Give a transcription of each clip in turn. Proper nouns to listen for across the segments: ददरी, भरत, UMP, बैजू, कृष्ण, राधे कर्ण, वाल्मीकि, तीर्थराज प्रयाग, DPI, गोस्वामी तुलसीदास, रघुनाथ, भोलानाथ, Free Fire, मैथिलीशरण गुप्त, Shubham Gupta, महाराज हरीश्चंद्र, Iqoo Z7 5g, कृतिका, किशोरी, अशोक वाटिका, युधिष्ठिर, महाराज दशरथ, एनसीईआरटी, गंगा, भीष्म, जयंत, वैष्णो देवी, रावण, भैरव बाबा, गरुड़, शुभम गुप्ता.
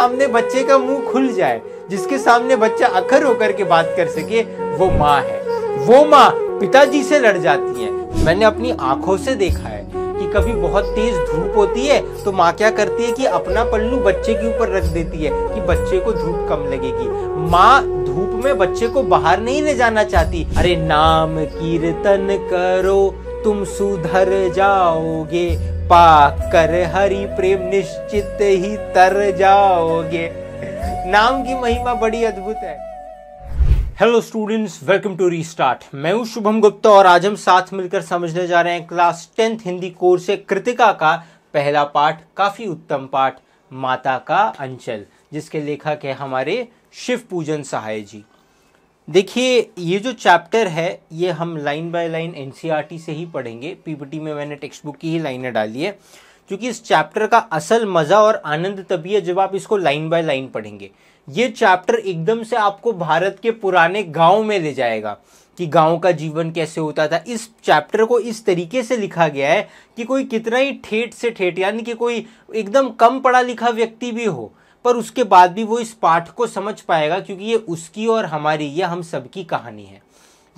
सामने बच्चे का मुंह खुल जाए, जिसके सामने बच्चा अखर होकर के बात कर सके, वो माँ है। वो माँ पिताजी से लड़ जाती है। मैंने अपनी आंखों से देखा है कि कभी बहुत तेज धूप होती है तो माँ क्या करती है कि अपना पल्लू बच्चे के ऊपर रख देती है कि बच्चे को धूप कम लगेगी। माँ धूप में बच्चे को बाहर नहीं ले जाना चाहती। अरे नाम कीर्तन करो तुम सुधर जाओगे, पाकर हरि प्रेम निश्चित ही तर जाओगे। नाम की महिमा बड़ी अद्भुत है। Hello students, welcome to restart. मैं हूं शुभम गुप्ता और आज हम साथ मिलकर समझने जा रहे हैं क्लास 10th हिंदी कोर्स से कृतिका का पहला पाठ, काफी उत्तम पाठ, माता का अंचल, जिसके लेखक है हमारे शिवपूजन सहाय जी। देखिए, ये जो चैप्टर है ये हम लाइन बाय लाइन एनसीईआरटी से ही पढ़ेंगे। पीपीटी में मैंने टेक्स्ट बुक की ही लाइनें डाली है, क्योंकि इस चैप्टर का असल मज़ा और आनंद तभी है जब आप इसको लाइन बाय लाइन पढ़ेंगे। ये चैप्टर एकदम से आपको भारत के पुराने गांव में ले जाएगा कि गांव का जीवन कैसे होता था। इस चैप्टर को इस तरीके से लिखा गया है कि कोई कितना ही ठेठ से ठेठ, यानी कि कोई एकदम कम पढ़ा लिखा व्यक्ति भी हो, पर उसके बाद भी वो इस पाठ को समझ पाएगा, क्योंकि ये उसकी और हमारी, ये हम सबकी कहानी है।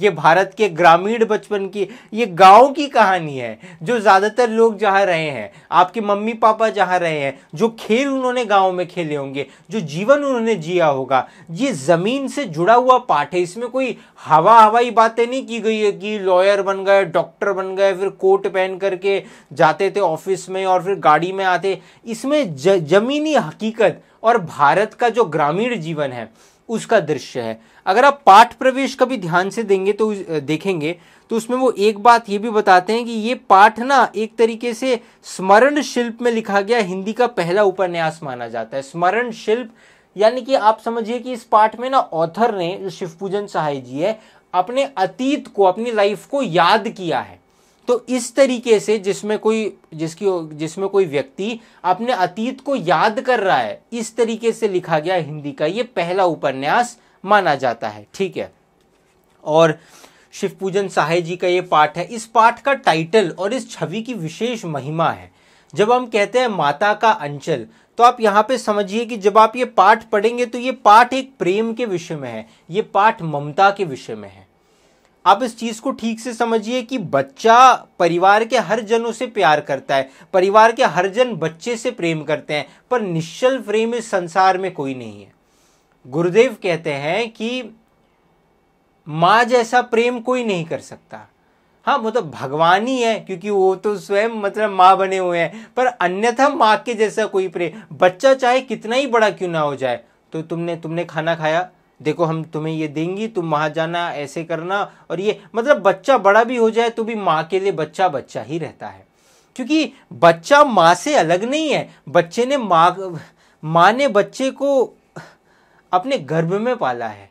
ये भारत के ग्रामीण बचपन की, ये गांव की कहानी है, जो ज़्यादातर लोग जहाँ रहे हैं, आपके मम्मी पापा जहाँ रहे हैं, जो खेल उन्होंने गांव में खेले होंगे, जो जीवन उन्होंने जिया होगा। ये ज़मीन से जुड़ा हुआ पाठ है। इसमें कोई हवा हवाई बातें नहीं की गई है कि लॉयर बन गए, डॉक्टर बन गए, फिर कोट पहन करके जाते थे ऑफिस में और फिर गाड़ी में आते। इसमें ज़मीनी हकीकत और भारत का जो ग्रामीण जीवन है उसका दृश्य है। अगर आप पाठ प्रवेश कभी ध्यान से देंगे तो देखेंगे तो उसमें वो एक बात ये भी बताते हैं कि ये पाठ ना एक तरीके से स्मरण शिल्प में लिखा गया हिंदी का पहला उपन्यास माना जाता है। स्मरण शिल्प यानी कि आप समझिए कि इस पाठ में ना ऑथर ने, जो शिवपूजन सहाय जी है, अपने अतीत को, अपनी लाइफ को याद किया है। तो इस तरीके से जिसमें कोई व्यक्ति अपने अतीत को याद कर रहा है, इस तरीके से लिखा गया हिंदी का ये पहला उपन्यास माना जाता है। ठीक है, और शिवपूजन सहाय जी का ये पाठ है। इस पाठ का टाइटल और इस छवि की विशेष महिमा है। जब हम कहते हैं माता का अंचल, तो आप यहाँ पे समझिए कि जब आप ये पाठ पढ़ेंगे तो ये पाठ एक प्रेम के विषय में है, ये पाठ ममता के विषय में है। आप इस चीज़ को ठीक से समझिए कि बच्चा परिवार के हर जनों से प्यार करता है, परिवार के हर जन बच्चे से प्रेम करते हैं, पर निश्चल प्रेम इस संसार में कोई नहीं है। गुरुदेव कहते हैं कि माँ जैसा प्रेम कोई नहीं कर सकता। हाँ, मतलब भगवान ही है, क्योंकि वो तो स्वयं मतलब माँ बने हुए हैं, पर अन्यथा माँ के जैसा कोई प्रेम। बच्चा चाहे कितना ही बड़ा क्यों ना हो जाए, तो तुमने खाना खाया, देखो हम तुम्हें ये देंगी, तुम वहाँ जाना, ऐसे करना, और ये मतलब बच्चा बड़ा भी हो जाए तो भी माँ के लिए बच्चा बच्चा ही रहता है, क्योंकि बच्चा माँ से अलग नहीं है। बच्चे ने माँ ने बच्चे को अपने गर्भ में पाला है,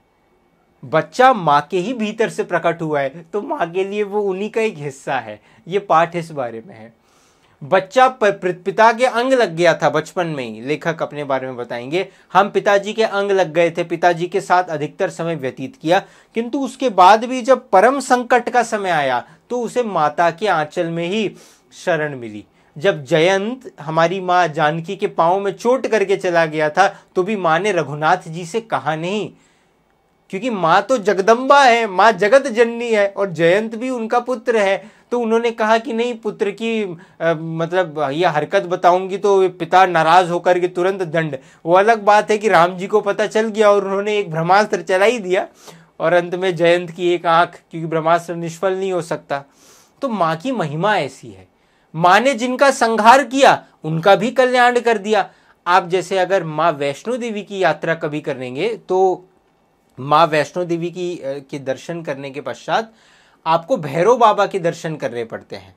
बच्चा माँ के ही भीतर से प्रकट हुआ है, तो माँ के लिए वो उन्हीं का एक हिस्सा है। ये पाठ इस बारे में है। बच्चा पिता के अंग लग गया था बचपन में ही, लेखक अपने बारे में बताएंगे। हम पिताजी के अंग लग गए थे, पिताजी के साथ अधिकतर समय व्यतीत किया, किंतु उसके बाद भी जब परम संकट का समय आया तो उसे माता के आंचल में ही शरण मिली। जब जयंत, हमारी माँ जानकी के पाँव में चोट करके चला गया था, तो भी माँ ने रघुनाथ जी से कहा नहीं, क्योंकि माँ तो जगदम्बा है, माँ जगत जननी है, और जयंत भी उनका पुत्र है। तो उन्होंने कहा कि नहीं, पुत्र की मतलब यह हरकत बताऊंगी तो पिता नाराज होकर के तुरंत दंड। वो अलग बात है कि राम जी को पता चल गया और उन्होंने एक ब्रह्मास्त्र चला ही दिया, और अंत में जयंत की एक आंख, क्योंकि ब्रह्मास्त्र निष्फल नहीं हो सकता। तो माँ की महिमा ऐसी है। माँ ने जिनका संहार किया उनका भी कल्याण कर दिया। आप जैसे अगर माँ वैष्णो देवी की यात्रा कभी करेंगे तो माँ वैष्णो देवी के दर्शन करने के पश्चात आपको भैरव बाबा के दर्शन करने पड़ते हैं।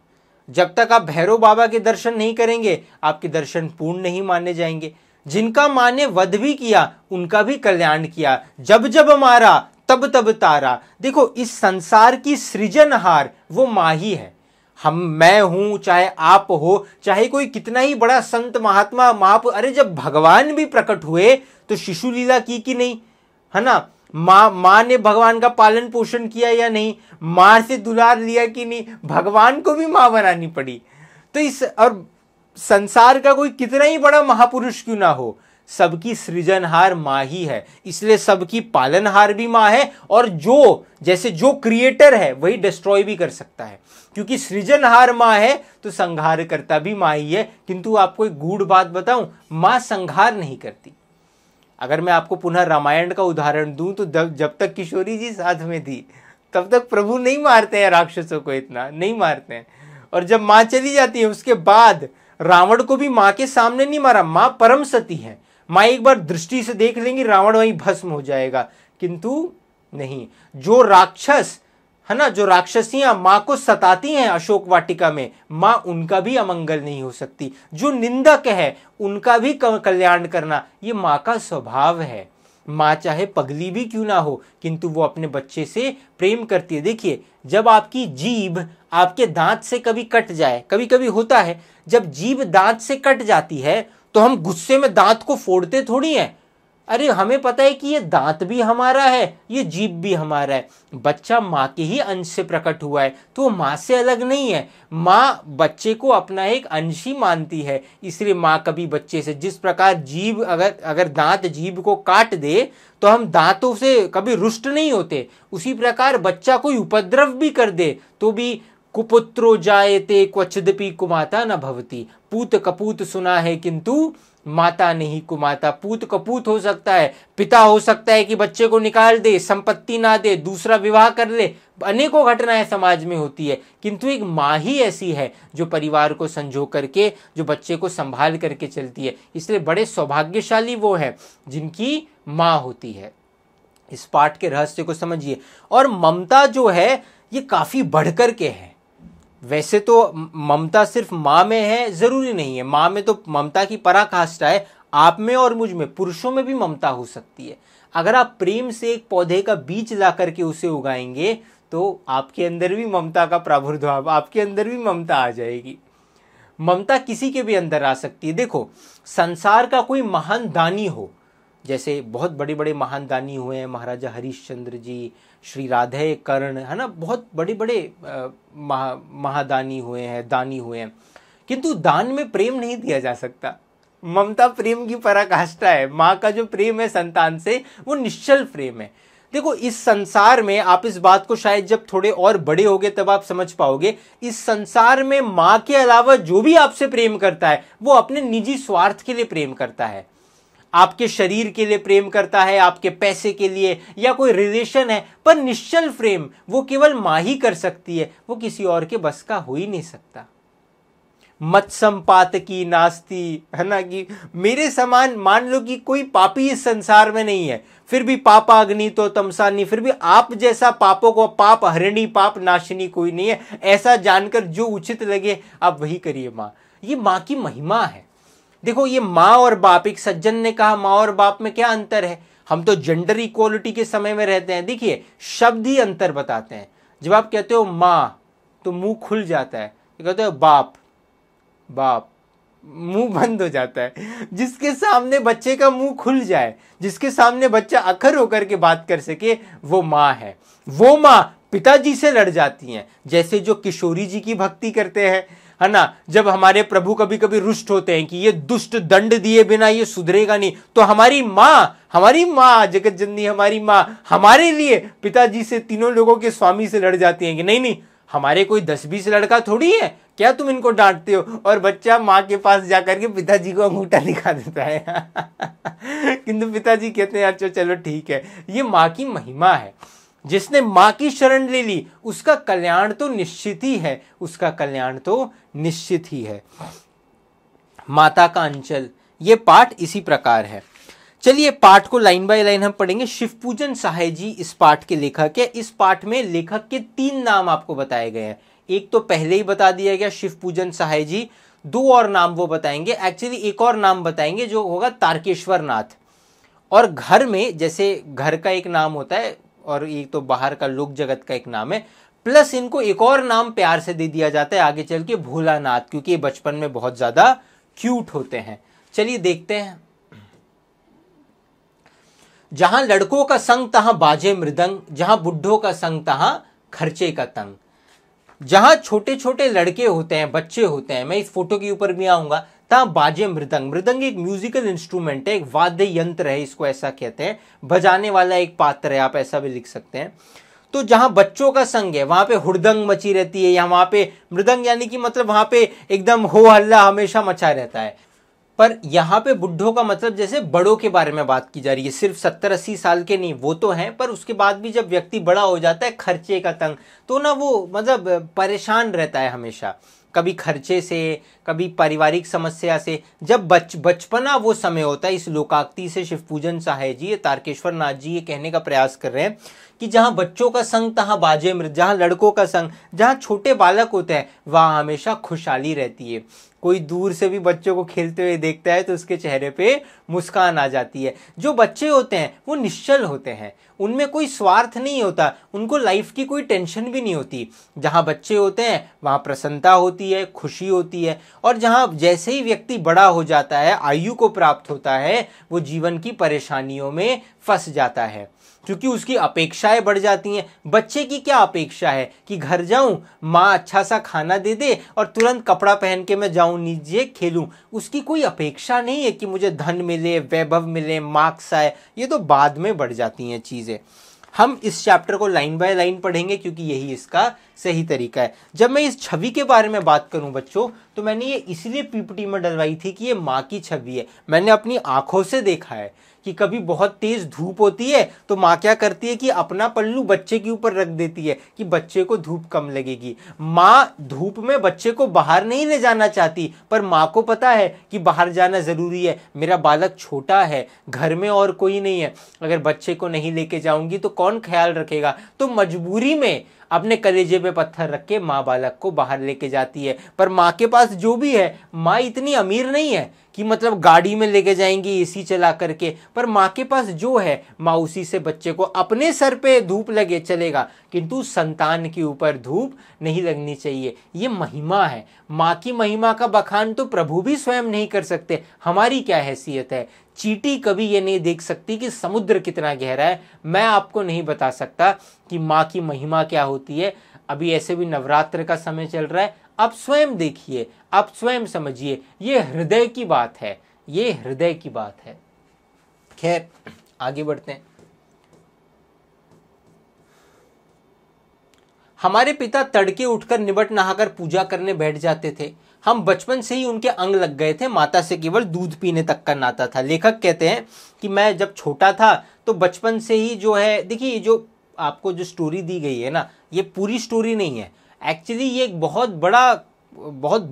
जब तक आप भैरव बाबा के दर्शन नहीं करेंगे आपके दर्शन पूर्ण नहीं माने जाएंगे। जिनका माँ ने वध भी किया उनका भी कल्याण किया। जब जब मारा तब तब तारा। देखो, इस संसार की सृजनहार वो माँ ही है। हम, मैं हूँ, चाहे आप हो, चाहे कोई कितना ही बड़ा संत महात्मा महापुरुष। अरे जब भगवान भी प्रकट हुए तो शिशु लीला की कि नहीं, है ना। माँ ने भगवान का पालन पोषण किया या नहीं, माँ से दुलार लिया कि नहीं, भगवान को भी माँ बनानी पड़ी। तो इस, और संसार का कोई कितना ही बड़ा महापुरुष क्यों ना हो, सबकी सृजनहार माँ ही है, इसलिए सबकी पालनहार भी माँ है, और जो क्रिएटर है वही डिस्ट्रॉय भी कर सकता है, क्योंकि सृजनहार माँ है तो संहार करता भी माँ ही है। किंतु आपको एक गूढ़ बात बताऊं, माँ संहार नहीं करती। अगर मैं आपको पुनः रामायण का उदाहरण दूं तो जब तक किशोरी जी साथ में थी तब तक प्रभु नहीं मारते हैं राक्षसों को, इतना नहीं मारते हैं, और जब माँ चली जाती है उसके बाद रावण को भी माँ के सामने नहीं मारा। माँ परम सती है, माँ एक बार दृष्टि से देख लेंगी रावण वहीं भस्म हो जाएगा, किंतु नहीं। जो राक्षस है ना, जो राक्षसियाँ माँ को सताती हैं अशोक वाटिका में, माँ उनका भी अमंगल नहीं हो सकती। जो निंदक है उनका भी कल्याण करना ये माँ का स्वभाव है। माँ चाहे पगली भी क्यों ना हो, किंतु वो अपने बच्चे से प्रेम करती है। देखिए, जब आपकी जीभ आपके दांत से कभी कट जाए, कभी कभी होता है, जब जीभ दांत से कट जाती है तो हम गुस्से में दांत को फोड़ते थोड़ी हैं। अरे हमें पता है कि ये दांत भी हमारा है, ये जीभ भी हमारा है। बच्चा माँ के ही अंश से प्रकट हुआ है तो वो माँ से अलग नहीं है। माँ बच्चे को अपना एक अंश ही मानती है, इसलिए माँ कभी बच्चे से, जिस प्रकार जीभ अगर दांत जीभ को काट दे तो हम दांतों से कभी रुष्ट नहीं होते, उसी प्रकार बच्चा कोई उपद्रव भी कर दे तो भी कुपुत्रो जायते क्वचिदपि कुमाता न भवति। पूत कपूत सुना है किंतु माता नहीं कुमाता। पूत कपूत हो सकता है, पिता हो सकता है कि बच्चे को निकाल दे, संपत्ति ना दे, दूसरा विवाह कर ले, अनेकों घटनाएं समाज में होती है, किंतु एक माँ ही ऐसी है जो परिवार को संजो करके, जो बच्चे को संभाल करके चलती है। इसलिए बड़े सौभाग्यशाली वो है जिनकी माँ होती है। इस पाठ के रहस्य को समझिए। और ममता जो है ये काफ़ी बढ़कर के है। वैसे तो ममता सिर्फ माँ में है, ज़रूरी नहीं है। माँ में तो ममता की पराकाष्ठा है, आप में और मुझ में, पुरुषों में भी ममता हो सकती है। अगर आप प्रेम से एक पौधे का बीज ला करके उसे उगाएंगे तो आपके अंदर भी ममता का प्रादुर्भाव, आपके अंदर भी ममता आ जाएगी। ममता किसी के भी अंदर आ सकती है। देखो, संसार का कोई महान दानी हो, जैसे बहुत बड़े बड़े महान दानी हुए हैं, महाराजा हरीश्चंद्र जी, श्री राधे कर्ण, है ना, बहुत बड़े बड़े महादानी हुए हैं, दानी हुए हैं, किंतु दान में प्रेम नहीं दिया जा सकता। ममता प्रेम की पराकाष्ठा है। माँ का जो प्रेम है संतान से वो निश्चल प्रेम है। देखो, इस संसार में, आप इस बात को शायद जब थोड़े और बड़े होगे तब आप समझ पाओगे, इस संसार में माँ के अलावा जो भी आपसे प्रेम करता है वो अपने निजी स्वार्थ के लिए प्रेम करता है, आपके शरीर के लिए प्रेम करता है, आपके पैसे के लिए, या कोई रिलेशन है। पर निश्चल प्रेम वो केवल माँ ही कर सकती है, वो किसी और के बस का हो ही नहीं सकता। मत संपात की नास्ती, है ना, कि मेरे समान, मान लो कि कोई पापी इस संसार में नहीं है, फिर भी पापा अग्नि तो तमसानी, फिर भी आप जैसा पापों को पाप हरिणी, पाप नाशिनी कोई नहीं है। ऐसा जानकर जो उचित लगे आप वही करिए। माँ, ये माँ की महिमा है। देखो, ये माँ और बाप, एक सज्जन ने कहा माँ और बाप में क्या अंतर है, हम तो जेंडर इक्वालिटी के समय में रहते हैं। देखिए, शब्द ही अंतर बताते हैं। जब आप कहते हो माँ तो मुंह खुल जाता है, कहते हो बाप, बाप मुंह बंद हो जाता है। जिसके सामने बच्चे का मुंह खुल जाए, जिसके सामने बच्चा अखर होकर के बात कर सके, वो माँ है। वो माँ पिताजी से लड़ जाती हैं, जैसे जो किशोरी जी की भक्ति करते हैं, है ना, जब हमारे प्रभु कभी कभी रुष्ट होते हैं कि ये दुष्ट दंड दिए बिना ये सुधरेगा नहीं, तो हमारी माँ जगत जननी, हमारी माँ हमारे लिए पिताजी से, तीनों लोगों के स्वामी से लड़ जाती हैं कि नहीं नहीं, हमारे कोई 10-20 लड़का थोड़ी है, क्या तुम इनको डांटते हो। और बच्चा माँ के पास जाकर के पिताजी को अंगूठा दिखा देता है किंतु पिताजी कहते हैं अच्छा चलो ठीक है। ये माँ की महिमा है। जिसने माँ की शरण ले ली उसका कल्याण तो निश्चित ही है, उसका कल्याण तो निश्चित ही है। माता का अंचल, ये पाठ इसी प्रकार है। चलिए, पाठ को लाइन बाय लाइन हम पढ़ेंगे। शिवपूजन सहाय जी इस पाठ के लेखक है। इस पाठ में लेखक के 3 नाम आपको बताए गए हैं। एक तो पहले ही बता दिया गया, शिवपूजन सहाय जी। 2 और नाम वो बताएंगे, एक्चुअली एक और नाम बताएंगे जो होगा तारकेश्वरनाथ। और घर में, जैसे घर का एक नाम होता है और एक तो बाहर का लोक जगत का एक नाम है, प्लस इनको एक और नाम प्यार से दे दिया जाता है आगे चल के, भोलानाथ, क्योंकि ये बचपन में बहुत ज्यादा क्यूट होते हैं। चलिए देखते हैं। जहां लड़कों का संग तहां बाजे मृदंग, जहां बुड्ढों का संग तहां खर्चे का तंग। जहां छोटे छोटे लड़के होते हैं, बच्चे होते हैं, मैं इस फोटो के ऊपर भी आऊंगा, था बाजे मृदंग। मृदंग एक म्यूजिकल इंस्ट्रूमेंट है, एक वाद्य यंत्र है, इसको ऐसा कहते हैं, बजाने वाला एक पात्र है, आप ऐसा भी लिख सकते हैं। तो जहाँ बच्चों का संग है वहाँ पे हुड़दंग मची रहती है, या वहाँ पे मृदंग यानी कि मतलब वहाँ पे एकदम हो हल्ला हमेशा मचा रहता है। पर यहाँ पे बुड्ढों का मतलब जैसे बड़ों के बारे में बात की जा रही है, सिर्फ 70-80 साल के नहीं, वो तो हैं, पर उसके बाद भी जब व्यक्ति बड़ा हो जाता है खर्चे का तंग, तो ना वो मतलब परेशान रहता है हमेशा, कभी खर्चे से, कभी पारिवारिक समस्या से। जब बचपना वो समय होता है, इस लोकाक्ति से शिवपूजन सहाय जी ये तारकेश्वरनाथ जी ये कहने का प्रयास कर रहे हैं कि जहाँ बच्चों का संग तहाँ बाजे मृद, जहाँ लड़कों का संग, जहाँ छोटे बालक होते हैं वहाँ हमेशा खुशहाली रहती है। कोई दूर से भी बच्चों को खेलते हुए देखता है तो उसके चेहरे पे मुस्कान आ जाती है। जो बच्चे होते हैं वो निश्चल होते हैं, उनमें कोई स्वार्थ नहीं होता, उनको लाइफ की कोई टेंशन भी नहीं होती। जहाँ बच्चे होते हैं वहाँ प्रसन्नता होती है, खुशी होती है, और जहाँ जैसे ही व्यक्ति बड़ा हो जाता है, आयु को प्राप्त होता है, वो जीवन की परेशानियों में फंस जाता है क्योंकि उसकी अपेक्षाएं बढ़ जाती हैं। बच्चे की क्या अपेक्षा है कि घर जाऊं, माँ अच्छा सा खाना दे दे और तुरंत कपड़ा पहन के मैं जाऊं नीचे खेलूं। उसकी कोई अपेक्षा नहीं है कि मुझे धन मिले, वैभव मिले, मार्क्स आए, ये तो बाद में बढ़ जाती हैं चीज़ें। हम इस चैप्टर को लाइन बाय लाइन पढ़ेंगे क्योंकि यही इसका सही तरीका है। जब मैं इस छवि के बारे में बात करूं बच्चों, तो मैंने ये इसलिए पीपीटी में डलवाई थी कि ये माँ की छवि है। मैंने अपनी आंखों से देखा है कि कभी बहुत तेज धूप होती है तो माँ क्या करती है कि अपना पल्लू बच्चे के ऊपर रख देती है कि बच्चे को धूप कम लगेगी। माँ धूप में बच्चे को बाहर नहीं ले जाना चाहती, पर माँ को पता है कि बाहर जाना ज़रूरी है, मेरा बालक छोटा है, घर में और कोई नहीं है, अगर बच्चे को नहीं लेके जाऊंगी तो कौन ख्याल रखेगा। तो मजबूरी में अपने कलेजे पे पत्थर रख के माँ बालक को बाहर लेके जाती है। पर माँ के पास जो भी है, माँ इतनी अमीर नहीं है कि मतलब गाड़ी में लेके जाएंगी एसी चला करके, पर माँ के पास जो है माँ उसी से बच्चे को, अपने सर पे धूप लगे चलेगा किंतु संतान के ऊपर धूप नहीं लगनी चाहिए। ये महिमा है, माँ की महिमा का बखान तो प्रभु भी स्वयं नहीं कर सकते, हमारी क्या हैसियत है। चींटी कभी ये नहीं देख सकती कि समुद्र कितना गहरा है, मैं आपको नहीं बता सकता कि माँ की महिमा क्या होती है। अभी ऐसे भी नवरात्र का समय चल रहा है, आप स्वयं देखिए, आप स्वयं समझिए, ये हृदय की बात है, ये हृदय की बात है। खैर आगे बढ़ते हैं। हमारे पिता तड़के उठकर निबट नहाकर पूजा करने बैठ जाते थे, हम बचपन से ही उनके अंग लग गए थे, माता से केवल दूध पीने तक का नाता था। लेखक कहते हैं कि मैं जब छोटा था तो बचपन से ही जो है, देखिए जो आपको जो स्टोरी दी गई है ना, ये पूरी स्टोरी नहीं है, एक्चुअली ये एक बहुत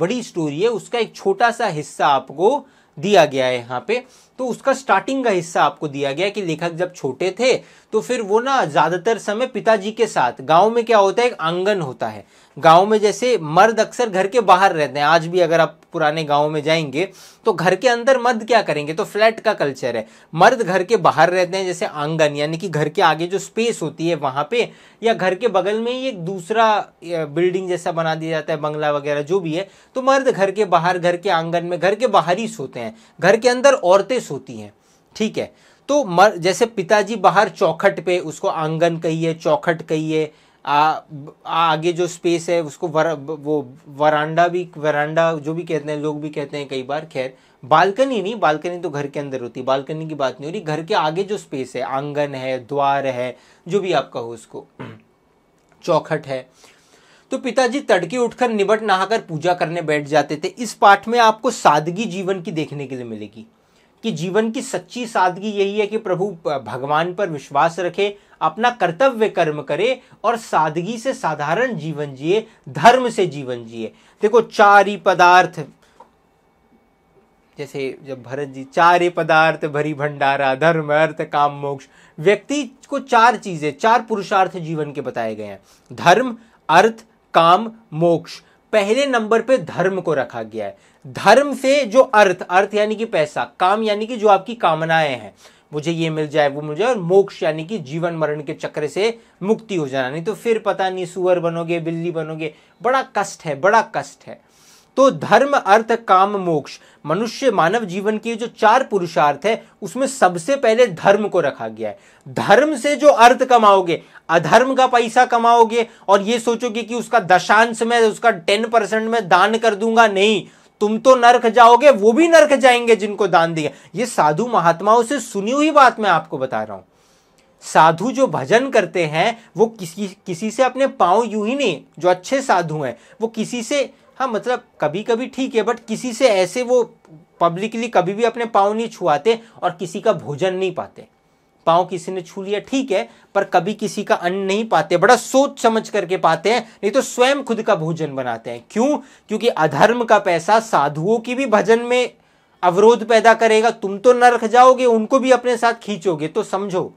बड़ी स्टोरी है, उसका एक छोटा सा हिस्सा आपको दिया गया है यहाँ पे। तो उसका स्टार्टिंग का हिस्सा आपको दिया गया है कि लेखक जब छोटे थे तो फिर वो ना ज़्यादातर समय पिताजी के साथ, गांव में क्या होता है एक आंगन होता है, गांव में जैसे मर्द अक्सर घर के बाहर रहते हैं, आज भी अगर आप पुराने गांव में जाएंगे तो घर के अंदर मर्द क्या करेंगे, तो फ्लैट का कल्चर है, मर्द घर के बाहर रहते हैं जैसे आंगन यानी कि घर के आगे जो स्पेस होती है वहाँ पे, या घर के बगल में ही एक दूसरा बिल्डिंग जैसा बना दिया जाता है, बंगला वगैरह जो भी है, तो मर्द घर के बाहर, घर के आंगन में, घर के बाहर ही सोते हैं, घर के अंदर औरतें सोती हैं। ठीक है, तो जैसे पिताजी बाहर चौखट पे, उसको आंगन कहिए, चौखट कहिए, आगे जो स्पेस है उसको वरांडा जो भी कहते हैं, लोग भी कहते हैं कई बार। खैर बालकनी नहीं, बालकनी तो घर के अंदर होती है, बालकनी की बात नहीं हो रही, घर के आगे जो स्पेस है, आंगन है, द्वार है, जो भी आपका हो उसको चौखट है। तो पिताजी तड़के उठकर निबट नहाकर पूजा करने बैठ जाते थे। इस पाठ में आपको सादगी जीवन की देखने के लिए मिलेगी कि जीवन की सच्ची सादगी यही है कि प्रभु भगवान पर विश्वास रखे, अपना कर्तव्य कर्म करे और सादगी से साधारण जीवन जिए, धर्म से जीवन जिए। देखो चारी पदार्थ, जैसे जब भरत जी, चारे पदार्थ भरी भंडारा, धर्म अर्थ काम मोक्ष, व्यक्ति को चार चीजें, चार पुरुषार्थ जीवन के बताए गए हैं, धर्म अर्थ काम मोक्ष। पहले नंबर पे धर्म को रखा गया है, धर्म से जो अर्थ यानी कि पैसा, काम यानी कि जो आपकी कामनाएं हैं, मुझे ये मिल जाए वो मुझे, और मोक्ष यानी कि जीवन मरण के चक्र से मुक्ति हो जाना, नहीं तो फिर पता नहीं सुअर बनोगे, बिल्ली बनोगे, बड़ा कष्ट है, बड़ा कष्ट है। तो धर्म अर्थ काम मोक्ष, मनुष्य मानव जीवन के जो चार पुरुषार्थ है उसमें सबसे पहले धर्म को रखा गया है। धर्म से जो अर्थ कमाओगे, अधर्म का पैसा कमाओगे और ये सोचोगे कि उसका दशांश में, उसका 10% में दान कर दूंगा, नहीं, तुम तो नरक जाओगे, वो भी नरक जाएंगे जिनको दान दिया। ये साधु महात्माओं से सुनी हुई बात मैं आपको बता रहा हूं। साधु जो भजन करते हैं वो किसी से अपने पांव यूं ही नहीं, जो अच्छे साधु हैं वो किसी से, हाँ मतलब कभी कभी ठीक है, बट किसी से ऐसे वो पब्लिकली कभी भी अपने पांव नहीं छुआते और किसी का भोजन नहीं पाते। पांव किसी ने छू लिया ठीक है, पर कभी किसी का अन्न नहीं पाते, बड़ा सोच समझ करके पाते हैं, नहीं तो स्वयं खुद का भोजन बनाते हैं। क्यों? क्योंकि अधर्म का पैसा साधुओं की भी भजन में अवरोध पैदा करेगा। तुम तो नरक जाओगे, उनको भी अपने साथ खींचोगे। तो समझो,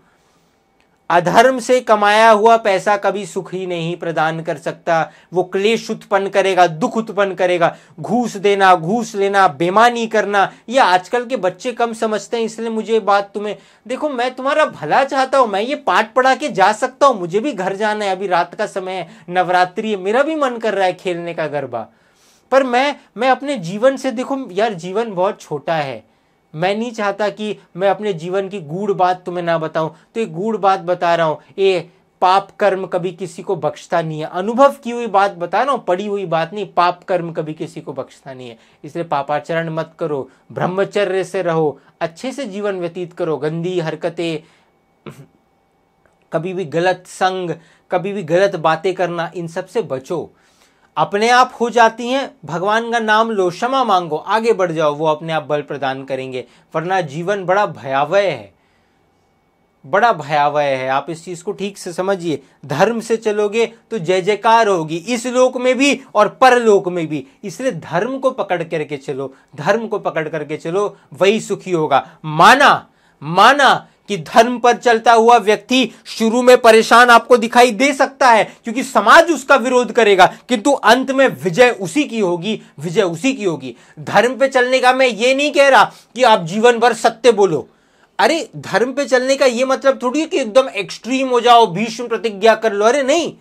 अधर्म से कमाया हुआ पैसा कभी सुख ही नहीं प्रदान कर सकता। वो क्लेश उत्पन्न करेगा, दुख उत्पन्न करेगा। घूस देना, घूस लेना, बेईमानी करना, ये आजकल के बच्चे कम समझते हैं। इसलिए मुझे बात तुम्हें, देखो मैं तुम्हारा भला चाहता हूँ, मैं ये पाठ पढ़ा के जा सकता हूँ, मुझे भी घर जाना है, अभी रात का समय है, नवरात्रि है, मेरा भी मन कर रहा है खेलने का गरबा। पर मैं अपने जीवन से, देखो यार जीवन बहुत छोटा है, मैं नहीं चाहता कि मैं अपने जीवन की गूढ़ बात तुम्हें ना बताऊं, तो ये गूढ़ बात बता रहा हूं। ये पाप कर्म कभी किसी को बख्शता नहीं है, अनुभव की हुई बात बता रहा हूं, पढ़ी हुई बात नहीं। पाप कर्म कभी किसी को बख्शता नहीं है, इसलिए पापाचरण मत करो, ब्रह्मचर्य से रहो, अच्छे से जीवन व्यतीत करो। गंदी हरकतें, कभी भी गलत संग, कभी भी गलत बातें करना, इन सब से बचो। अपने आप हो जाती हैं। भगवान का नाम लो, क्षमा मांगो, आगे बढ़ जाओ, वो अपने आप बल प्रदान करेंगे। वरना जीवन बड़ा भयावह है, बड़ा भयावह है। आप इस चीज को ठीक से समझिए। धर्म से चलोगे तो जय जयकार होगी, इस लोक में भी और परलोक में भी। इसलिए धर्म को पकड़ करके चलो, धर्म को पकड़ करके चलो, वही सुखी होगा। माना कि धर्म पर चलता हुआ व्यक्ति शुरू में परेशान आपको दिखाई दे सकता है, क्योंकि समाज उसका विरोध करेगा, किंतु अंत में विजय उसी की होगी, विजय उसी की होगी। धर्म पे चलने का मैं ये नहीं कह रहा कि आप जीवन भर सत्य बोलो। अरे धर्म पे चलने का ये मतलब थोड़ी है कि एकदम एक्सट्रीम हो जाओ, भीष्म प्रतिज्ञा कर लो। अरे नहीं,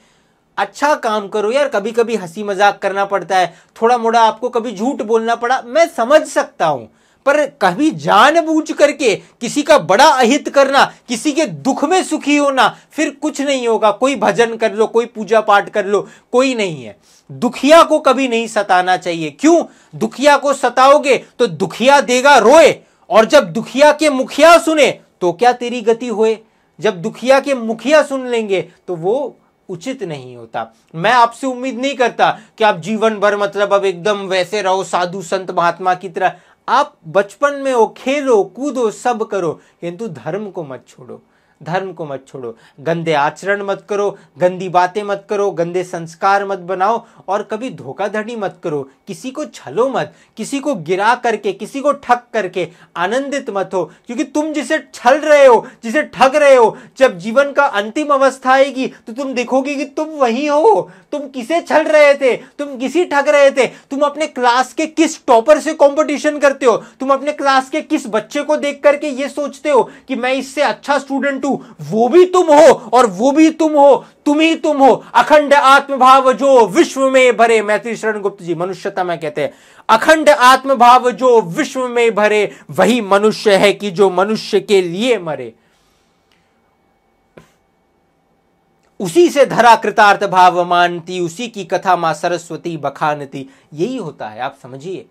अच्छा काम करो यार। कभी कभी हंसी मजाक करना पड़ता है, थोड़ा मोड़ा आपको कभी झूठ बोलना पड़ा, मैं समझ सकता हूं। पर कभी जानबूझ करके किसी का बड़ा अहित करना, किसी के दुख में सुखी होना, फिर कुछ नहीं होगा। कोई भजन कर लो, कोई पूजा पाठ कर लो, कोई नहीं है। दुखिया को कभी नहीं सताना चाहिए। क्यों? दुखिया को सताओगे तो दुखिया देगा रोए, और जब दुखिया के मुखिया सुने तो क्या तेरी गति होए। जब दुखिया के मुखिया सुन लेंगे तो वो उचित नहीं होता। मैं आपसे उम्मीद नहीं करता कि आप जीवन भर मतलब अब एकदम वैसे रहो साधु संत महात्मा की तरह। आप बचपन में हो, खेलो कूदो, सब करो, किंतु धर्म को मत छोड़ो, धर्म को मत छोड़ो। गंदे आचरण मत करो, गंदी बातें मत करो, गंदे संस्कार मत बनाओ, और कभी धोखाधड़ी मत करो, किसी को छलो मत, किसी को गिरा करके, किसी को ठग करके आनंदित मत हो। क्योंकि तुम जिसे छल रहे हो, जिसे ठग रहे हो, जब जीवन का अंतिम अवस्था आएगी तो तुम देखोगे कि तुम वही हो। तुम किसे छल रहे थे, तुम किसी ठग रहे थे। तुम अपने क्लास के किस टॉपर से कॉम्पिटिशन करते हो, तुम अपने क्लास के किस बच्चे को देख करके ये सोचते हो कि मैं इससे अच्छा स्टूडेंट, वो भी तुम हो और वो भी तुम हो, तुम ही तुम हो। अखंड आत्मभाव जो विश्व में भरे, मैथिलीशरण गुप्त जी मनुष्यता में कहते हैं, अखंड आत्मभाव जो विश्व में भरे, वही मनुष्य है कि जो मनुष्य के लिए मरे। उसी से धरा कृतार्थ भाव मानती, उसी की कथा मां सरस्वती बखानती। यही होता है, आप समझिए।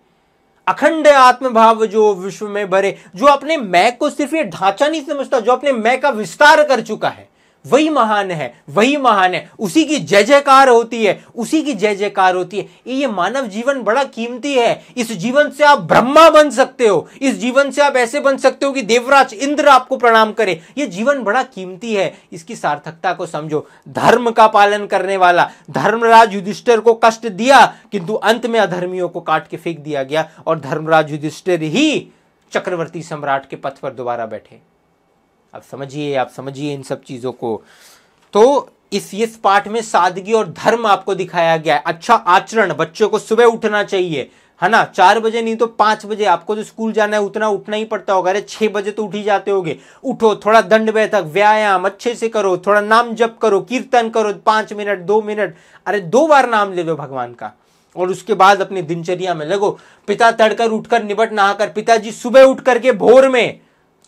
अखंड आत्मभाव जो विश्व में भरे, जो अपने मैं को सिर्फ ये ढांचा नहीं समझता, जो अपने मैं का विस्तार कर चुका है, वही महान है, वही महान है। उसी की जय जयकार होती है, उसी की जय जयकार होती है। ये मानव जीवन बड़ा कीमती है। इस जीवन से आप ब्रह्मा बन सकते हो, इस जीवन से आप ऐसे बन सकते हो कि देवराज इंद्र आपको प्रणाम करे। ये जीवन बड़ा कीमती है, इसकी सार्थकता को समझो। धर्म का पालन करने वाला धर्मराज युधिष्ठिर को कष्ट दिया, किंतु अंत में अधर्मियों को काट के फेंक दिया गया, और धर्मराज युधिष्ठिर ही चक्रवर्ती सम्राट के पथ पर दोबारा बैठे। आप समझिए इन सब चीज़ों को। तो इस पाठ में सादगी और धर्म आपको दिखाया गया है। अच्छा आचरण, बच्चों को सुबह उठना चाहिए, है ना, 4 बजे नहीं तो 5 बजे। आपको तो स्कूल जाना है, उतना उठना ही पड़ता होगा। अरे 6 बजे तो उठ ही जाते होगे। उठो, थोड़ा दंड बैठक, व्यायाम अच्छे से करो, थोड़ा नाम जप करो, कीर्तन करो, 5 मिनट 2 मिनट, अरे 2 बार नाम ले लो भगवान का, और उसके बाद अपनी दिनचर्या में लगो। पिता तड़कर उठकर निबट नहाकर, पिताजी सुबह उठ करके भोर में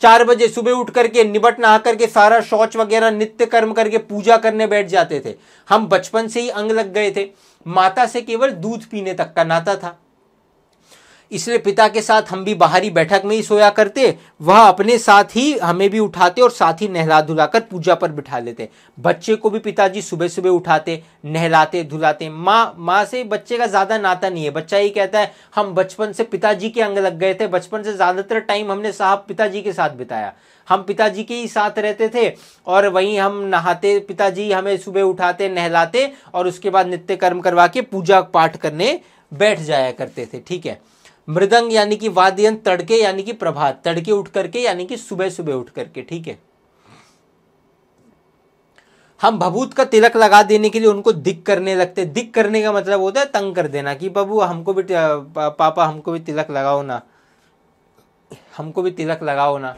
4 बजे सुबह उठ करके निबट नहा करके सारा शौच वगैरह नित्य कर्म करके पूजा करने बैठ जाते थे। हम बचपन से ही अंग लग गए थे। माता से केवल दूध पीने तक का नाता था। इसलिए पिता के साथ हम भी बाहरी बैठक में ही सोया करते, वह अपने साथ ही हमें भी उठाते और साथ ही नहला धुलाकर पूजा पर बिठा लेते। बच्चे को भी पिताजी सुबह सुबह उठाते, नहलाते धुलाते। माँ से बच्चे का ज़्यादा नाता नहीं है। बच्चा ही कहता है हम बचपन से पिताजी के अंग लग गए थे, बचपन से ज़्यादातर टाइम हमने साहब पिताजी के साथ बिताया, हम पिताजी के ही साथ रहते थे और वहीं हम नहाते, पिताजी हमें सुबह उठाते, नहलाते और उसके बाद नित्य कर्म करवा के पूजा पाठ करने बैठ जाया करते थे। ठीक है। मृदंग यानी कि वाद्य यंत्र, तड़के यानी कि प्रभात, तड़के उठ करके यानी कि सुबह सुबह उठ करके। ठीक है। हम भभूत का तिलक लगा देने के लिए उनको दिक करने लगते। दिक करने का मतलब होता है तंग कर देना कि बबू हमको भी, पापा हमको भी तिलक लगाओ ना, हमको भी तिलक लगाओ ना।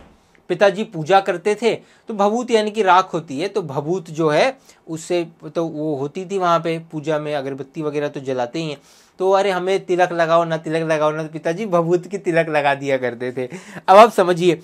पिताजी पूजा करते थे तो भभूत यानी कि राख होती है, तो भभूत जो है उससे तो वो होती थी वहाँ पे पूजा में, अगरबत्ती वगैरह तो जलाते ही हैं, तो अरे हमें तिलक लगाओ ना, तिलक लगाओ ना, तो पिताजी भभूत की तिलक लगा दिया करते थे। अब आप समझिए,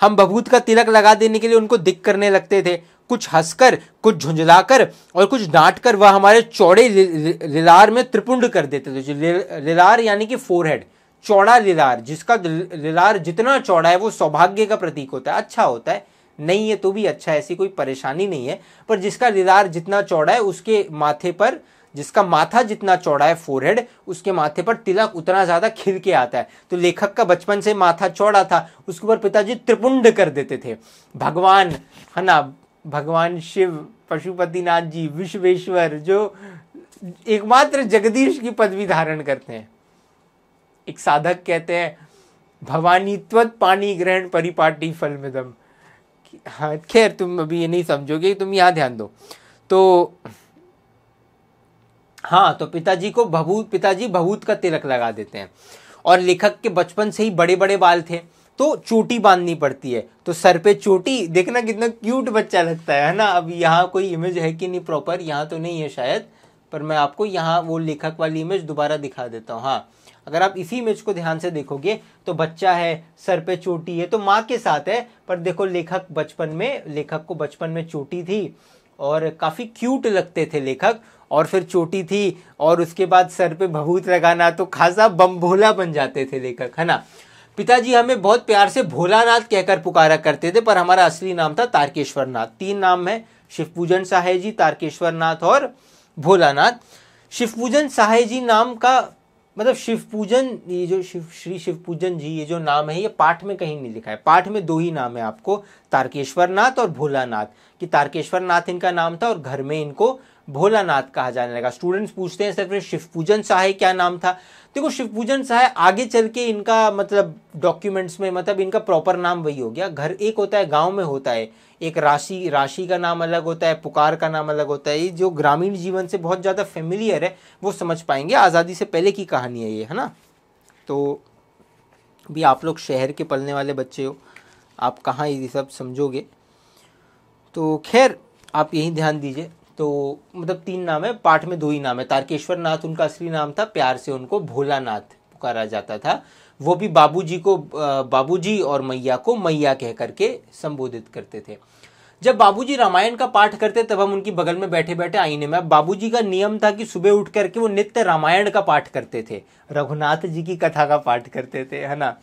हम भभूत का तिलक लगा देने के लिए उनको दिक करने लगते थे। कुछ हंसकर, कुछ झुंझलाकर और कुछ डांट कर वह हमारे चौड़े लिलार में त्रिपुंड कर देते थे। जो लिलार यानी कि फोरहेड, चौड़ा लिलार, जिसका लिलार जितना चौड़ा है वो सौभाग्य का प्रतीक होता है, अच्छा होता है, नहीं है तो भी अच्छा, ऐसी कोई परेशानी नहीं है, पर जिसका लिलार जितना चौड़ा है उसके माथे पर, जिसका माथा जितना चौड़ा है फोरहेड, उसके माथे पर तिलक उतना ज़्यादा खिल के आता है। तो लेखक का बचपन से माथा चौड़ा था, उसके ऊपर पिताजी त्रिपुंड कर देते थे। भगवान है ना, भगवान शिव, पशुपतिनाथ जी, विश्वेश्वर, जो एकमात्र जगदीश की पदवी धारण करते हैं। एक साधक कहते हैं भवानी त्वत पानी ग्रहण परिपाटी फल में दम। हाँ खैर, तुम अभी ये नहीं समझोगे, तुम यहाँ ध्यान दो। तो हाँ, तो पिताजी भभूत का तिलक लगा देते हैं। और लेखक के बचपन से ही बड़े बड़े बाल थे तो चोटी बांधनी पड़ती है, तो सर पे चोटी, देखना कितना क्यूट बच्चा लगता है ना। अब यहाँ कोई इमेज है कि नहीं प्रॉपर, यहाँ तो नहीं है शायद, पर मैं आपको यहाँ वो लेखक वाली इमेज दोबारा दिखा देता हूँ। हाँ, अगर आप इसी इमेज को ध्यान से देखोगे तो बच्चा है, सर पे चोटी है, तो माँ के साथ है, पर देखो लेखक को बचपन में चोटी थी और काफ़ी क्यूट लगते थे लेखक, और फिर चोटी थी और उसके बाद सर पे भभूत लगाना, तो खासा बम्भोला बन जाते थे लेखक, है ना। पिताजी हमें बहुत प्यार से भोलानाथ कहकर पुकारा करते थे, पर हमारा असली नाम था तारकेश्वरनाथ। तीन नाम है, शिवपूजन सहाय जी, तारकेश्वरनाथ और भोलानाथ। शिवपूजन सहाय जी नाम का मतलब शिवपूजन, ये जो श्री शिवपूजन जी, ये जो नाम है ये पाठ में कहीं नहीं लिखा है। पाठ में दो ही नाम है आपको, तारकेश्वरनाथ और भोलानाथ, कि तारकेश्वरनाथ इनका नाम था और घर में इनको भोलानाथ कहा जाने लगा। स्टूडेंट्स पूछते हैं सर फिर शिवपूजन सहाय क्या नाम था। देखो शिवपूजन सहाय आगे चल के इनका मतलब डॉक्यूमेंट्स में, मतलब इनका प्रॉपर नाम वही हो गया। घर एक होता है गाँव में होता है, एक राशि का नाम अलग होता है, पुकार का नाम अलग होता है। ये जो ग्रामीण जीवन से बहुत ज़्यादा फेमिलियर है वो समझ पाएंगे, आज़ादी से पहले की कहानी है ये, है ना। तो भी आप लोग शहर के पलने वाले बच्चे हो, आप कहाँ ये सब समझोगे, तो खैर आप यही ध्यान दीजिए। तो मतलब तीन नाम है, पाठ में दो ही नाम है। तारकेश्वरनाथ उनका असली नाम था, प्यार से उनको भोलानाथ पुकारा जाता था। वो भी बाबूजी को बाबूजी और मैया को मैया कह करके संबोधित करते थे। जब बाबूजी रामायण का पाठ करते तब हम उनकी बगल में बैठे बैठे आईने में, बाबूजी का नियम था कि सुबह उठ करके वो नित्य रामायण का पाठ करते थे, रघुनाथ जी की कथा का पाठ करते थे, है ना।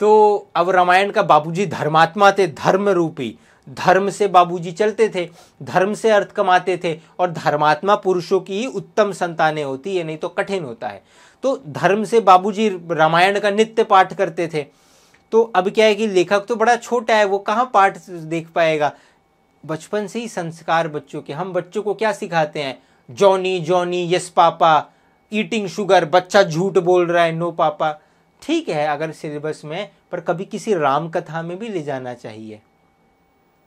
तो अब रामायण का, बाबूजी धर्मात्मा थे, धर्म रूपी, धर्म से बाबूजी चलते थे, धर्म से अर्थ कमाते थे, और धर्मात्मा पुरुषों की ही उत्तम संतानें होती है, नहीं तो कठिन होता है। तो धर्म से बाबूजी रामायण का नित्य पाठ करते थे। तो अब क्या है कि लेखक तो बड़ा छोटा है, वो कहाँ पाठ देख पाएगा। बचपन से ही संस्कार बच्चों के, हम बच्चों को क्या सिखाते हैं, Johnny Johnny, yes papa, eating sugar, बच्चा झूठ बोल रहा है, नो पापा। ठीक है अगर सिलेबस में, पर कभी किसी राम कथा में भी ले जाना चाहिए।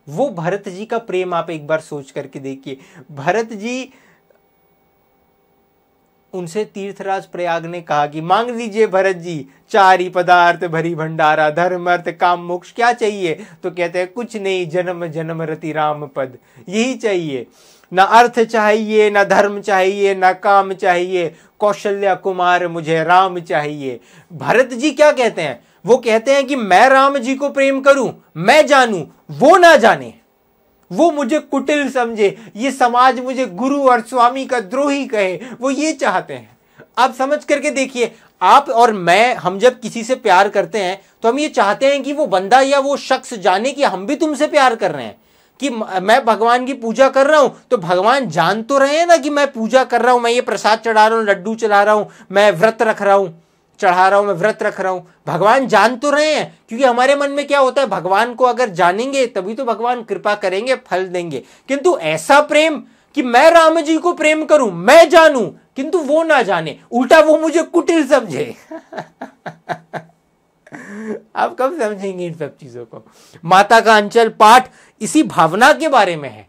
वो भरत जी का प्रेम आप एक बार सोच करके देखिए, भरत जी, उनसे तीर्थराज प्रयाग ने कहा कि मांग लीजिए भरत जी, चारी पदार्थ भरी भंडारा, धर्म अर्थ काम मोक्ष क्या चाहिए, तो कहते हैं कुछ नहीं, जन्म जन्म रति राम पद, यही चाहिए, ना अर्थ चाहिए, ना धर्म चाहिए, ना काम चाहिए, कौशल्य कुमार मुझे राम चाहिए। भरत जी क्या कहते हैं, वो कहते हैं कि मैं राम जी को प्रेम करूं, मैं जानूं, वो ना जाने, वो मुझे कुटिल समझे, ये समाज मुझे गुरु और स्वामी का द्रोही कहे, वो ये चाहते हैं। आप समझ करके देखिए, आप और मैं, हम जब किसी से प्यार करते हैं तो हम ये चाहते हैं कि वो बंदा या वो शख्स जाने कि हम भी तुमसे प्यार कर रहे हैं, कि मैं भगवान की पूजा कर रहा हूं तो भगवान जान तो रहे हैं ना कि मैं पूजा कर रहा हूं, मैं ये प्रसाद चढ़ा रहा हूं, लड्डू चढ़ा रहा हूं, मैं व्रत रख रहा हूं, चढ़ा रहा हूं, मैं व्रत रख रहा हूं, भगवान जान तो रहे हैं। क्योंकि हमारे मन में क्या होता है, भगवान को अगर जानेंगे तभी तो भगवान कृपा करेंगे, फल देंगे। किंतु ऐसा प्रेम कि मैं राम जी को प्रेम करूं, मैं जानूं किंतु वो ना जाने, उल्टा वो मुझे कुटिल समझे। आप कब समझेंगे इन सब चीजों को। माता का अंचल पाठ इसी भावना के बारे में है,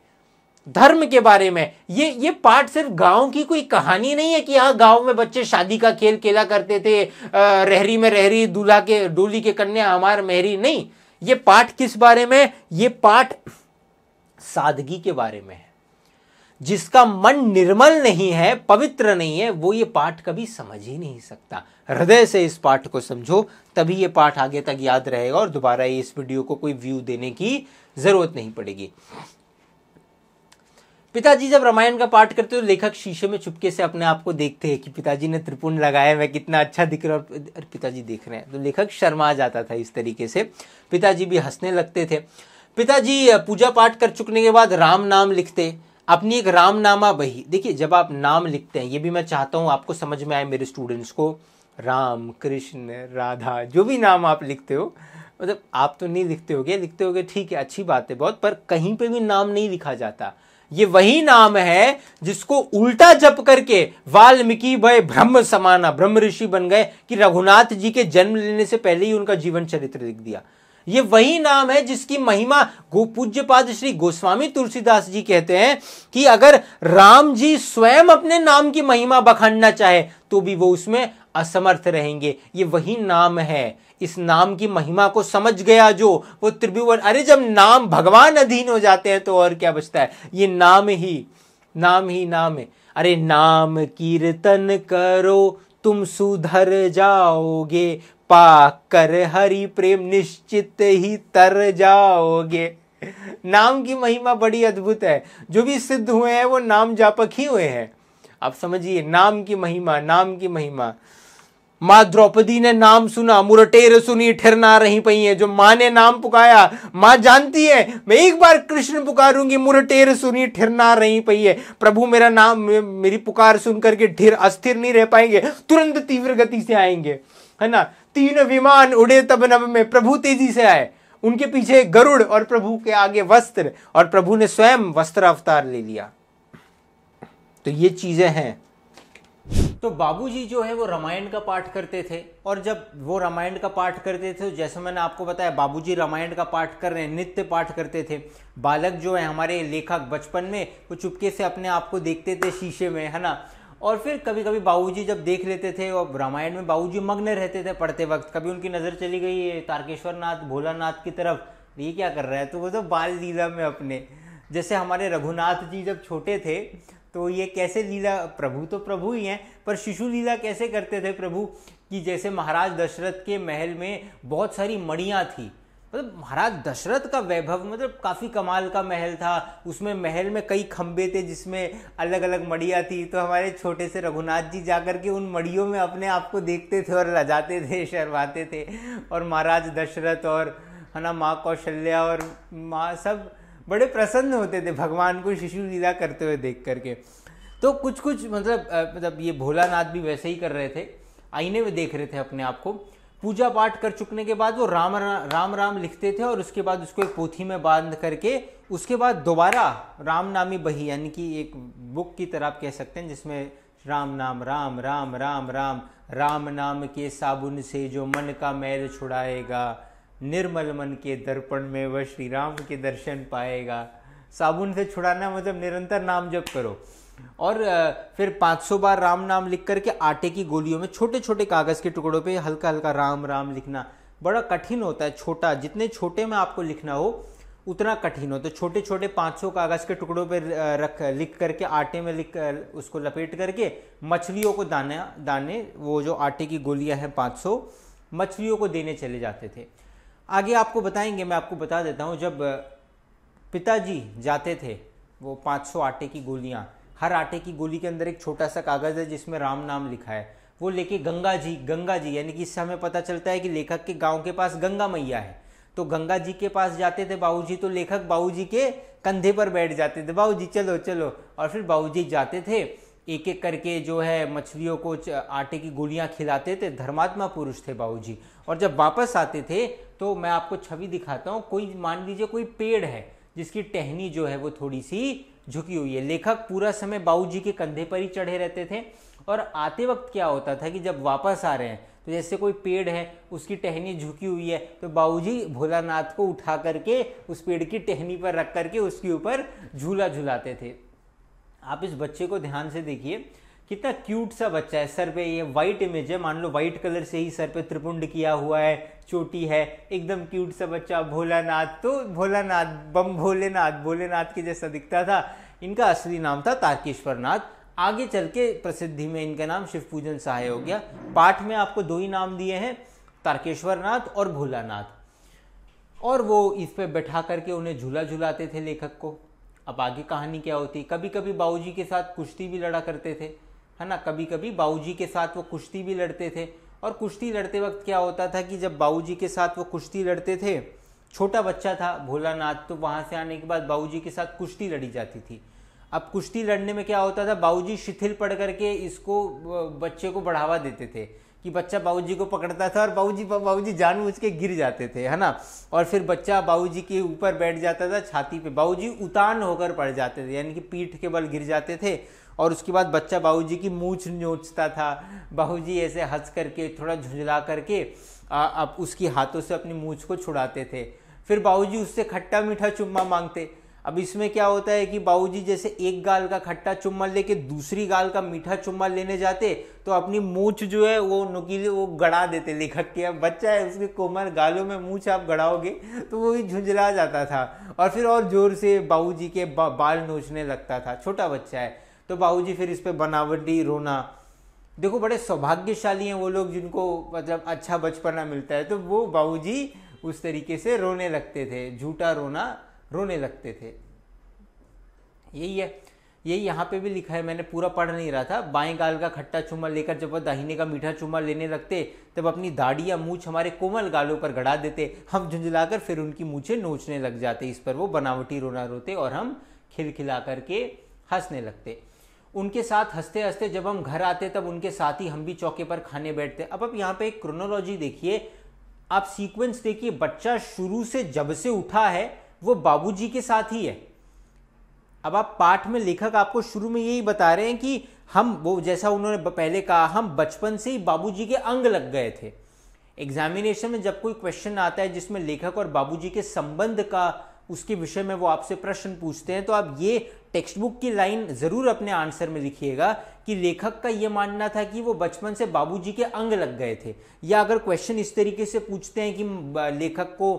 धर्म के बारे में। ये पाठ सिर्फ गांव की कोई कहानी नहीं है कि हाँ गांव में बच्चे शादी का खेल खेला करते थे, रहरी में रहरी, दूल्हा के डोली के कन्या हमार मेहरी। नहीं, ये पाठ किस बारे में, ये पाठ सादगी के बारे में है। जिसका मन निर्मल नहीं है, पवित्र नहीं है, वो ये पाठ कभी समझ ही नहीं सकता। हृदय से इस पाठ को समझो, तभी ये पाठ आगे तक याद रहेगा और दोबारा इस वीडियो को कोई व्यू देने की जरूरत नहीं पड़ेगी। पिताजी जब रामायण का पाठ करते हो, लेखक शीशे में चुपके से अपने आप को देखते हैं कि पिताजी ने त्रिपुंड लगाया, मैं कितना अच्छा दिख रहा हूं, और पिताजी देख रहे हैं, तो लेखक शर्मा जाता था इस तरीके से। पिताजी भी हंसने लगते थे। पिताजी पूजा पाठ कर चुकने के बाद राम नाम लिखते, अपनी एक रामनामा बही। देखिए जब आप नाम लिखते हैं, ये भी मैं चाहता हूँ आपको समझ में आए मेरे स्टूडेंट्स को, राम, कृष्ण, राधा, जो भी नाम आप लिखते हो, मतलब आप तो नहीं लिखते होगे, लिखते होगे ठीक है, अच्छी बात है बहुत, पर कहीं पे भी नाम नहीं लिखा जाता। ये वही नाम है जिसको उल्टा जप करके वाल्मीकि भय ब्रह्म समाना, ब्रह्म ऋषि बन गए, कि रघुनाथ जी के जन्म लेने से पहले ही उनका जीवन चरित्र लिख दिया। ये वही नाम है जिसकी महिमा पूज्यपाद श्री गोस्वामी तुलसीदास जी कहते हैं कि अगर राम जी स्वयं अपने नाम की महिमा बखानना चाहे तो भी वो उसमें असमर्थ रहेंगे। ये वही नाम है, इस नाम की महिमा को समझ गया जो, वो त्रिभुवन। अरे जब नाम भगवान अधीन हो जाते हैं तो और क्या बचता है, ये नाम ही नाम ही नाम है। अरे नाम कीर्तन करो तुम सुधर जाओगे, पाकर हरि प्रेम निश्चित ही तर जाओगे। नाम की महिमा बड़ी अद्भुत है, जो भी सिद्ध हुए हैं वो नाम जापक ही हुए हैं। आप समझिए नाम की महिमा, नाम की महिमा। माँ द्रौपदी ने नाम सुना, मुरटेर सुनी ठिर ना रही पई है। जो माँ ने नाम पुकाया, माँ जानती है मैं एक बार कृष्ण पुकारूंगी, मुरटेर सुनी ठिर ना रही पई है। प्रभु मेरा नाम, मेरी पुकार सुन करके ठिर अस्थिर नहीं रह पाएंगे, तुरंत तीव्र गति से आएंगे, है ना। तीन विमान उड़े तब नभ में, प्रभु तेजी से आए, उनके पीछे गरुड़ और प्रभु के आगे वस्त्र, और प्रभु ने स्वयं वस्त्र अवतार ले लिया। तो ये चीजें हैं। तो बाबूजी जो है वो रामायण का पाठ करते थे, और जब वो रामायण का पाठ करते थे, जैसे मैंने आपको बताया, बाबूजी रामायण का पाठ कर रहे हैं, नित्य पाठ करते थे। बालक जो है हमारे लेखक बचपन में वो चुपके से अपने आप को देखते थे शीशे में, है ना। और फिर कभी कभी बाबूजी जब देख लेते थे, और रामायण में बाबूजी मग्न रहते थे पढ़ते वक्त, कभी उनकी नज़र चली गई तारकेश्वरनाथ भोलानाथ की तरफ, ये क्या कर रहा है, तो वो तो बाल लीला में अपने, जैसे हमारे रघुनाथ जी जब छोटे थे तो ये कैसे लीला, प्रभु तो प्रभु ही हैं, पर शिशु लीला कैसे करते थे प्रभु, कि जैसे महाराज दशरथ के महल में बहुत सारी मणियाँ थी, मतलब महाराज दशरथ का वैभव, मतलब काफ़ी कमाल का महल था, उसमें महल में कई खंबे थे जिसमें अलग अलग मड़ियाँ थी। तो हमारे छोटे से रघुनाथ जी जाकर के उन मड़ियों में अपने आप को देखते थे और लजाते थे, शर्माते थे, और महाराज दशरथ और, है ना, माँ कौशल्या और माँ, सब बड़े प्रसन्न होते थे भगवान को शिशु लीला करते हुए देख करके। तो कुछ कुछ मतलब ये भोलानाथ भी वैसे ही कर रहे थे, आईने में देख रहे थे अपने आप को। पूजा पाठ कर चुकने के बाद वो राम राम राम लिखते थे, और उसके बाद उसको एक पोथी में बांध करके, उसके बाद दोबारा रामनामी बही, यानी कि एक बुक की तरह आप कह सकते हैं, जिसमें राम नाम राम राम राम राम राम नाम के साबुन से जो मन का मैल छुड़ाएगा, निर्मल मन के दर्पण में वह श्री राम के दर्शन पाएगा। साबुन से छुड़ाना मतलब निरंतर नाम जप करो। और फिर 500 बार राम नाम लिख करके आटे की गोलियों में छोटे छोटे कागज़ के टुकड़ों पे हल्का हल्का राम राम लिखना बड़ा कठिन होता है। छोटा, जितने छोटे में आपको लिखना हो उतना कठिन हो, तो छोटे छोटे 500 कागज़ के टुकड़ों पे रख लिख करके आटे में लिख उसको लपेट करके मछलियों को दाने वो जो आटे की गोलियाँ हैं 500 मछलियों को देने चले जाते थे। आगे आपको बताएंगे, मैं आपको बता देता हूँ, जब पिताजी जाते थे वो 500 आटे की गोलियाँ, हर आटे की गोली के अंदर एक छोटा सा कागज़ है जिसमें राम नाम लिखा है, वो लेके गंगा जी यानी कि इससे हमें पता चलता है कि लेखक के गांव के पास गंगा मैया है, तो गंगा जी के पास जाते थे बाबूजी, तो लेखक बाबूजी के कंधे पर बैठ जाते थे, बाबूजी चलो चलो, और फिर बाबूजी जाते थे एक एक करके जो है मछलियों को आटे की गोलियां खिलाते थे। धर्मात्मा पुरुष थे बाबूजी। और जब वापस आते थे तो मैं आपको छवि दिखाता हूँ, कोई मान लीजिए कोई पेड़ है जिसकी टहनी जो है वो थोड़ी सी झुकी हुई है, लेखक पूरा समय बाबूजी के कंधे पर ही चढ़े रहते थे। और आते वक्त क्या होता था कि जब वापस आ रहे हैं तो जैसे कोई पेड़ है उसकी टहनी झुकी हुई है, तो बाबूजी भोलानाथ को उठा करके उस पेड़ की टहनी पर रख करके उसके ऊपर झूला झुलाते थे। आप इस बच्चे को ध्यान से देखिए, कितना क्यूट सा बच्चा है। सर पे ये वाइट इमेज है, मान लो वाइट कलर से ही सर पे त्रिपुंड किया हुआ है, चोटी है, एकदम क्यूट सा बच्चा। भोलानाथ तो भोलानाथ बम भोलेनाथ, भोलेनाथ के जैसा दिखता था। इनका असली नाम था तारकेश्वरनाथ। आगे चल के प्रसिद्धि में इनका नाम शिवपूजन सहाय हो गया। पाठ में आपको दो ही नाम दिए हैं, तारकेश्वरनाथ और भोलानाथ। और वो इस पर बैठा करके उन्हें झूला झुलाते थे लेखक को। अब आगे कहानी क्या होती, कभी कभी बाबूजी के साथ कुश्ती भी लड़ा करते थे, है ना, कभी कभी बाबूजी के साथ वो कुश्ती भी लड़ते थे। और कुश्ती लड़ते वक्त क्या होता था कि जब बाबूजी के साथ वो कुश्ती लड़ते थे, छोटा बच्चा था भोलानाथ, तो वहाँ से आने के बाद बाबूजी के साथ कुश्ती लड़ी जाती थी। अब कुश्ती लड़ने में क्या होता था, बाबूजी शिथिल पड़ करके इसको बच्चे को बढ़ावा देते थे कि बच्चा बाबूजी को पकड़ता था और बाबूजी जानबूझ के गिर जाते थे, है ना। और फिर बच्चा बाबूजी के ऊपर बैठ जाता था छाती पे, बाबूजी उतान होकर पड़ जाते थे, यानी कि पीठ के बल गिर जाते थे। और उसके बाद बच्चा बाबूजी की मूंछ नोचता था, बाबूजी ऐसे हंस करके थोड़ा झुंझला करके अब उसकी हाथों से अपनी मूंछ को छुड़ाते थे। फिर बाबूजी उससे खट्टा मीठा चुम्मा मांगते। अब इसमें क्या होता है कि बाबूजी जैसे एक गाल का खट्टा चुम्मा लेके दूसरी गाल का मीठा चुम्मा लेने जाते तो अपनी मूंछ जो है वो नुकीले वो गड़ा देते लेखक के। अब बच्चा है, उसके कोमल गालों में मूंछ आप गड़ाओगे तो वो भी झुंझला जाता था और फिर और जोर से बाबूजी के बाल नोचने लगता था। छोटा बच्चा है तो बाबूजी फिर इस पर बनावटी रोना। देखो बड़े सौभाग्यशाली हैं वो लोग जिनको मतलब अच्छा बचपना मिलता है। तो वो बाबूजी उस तरीके से रोने लगते थे, झूठा रोना रोने लगते थे। यही है, यही यहाँ पे भी लिखा है, मैंने पूरा पढ़ नहीं रहा था। बाएं गाल का खट्टा चुम्मा लेकर जब वह दाहिने का मीठा चुम्मा लेने लगते तब अपनी दाढ़ी या मूछ हमारे कोमल गालों पर गड़ा देते, हम झुंझलाकर फिर उनकी मूछें नोचने लग जाते। इस पर वो बनावटी रोना रोते और हम खिलखिला करके हंसने लगते। उनके साथ हंसते हंसते जब हम घर आते तब उनके साथ ही हम भी चौके पर खाने बैठते। अब आप यहाँ पे एक क्रोनोलॉजी देखिए, आप सीक्वेंस देखिए, बच्चा शुरू से जब से उठा है वो बाबूजी के साथ ही है। अब आप पाठ में लेखक आपको शुरू में यही बता रहे हैं कि हम वो जैसा उन्होंने पहले कहा, हम बचपन से ही बाबूजी के अंग लग गए थे। एग्जामिनेशन में जब कोई क्वेश्चन आता है जिसमें लेखक और बाबूजी के संबंध का उसके विषय में वो आपसे प्रश्न पूछते हैं, तो आप ये टेक्स्ट बुक की लाइन जरूर अपने आंसर में लिखिएगा कि लेखक का ये मानना था कि वो बचपन से बाबूजी के अंग लग गए थे। या अगर क्वेश्चन इस तरीके से पूछते हैं कि लेखक को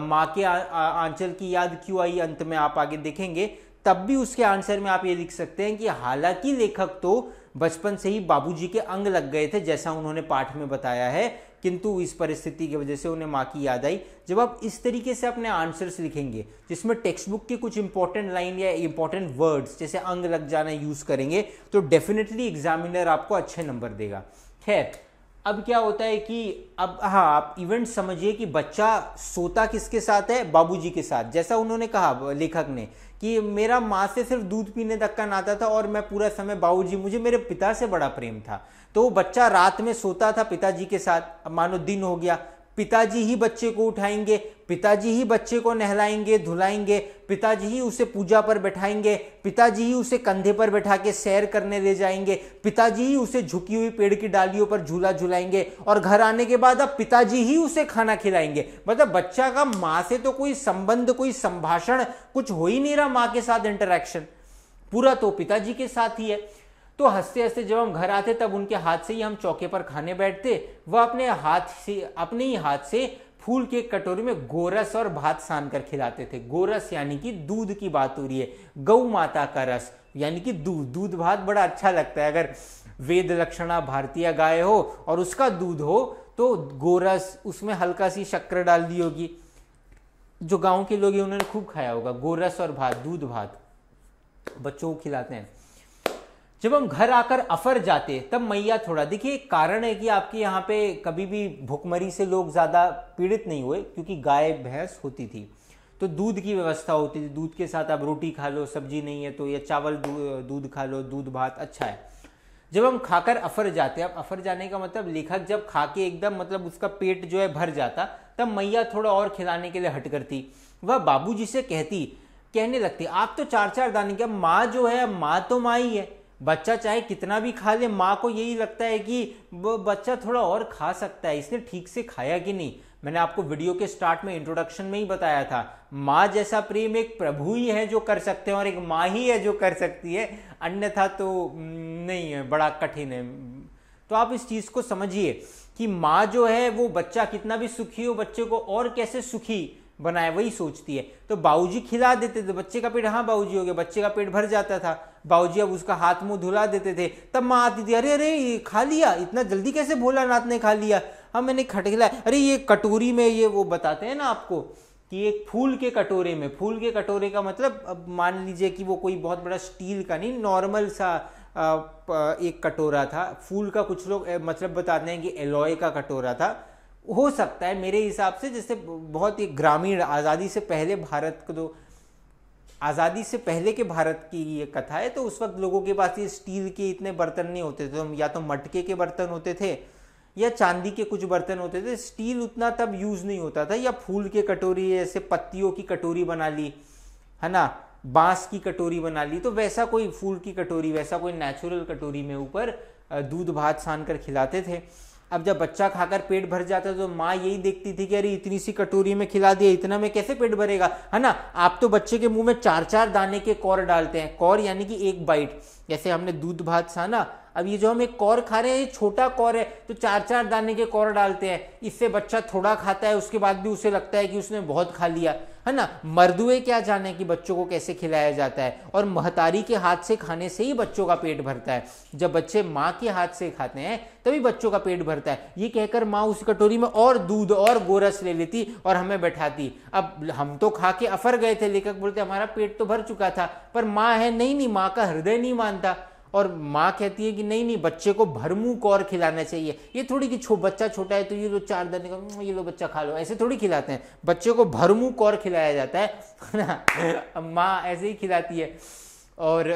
माँ के आंचल की याद क्यों आई, अंत में आप आगे देखेंगे, तब भी उसके आंसर में आप ये लिख सकते हैं कि हालांकि लेखक तो बचपन से ही बाबूजी के अंग लग गए थे जैसा उन्होंने पाठ में बताया है, किंतु इस परिस्थिति की वजह से उन्हें माँ की याद आई। जब आप इस तरीके से अपने आंसर्स लिखेंगे जिसमें टेक्स्ट बुक के कुछ इंपॉर्टेंट लाइन या इंपॉर्टेंट वर्ड्स जैसे अंग लग जाना यूज करेंगे, तो डेफिनेटली एग्जामिनर आपको अच्छे नंबर देगा। खैर, अब क्या होता है कि अब हाँ, आप इवेंट समझिए कि बच्चा सोता किसके साथ है, बाबूजी के साथ। जैसा उन्होंने कहा लेखक ने कि मेरा माँ से सिर्फ दूध पीने तक का नाता था और मैं पूरा समय बाबूजी, मुझे मेरे पिता से बड़ा प्रेम था। तो बच्चा रात में सोता था पिताजी के साथ। अब मानो दिन हो गया, पिताजी ही बच्चे को उठाएंगे, पिताजी ही बच्चे को नहलाएंगे धुलाएंगे, पिताजी ही उसे पूजा पर बैठाएंगे, पिताजी ही उसे कंधे पर बैठा के सैर करने ले जाएंगे, पिताजी ही उसे झुकी हुई पेड़ की डालियों पर झूला झुलाएंगे और घर आने के बाद अब पिताजी ही उसे खाना खिलाएंगे। मतलब बच्चा का माँ से तो कोई संबंध, कोई संभाषण, कुछ हो ही नहीं रहा माँ के साथ इंटरेक्शन, पूरा तो पिताजी के साथ ही है। तो हंसते हंसते जब हम घर आते तब उनके हाथ से ही हम चौके पर खाने बैठते। वह अपने ही हाथ से फूल के कटोरी में गोरस और भात सान कर खिलाते थे। गोरस यानी कि दूध की बात हो रही है, गौ माता का रस यानी कि दूध भात बड़ा अच्छा लगता है। अगर वेद लक्षणा भारतीय गाय हो और उसका दूध हो तो गोरस, उसमें हल्का सी शक्कर डाल दी होगी, जो गाँव के लोग हैं उन्होंने खूब खाया होगा। गोरस और भात, दूध भात बच्चों को खिलाते हैं। जब हम घर आकर अफर जाते तब मैया थोड़ा देखिए, कारण है कि आपके यहाँ पे कभी भी भुखमरी से लोग ज़्यादा पीड़ित नहीं हुए क्योंकि गाय भैंस होती थी तो दूध की व्यवस्था होती थी। दूध के साथ आप रोटी खा लो, सब्जी नहीं है तो या चावल दूध खा लो, दूध भात अच्छा है। जब हम खाकर अफर जाते, अब अफर जाने का मतलब लेखक जब खा के एकदम मतलब उसका पेट जो है भर जाता तब मैया थोड़ा और खिलाने के लिए हट करती। वह बाबूजी से कहने लगती आप तो चार चार दाने के, माँ जो है माँ तो माँ ही है, बच्चा चाहे कितना भी खा ले माँ को यही लगता है कि वो बच्चा थोड़ा और खा सकता है, इसने ठीक से खाया कि नहीं। मैंने आपको वीडियो के स्टार्ट में इंट्रोडक्शन में ही बताया था माँ जैसा प्रेम एक प्रभु ही है जो कर सकते हैं और एक माँ ही है जो कर सकती है, अन्यथा तो नहीं है, बड़ा कठिन है। तो आप इस चीज़ को समझिए कि माँ जो है वो बच्चा कितना भी सुखी हो बच्चे को और कैसे सुखी बनाए वही सोचती है। तो बाबूजी खिला देते थे बच्चे का पेट, हाँ बाबूजी हो गया, बच्चे का पेट भर जाता था, बाबूजी अब उसका हाथ मुंह धुला देते थे। तब माँ आती थी, अरे अरे ये खा लिया, इतना जल्दी कैसे भोलानाथ ने खा लिया, हाँ मैंने खटखिला, अरे ये कटोरी में ये वो बताते हैं ना आपको कि एक फूल के कटोरे में, फूल के कटोरे का मतलब अब मान लीजिए कि वो कोई बहुत बड़ा स्टील का नहीं, नॉर्मल सा एक कटोरा था, फूल का कुछ लोग मतलब बताते हैं कि एलॉय का कटोरा था, हो सकता है मेरे हिसाब से जैसे बहुत ही ग्रामीण आज़ादी से पहले भारत को, तो आज़ादी से पहले के भारत की ये कथा है, तो उस वक्त लोगों के पास ये स्टील के इतने बर्तन नहीं होते थे, या तो मटके के बर्तन होते थे या चांदी के कुछ बर्तन होते थे, स्टील उतना तब यूज़ नहीं होता था, या फूल के कटोरी जैसे पत्तियों की कटोरी बना ली है ना, बाँस की कटोरी बना ली, तो वैसा कोई फूल की कटोरी, वैसा कोई नेचुरल कटोरी में ऊपर दूध भात सान कर खिलाते थे। अब जब बच्चा खाकर पेट भर जाता तो माँ यही देखती थी कि अरे इतनी सी कटोरी में खिला दिया, इतना में कैसे पेट भरेगा, है ना। आप तो बच्चे के मुंह में चार चार दाने के कौर डालते हैं, कौर यानी कि एक बाइट, जैसे हमने दूध भात साना, अब ये जो हम एक कौर खा रहे हैं ये छोटा कौर है तो चार चार दाने के कौर डालते हैं, इससे बच्चा थोड़ा खाता है उसके बाद भी उसे लगता है कि उसने बहुत खा लिया, है ना। मर्दुए क्या जाने कि बच्चों को कैसे खिलाया जाता है, और महतारी के हाथ से खाने से ही बच्चों का पेट भरता है, जब बच्चे माँ के हाथ से खाते हैं तभी बच्चों का पेट भरता है। ये कहकर माँ उस कटोरी में और दूध और गोरस ले लेती और हमें बैठाती। अब हम तो खा के अफर गए थे, लेखक बोलते हमारा पेट तो भर चुका था, पर माँ है नहीं माँ का हृदय नहीं मानता, और माँ कहती है कि नहीं बच्चे को भरमूंह कौर खिलाना चाहिए, ये थोड़ी कि बच्चा छोटा है तो ये लो चार दाने का, ये लो बच्चा खा लो, ऐसे थोड़ी खिलाते हैं, बच्चे को भरमूंह कौर खिलाया जाता है ना। माँ ऐसे ही खिलाती है और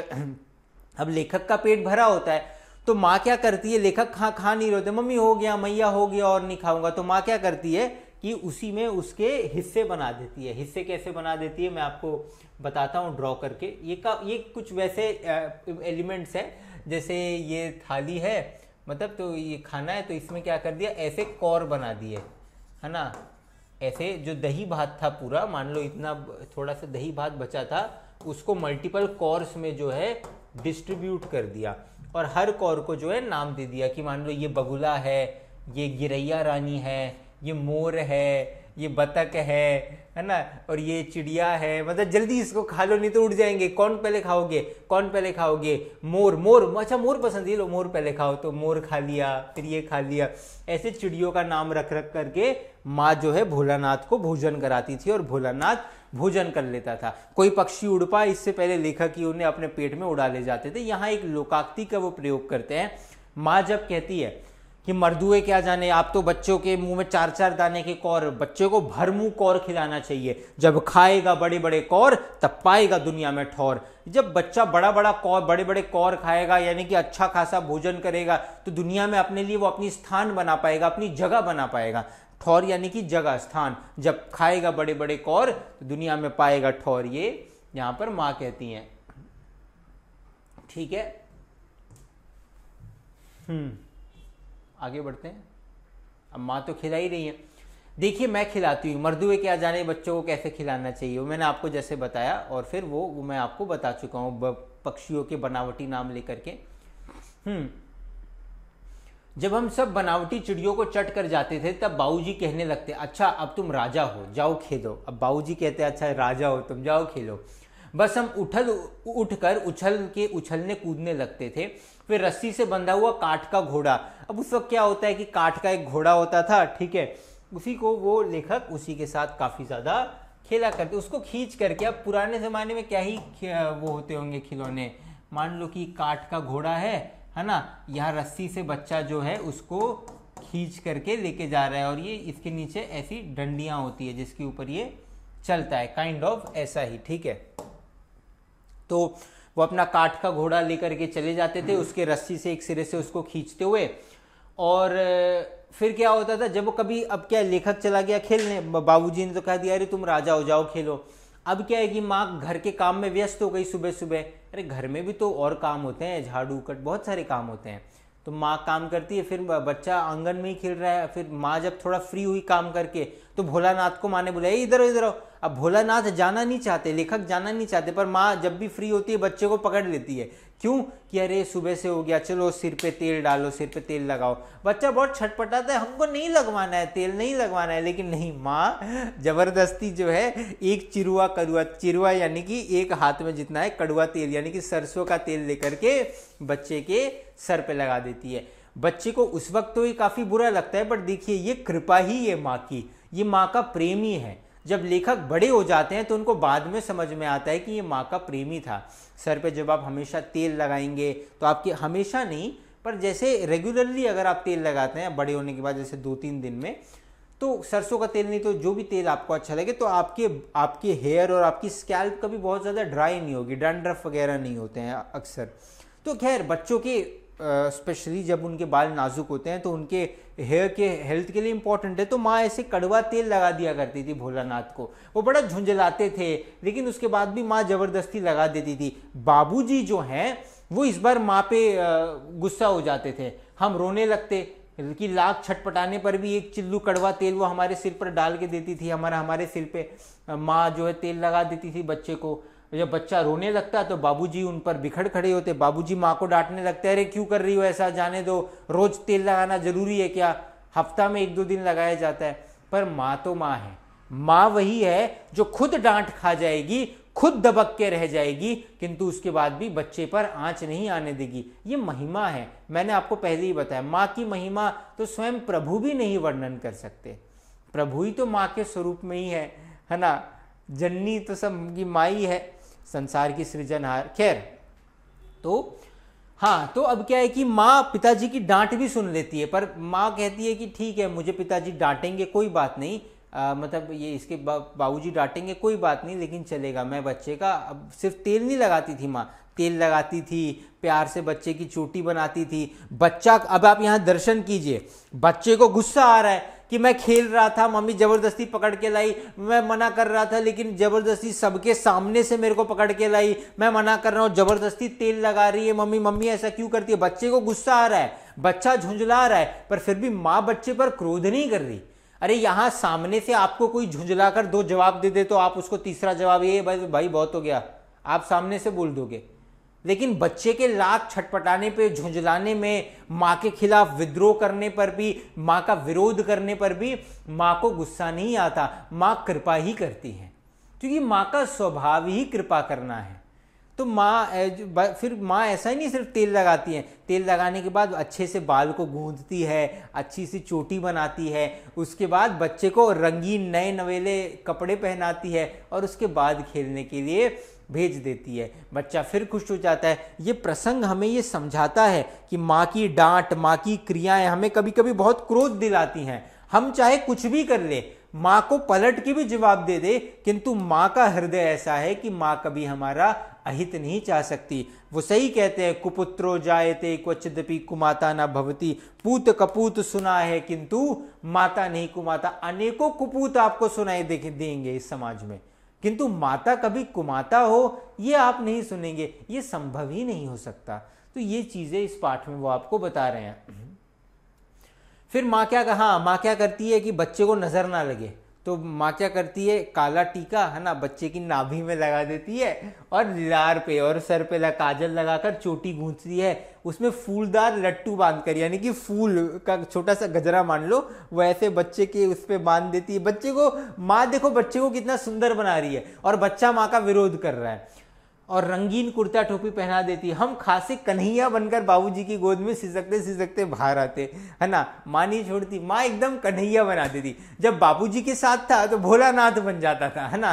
अब लेखक का पेट भरा होता है तो माँ क्या करती है, लेखक खा नहीं रहे, मम्मी हो गया मैया हो गया और नहीं खाऊंगा, तो माँ क्या करती है कि उसी में उसके हिस्से बना देती है। हिस्से कैसे बना देती है मैं आपको बताता हूँ ड्रॉ करके। ये कुछ वैसे एलिमेंट्स हैं, जैसे ये थाली है मतलब तो ये खाना है, तो इसमें क्या कर दिया ऐसे कौर बना दिए, है ना। ऐसे जो दही भात था पूरा, मान लो इतना थोड़ा सा दही भात बचा था, उसको मल्टीपल कौर्स में जो है डिस्ट्रीब्यूट कर दिया और हर कौर को जो है नाम दे दिया कि मान लो ये बगुला है, ये गिरैया रानी है, ये मोर है, ये बतख है ना, और ये चिड़िया है। मतलब जल्दी इसको खा लो नहीं तो उड़ जाएंगे। कौन पहले खाओगे, कौन पहले खाओगे, मोर मोर, अच्छा मोर पसंद है, लो मोर पहले खाओ, तो मोर खा लिया, फिर ये खा लिया। ऐसे चिड़ियों का नाम रख रख करके माँ जो है भोलानाथ को भोजन कराती थी और भोलानाथ भोजन कर लेता था। कोई पक्षी उड़ पाए इससे पहले लेखक ही उन्हें अपने पेट में उड़ा ले जाते थे। यहाँ एक लोकाक्ति का वो प्रयोग करते हैं। माँ जब कहती है कि मर्दुए क्या जाने, आप तो बच्चों के मुंह में चार चार दाने के कौर, बच्चे को भरमूंह कौर खिलाना चाहिए, जब खाएगा बड़े बड़े कौर तब पाएगा दुनिया में ठौर। जब बच्चा बड़ा बड़ा कौर बड़े बड़े कौर खाएगा यानी कि अच्छा खासा भोजन करेगा तो दुनिया में अपने लिए वो अपनी स्थान बना पाएगा, अपनी जगह बना पाएगा। ठौर यानी कि जगह, स्थान। जब खाएगा बड़े बड़े कौर तो दुनिया में पाएगा ठौर, ये यहाँ पर माँ कहती हैं। ठीक है, आगे बढ़ते हैं। अब माँ तो खिला ही रही है, देखिए मैं खिलाती हूँ, मर्दुए क्या जाने बच्चों को कैसे खिलाना चाहिए, वो मैंने आपको जैसे बताया। और फिर वो मैं आपको बता चुका हूँ पक्षियों के बनावटी नाम लेकर के। जब हम सब बनावटी चिड़ियों को चट कर जाते थे तब बाबूजी कहने लगते, अच्छा अब तुम राजा हो, जाओ खेलो। अब बाबूजी कहते अच्छा राजा हो तुम, जाओ खेलो। बस हम उठकर उछलने कूदने लगते थे। फिर रस्सी से बंधा हुआ काठ का घोड़ा, अब उस वक्त क्या होता है कि काठ का एक घोड़ा होता था, ठीक है, उसी को वो लेखक उसी के साथ काफ़ी ज़्यादा खेला करते, उसको खींच करके। अब पुराने ज़माने में क्या ही वो होते होंगे खिलौने, मान लो कि काट का घोड़ा है ना, यहाँ रस्सी से बच्चा जो है उसको खींच करके लेके जा रहा है और ये इसके नीचे ऐसी डंडियाँ होती है जिसके ऊपर ये चलता है, काइंड ऑफ ऐसा ही, ठीक है। तो वो अपना काठ का घोड़ा लेकर के चले जाते थे, उसके रस्सी से एक सिरे से उसको खींचते हुए, और फिर क्या होता था जब वो कभी, अब क्या लेखक चला गया खेलने, बाबूजी ने तो कह दिया अरे तुम राजा हो जाओ खेलो। अब क्या है कि माँ घर के काम में व्यस्त हो गई सुबह सुबह, अरे घर में भी तो और काम होते हैं, झाड़ू कट बहुत सारे काम होते हैं, तो माँ काम करती है, फिर बच्चा आंगन में ही खेल रहा है। फिर माँ जब थोड़ा फ्री हुई काम करके तो भोलानाथ को माँ ने बुलाया, इधर इधर आओ। अब भोलानाथ जाना नहीं चाहते, लेखक जाना नहीं चाहते, पर माँ जब भी फ्री होती है बच्चे को पकड़ लेती है, क्यों कि अरे सुबह से हो गया, चलो सिर पे तेल डालो, सिर पे तेल लगाओ। बच्चा बहुत छटपटाता है, हमको नहीं लगवाना है, तेल नहीं लगवाना है, लेकिन नहीं, माँ जबरदस्ती जो है एक चिरुआ कड़ुआ, चिरुआ यानी कि एक हाथ में जितना है, कड़ुआ तेल यानी कि सरसों का तेल लेकर के बच्चे के सर पे लगा देती है। बच्चे को उस वक्त तो ये काफ़ी बुरा लगता है, बट देखिए ये कृपा ही है माँ की, ये माँ का प्रेम ही है। जब लेखक बड़े हो जाते हैं तो उनको बाद में समझ में आता है कि ये माँ का प्रेमी था। सर पे जब आप हमेशा तेल लगाएंगे तो आपके, हमेशा नहीं पर जैसे रेगुलरली अगर आप तेल लगाते हैं बड़े होने के बाद, जैसे 2-3 दिन में, तो सरसों का तेल नहीं तो जो भी तेल आपको अच्छा लगे, तो आपके हेयर और आपकी स्कैल्प कभी बहुत ज़्यादा ड्राई नहीं होगी, डैंड्रफ वगैरह नहीं होते हैं अक्सर। तो खैर बच्चों के स्पेशली जब उनके बाल नाजुक होते हैं तो उनके हेयर के हेल्थ के लिए इंपॉर्टेंट है, तो माँ ऐसे कड़वा तेल लगा दिया करती थी भोलानाथ को। वो बड़ा झुंझलाते थे लेकिन उसके बाद भी माँ जबरदस्ती लगा देती थी। बाबूजी जो हैं वो इस बार माँ पे गुस्सा हो जाते थे, हम रोने लगते कि लाख छटपटाने पर भी एक चिल्लू कड़वा तेल वो हमारे सिर पर डाल के देती थी, हमारे सिर पर माँ जो है तेल लगा देती थी बच्चे को। जब बच्चा रोने लगता तो बाबूजी उन पर बिखर खड़े होते, बाबूजी माँ को डांटने लगते, अरे क्यों कर रही हो ऐसा, जाने दो, रोज तेल लगाना जरूरी है क्या, हफ्ता में 1-2 दिन लगाया जाता है। पर माँ तो माँ है, माँ वही है जो खुद डांट खा जाएगी, खुद दबक के रह जाएगी, किंतु उसके बाद भी बच्चे पर आँच नहीं आने देगी। ये महिमा है, मैंने आपको पहले ही बताया, माँ की महिमा तो स्वयं प्रभु भी नहीं वर्णन कर सकते, प्रभु ही तो माँ के स्वरूप में ही है ना, जननी तो सबकी माँ ही है, संसार की सृजनहार। खैर तो हाँ, तो अब क्या है कि माँ पिताजी की डांट भी सुन लेती है, पर माँ कहती है कि ठीक है मुझे पिताजी डांटेंगे कोई बात नहीं, मतलब ये इसके बाबूजी डांटेंगे कोई बात नहीं, लेकिन चलेगा, मैं बच्चे का, अब सिर्फ तेल नहीं लगाती थी माँ, तेल लगाती थी, प्यार से बच्चे की चोटी बनाती थी। बच्चा, अब आप यहाँ दर्शन कीजिए, बच्चे को गुस्सा आ रहा है कि मैं खेल रहा था, मम्मी जबरदस्ती पकड़ के लाई, मैं मना कर रहा था लेकिन जबरदस्ती सबके सामने से मेरे को पकड़ के लाई, मैं मना कर रहा हूँ, जबरदस्ती तेल लगा रही है मम्मी, मम्मी ऐसा क्यों करती है। बच्चे को गुस्सा आ रहा है, बच्चा झुंझला रहा है, पर फिर भी माँ बच्चे पर क्रोध नहीं कर रही। अरे यहाँ सामने से आपको कोई झुंझला कर 2 जवाब दे दे तो आप उसको तीसरा जवाब, ये भाई बहुत हो गया, आप सामने से बोल दोगे। लेकिन बच्चे के लाख छटपटाने पे, झुंझलाने में, माँ के खिलाफ विद्रोह करने पर भी, माँ का विरोध करने पर भी माँ को गुस्सा नहीं आता, माँ कृपा ही करती है, क्योंकि माँ का स्वभाव ही कृपा करना है। तो माँ, फिर माँ ऐसा ही नहीं सिर्फ तेल लगाती है, तेल लगाने के बाद अच्छे से बाल को गूंथती है, अच्छी सी चोटी बनाती है, उसके बाद बच्चे को रंगीन नए नवेले कपड़े पहनाती है और उसके बाद खेलने के लिए भेज देती है, बच्चा फिर खुश हो जाता है। ये प्रसंग हमें ये समझाता है कि माँ की डांट, माँ की क्रियाएं हमें कभी कभी बहुत क्रोध दिलाती हैं, हम चाहे कुछ भी कर ले, माँ को पलट के भी जवाब दे दे, किंतु माँ का हृदय ऐसा है कि माँ कभी हमारा अहित नहीं चाह सकती। वो सही कहते हैं, कुपुत्रो जायते क्वचिदपि कुमाता न भवति, पूत कपूत सुना है किंतु माता नहीं कुमाता। अनेकों कुपूत आपको सुनाई देंगे इस समाज में, किंतु माता कभी कुमाता हो ये आप नहीं सुनेंगे, ये संभव ही नहीं हो सकता। तो ये चीज़ें इस पाठ में वो आपको बता रहे हैं। फिर माँ क्या करती है कि बच्चे को नज़र ना लगे, तो माँ क्या करती है, काला टीका है ना बच्चे की नाभि में लगा देती है और लार पे और सर पे काजल लगाकर चोटी गूंथती है, उसमें फूलदार लट्टू बांधकर, यानी कि फूल का छोटा सा गजरा मान लो, वो ऐसे बच्चे के उस पे बांध देती है। बच्चे को माँ, देखो बच्चे को कितना सुंदर बना रही है और बच्चा माँ का विरोध कर रहा है। और रंगीन कुर्ता टोपी पहना देती। हम खासे कन्हैया बनकर बाबूजी की गोद में सिसकते सिसकते बाहर आते, है ना। माँ नहीं छोड़ती, माँ एकदम कन्हैया बना देती। जब बाबूजी के साथ था तो भोलानाथ बन जाता था, है ना।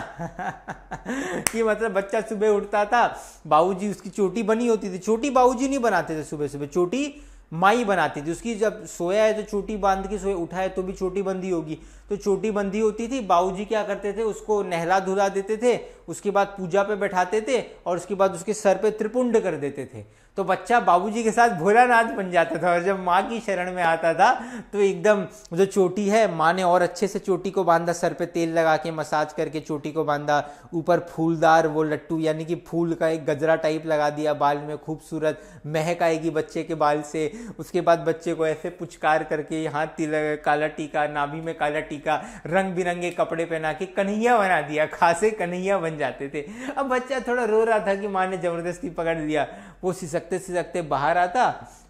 कि मतलब बच्चा सुबह उठता था, बाबूजी उसकी चोटी बनी होती थी। चोटी बाबूजी नहीं बनाते थे, सुबह सुबह चोटी माई बनाती थी उसकी। जब सोया है तो चोटी बांध के सोए, उठा है तो भी चोटी बंधी होगी, तो चोटी बंधी होती थी। बाबूजी क्या करते थे, उसको नहला धुला देते थे, उसके बाद पूजा पे बैठाते थे और उसके बाद उसके सर पे त्रिपुंड कर देते थे। तो बच्चा बाबूजी के साथ भोलानाथ बन जाता था। और जब माँ की शरण में आता था तो एकदम जो चोटी है, माँ ने और अच्छे से चोटी को बांधा, सर पे तेल लगा के मसाज करके चोटी को बांधा, ऊपर फूलदार वो लट्टू यानी कि फूल का एक गजरा टाइप लगा दिया बाल में, खूबसूरत महक आएगी बच्चे के बाल से। उसके बाद बच्चे को ऐसे पुचकार करके यहाँ तिलक, काला टीका, नाभि में काला टीका, रंग बिरंगे कपड़े पहना के कन्हैया बना दिया। खासे कन्हैया बन जाते थे। अब बच्चा थोड़ा रो रहा था कि माँ ने जबरदस्ती पकड़ लिया। वो सिसकते सिसकते बाहर आता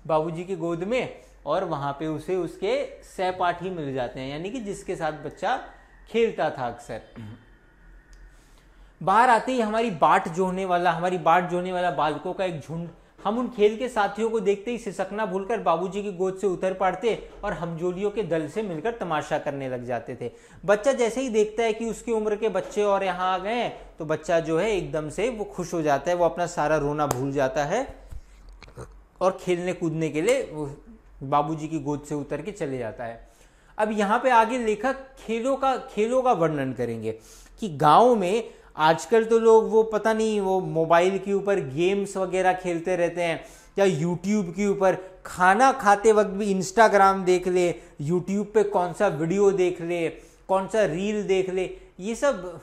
बाबूजी की गोद में, और वहाँ पे उसे उसके सहपाठी मिल जाते हैं, यानी कि जिसके साथ बच्चा खेलता था अक्सर। बाहर आते ही हमारी बाट जोहने वाला बालकों का एक झुंड, हम उन खेल के साथियों को देखते ही सिसकना भूलकर बाबूजी की गोद से उतर पड़ते और हमजोलियों के दल से मिलकर तमाशा करने लग जाते थे। बच्चा जैसे ही देखता है कि उसकी उम्र के बच्चे और यहाँ आ गए, तो बच्चा जो है एकदम से वो खुश हो जाता है। वो अपना सारा रोना भूल जाता है और खेलने कूदने के लिए वो बाबूजी की गोद से उतर के चले जाता है। अब यहाँ पे आगे लेखक खेलों का वर्णन करेंगे कि गाँव में आजकल तो लोग वो पता नहीं वो मोबाइल के ऊपर गेम्स वगैरह खेलते रहते हैं, या यूट्यूब के ऊपर खाना खाते वक्त भी इंस्टाग्राम देख ले, यूट्यूब पे कौन सा वीडियो देख ले, कौन सा रील देख ले। ये सब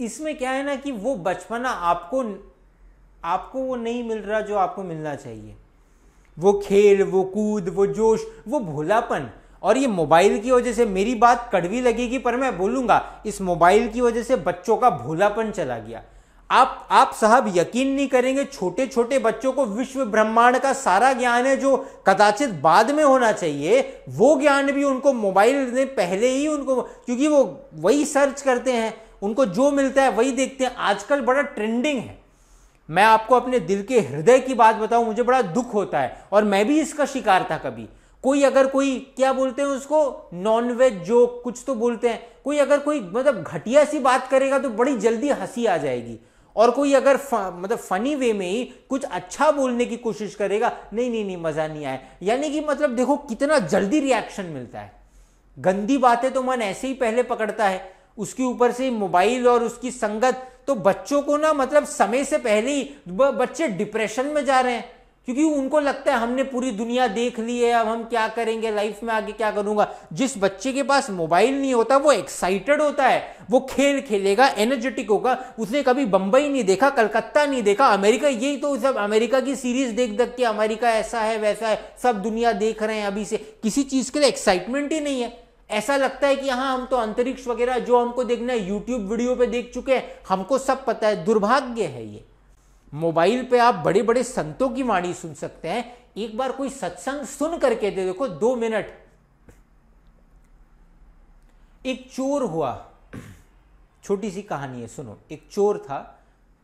इसमें क्या है ना कि वो बचपना आपको वो नहीं मिल रहा जो आपको मिलना चाहिए। वो खेल, वो कूद, वो जोश, वो भोलापन। और ये मोबाइल की वजह से, मेरी बात कड़वी लगेगी पर मैं बोलूँगा, इस मोबाइल की वजह से बच्चों का भोलापन चला गया। आप साहब यकीन नहीं करेंगे, छोटे छोटे बच्चों को विश्व ब्रह्मांड का सारा ज्ञान है जो कदाचित बाद में होना चाहिए, वो ज्ञान भी उनको मोबाइल ने पहले ही उनको, क्योंकि वो वही सर्च करते हैं, उनको जो मिलता है वही देखते हैं। आजकल बड़ा ट्रेंडिंग है। मैं आपको अपने दिल के हृदय की बात बताऊँ, मुझे बड़ा दुख होता है और मैं भी इसका शिकार था कभी। अगर कोई क्या बोलते हैं उसको, नॉनवेज जोक कुछ तो बोलते हैं, अगर कोई मतलब घटिया सी बात करेगा तो बड़ी जल्दी हंसी आ जाएगी, और कोई अगर मतलब फनी वे में ही कुछ अच्छा बोलने की कोशिश करेगा, नहीं मजा नहीं आया। यानी कि मतलब देखो कितना जल्दी रिएक्शन मिलता है। गंदी बातें तो मन ऐसे ही पहले पकड़ता है, उसके ऊपर से मोबाइल और उसकी संगत। तो बच्चों को ना मतलब समय से पहले ही बच्चे डिप्रेशन में जा रहे हैं, क्योंकि उनको लगता है हमने पूरी दुनिया देख ली है, अब हम क्या करेंगे लाइफ में, आगे क्या करूंगा। जिस बच्चे के पास मोबाइल नहीं होता वो एक्साइटेड होता है, वो खेल खेलेगा, एनर्जेटिक होगा। उसने कभी बंबई नहीं देखा, कलकत्ता नहीं देखा, अमेरिका, यही तो सब अमेरिका की सीरीज देख के अमेरिका ऐसा है वैसा है, सब दुनिया देख रहे हैं अभी से, किसी चीज के लिए एक्साइटमेंट ही नहीं है। ऐसा लगता है कि हाँ हम तो अंतरिक्ष वगैरह जो हमको देखना है यूट्यूब वीडियो पे देख चुके हैं, हमको सब पता है। दुर्भाग्य है ये। मोबाइल पे आप बड़े बड़े संतों की वाणी सुन सकते हैं, एक बार कोई सत्संग सुन करके देखो 2 मिनट। एक चोर हुआ, छोटी सी कहानी है, सुनो। एक चोर था,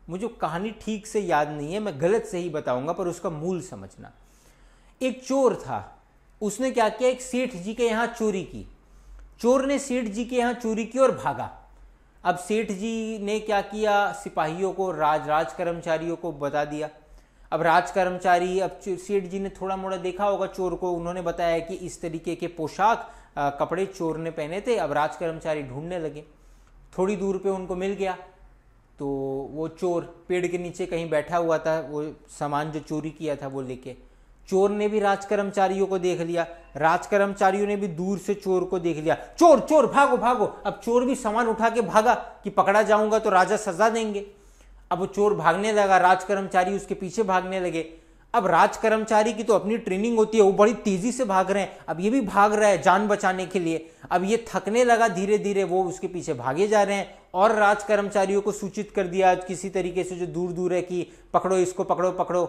मुझे कहानी ठीक से याद नहीं है, मैं गलत से ही बताऊंगा, पर उसका मूल समझना। एक चोर था, उसने क्या किया, एक सेठ जी के यहाँ चोरी की। चोर ने सेठ जी के यहाँ चोरी की और भागा। अब सेठ जी ने क्या किया, सिपाहियों को, राज कर्मचारियों को बता दिया। अब राज कर्मचारी, अब सेठ जी ने थोड़ा मोड़ा देखा होगा चोर को, उन्होंने बताया कि इस तरीके के पोशाक कपड़े चोर ने पहने थे। अब राज कर्मचारी ढूंढने लगे, थोड़ी दूर पे उनको मिल गया। तो वो चोर पेड़ के नीचे कहीं बैठा हुआ था, वो सामान जो चोरी किया था वो लेके। चोर ने भी राज कर्मचारियों को देख लिया, राज कर्मचारियों ने भी दूर से चोर को देख लिया। चोर चोर भागो भागो। अब चोर भी सामान उठा के भागा कि पकड़ा जाऊंगा तो राजा सजा देंगे। अब वो चोर भागने लगा, राज कर्मचारी उसके पीछे भागने लगे। अब राज कर्मचारी की तो अपनी ट्रेनिंग होती है, वो बड़ी तेजी से भाग रहे हैं। अब ये भी भाग रहा है जान बचाने के लिए। अब ये थकने लगा, धीरे धीरे वो उसके पीछे भागे जा रहे हैं, और राज कर्मचारियों को सूचित कर दिया किसी तरीके से जो दूर दूर है कि पकड़ो इसको, पकड़ो पकड़ो।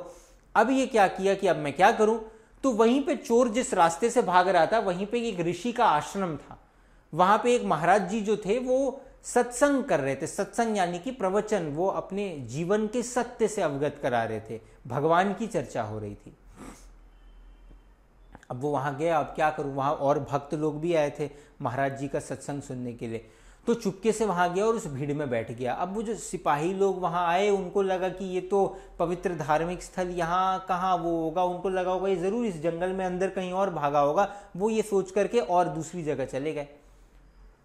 अब ये क्या किया कि अब मैं क्या करूं, तो वहीं पे चोर जिस रास्ते से भाग रहा था वहीं पे एक ऋषि का आश्रम था। वहां पे एक महाराज जी जो थे वो सत्संग कर रहे थे। सत्संग यानी कि प्रवचन, वो अपने जीवन के सत्य से अवगत करा रहे थे, भगवान की चर्चा हो रही थी। अब वो वहाँ गया, अब क्या करूँ, वहाँ और भक्त लोग भी आए थे महाराज जी का सत्संग सुनने के लिए, तो चुपके से वहाँ गया और उस भीड़ में बैठ गया। अब वो जो सिपाही लोग वहाँ आए, उनको लगा कि ये तो पवित्र धार्मिक स्थल, यहाँ कहाँ वो होगा, उनको लगा होगा ये ज़रूर इस जंगल में अंदर कहीं और भागा होगा, वो ये सोच करके और दूसरी जगह चले गए।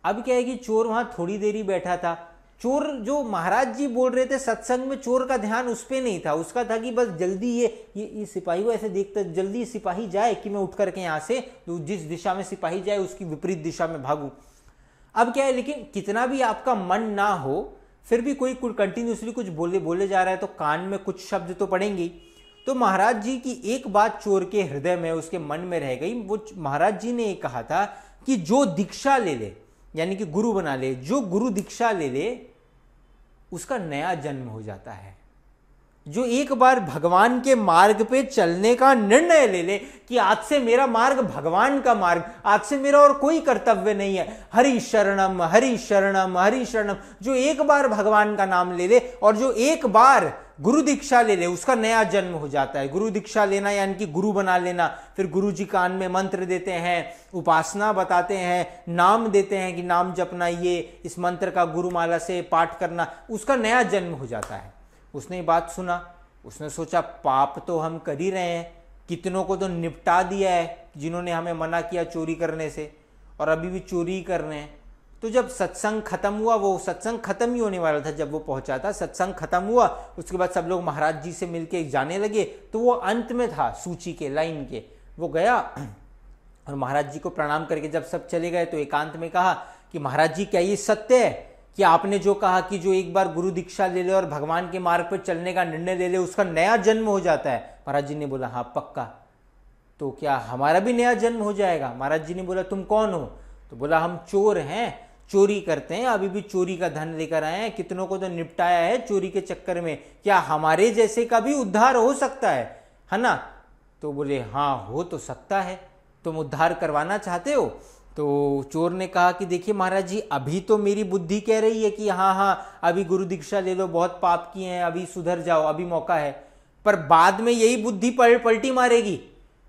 अब क्या है कि चोर वहाँ थोड़ी देर ही बैठा था। चोर जो महाराज जी बोल रहे थे सत्संग में, चोर का ध्यान उस पर नहीं था, उसका था कि बस जल्दी ये सिपाही को ऐसे देखता, जल्दी सिपाही जाए कि मैं उठ करके यहाँ से, तो जिस दिशा में सिपाही जाए उसकी विपरीत दिशा में भागूँ। अब क्या है, लेकिन कितना भी आपका मन ना हो फिर भी कोई कंटिन्यूसली कुछ बोले जा रहा है तो कान में कुछ शब्द तो पड़ेंगे। तो महाराज जी की एक बात चोर के हृदय में, उसके मन में रह गई। वो महाराज जी ने कहा था कि जो दीक्षा ले ले, यानी कि गुरु बना ले, जो गुरु दीक्षा ले ले उसका नया जन्म हो जाता है। जो एक बार भगवान के मार्ग पे चलने का निर्णय ले ले कि आज से मेरा मार्ग भगवान का मार्ग, आज से मेरा और कोई कर्तव्य नहीं है, हरि शरणम हरि शरणम हरि शरणम, जो एक बार भगवान का नाम ले ले और जो एक बार गुरु दीक्षा ले ले उसका नया जन्म हो जाता है। गुरु दीक्षा लेना यानी कि गुरु बना लेना, फिर गुरु जी कान में मंत्र देते हैं, उपासना बताते हैं, नाम देते हैं कि नाम जपना, ये इस मंत्र का गुरुमाला से पाठ करना, उसका नया जन्म हो जाता है। उसने बात सुना, उसने सोचा पाप तो हम कर ही रहे हैं, कितनों को तो निपटा दिया है जिन्होंने हमें मना किया चोरी करने से, और अभी भी चोरी कर रहे हैं। तो जब सत्संग खत्म हुआ, वो सत्संग खत्म ही होने वाला था जब वो पहुंचा था, सत्संग खत्म हुआ, उसके बाद सब लोग महाराज जी से मिलके जाने लगे, तो वो अंत में था सूची के लाइन के, वो गया और महाराज जी को प्रणाम करके जब सब चले गए तो एकांत में कहा कि महाराज जी क्या ये सत्य है कि आपने जो कहा कि जो एक बार गुरु दीक्षा ले ले और भगवान के मार्ग पर चलने का निर्णय ले ले उसका नया जन्म हो जाता है? महाराज जी ने बोला हाँ पक्का। तो क्या हमारा भी नया जन्म हो जाएगा? महाराज जी ने बोला तुम कौन हो? तो बोला हम चोर हैं, चोरी करते हैं, अभी भी चोरी का धन लेकर आए हैं, कितनों को तो निपटाया है चोरी के चक्कर में, क्या हमारे जैसे का भी उद्धार हो सकता है ना? तो बोले हाँ हो तो सकता है, तुम उद्धार करवाना चाहते हो? तो चोर ने कहा कि देखिए महाराज जी, अभी तो मेरी बुद्धि कह रही है कि हाँ हाँ अभी गुरु दीक्षा ले लो, बहुत पाप किए हैं, अभी सुधर जाओ, अभी मौका है, पर बाद में यही बुद्धि पलटी मारेगी,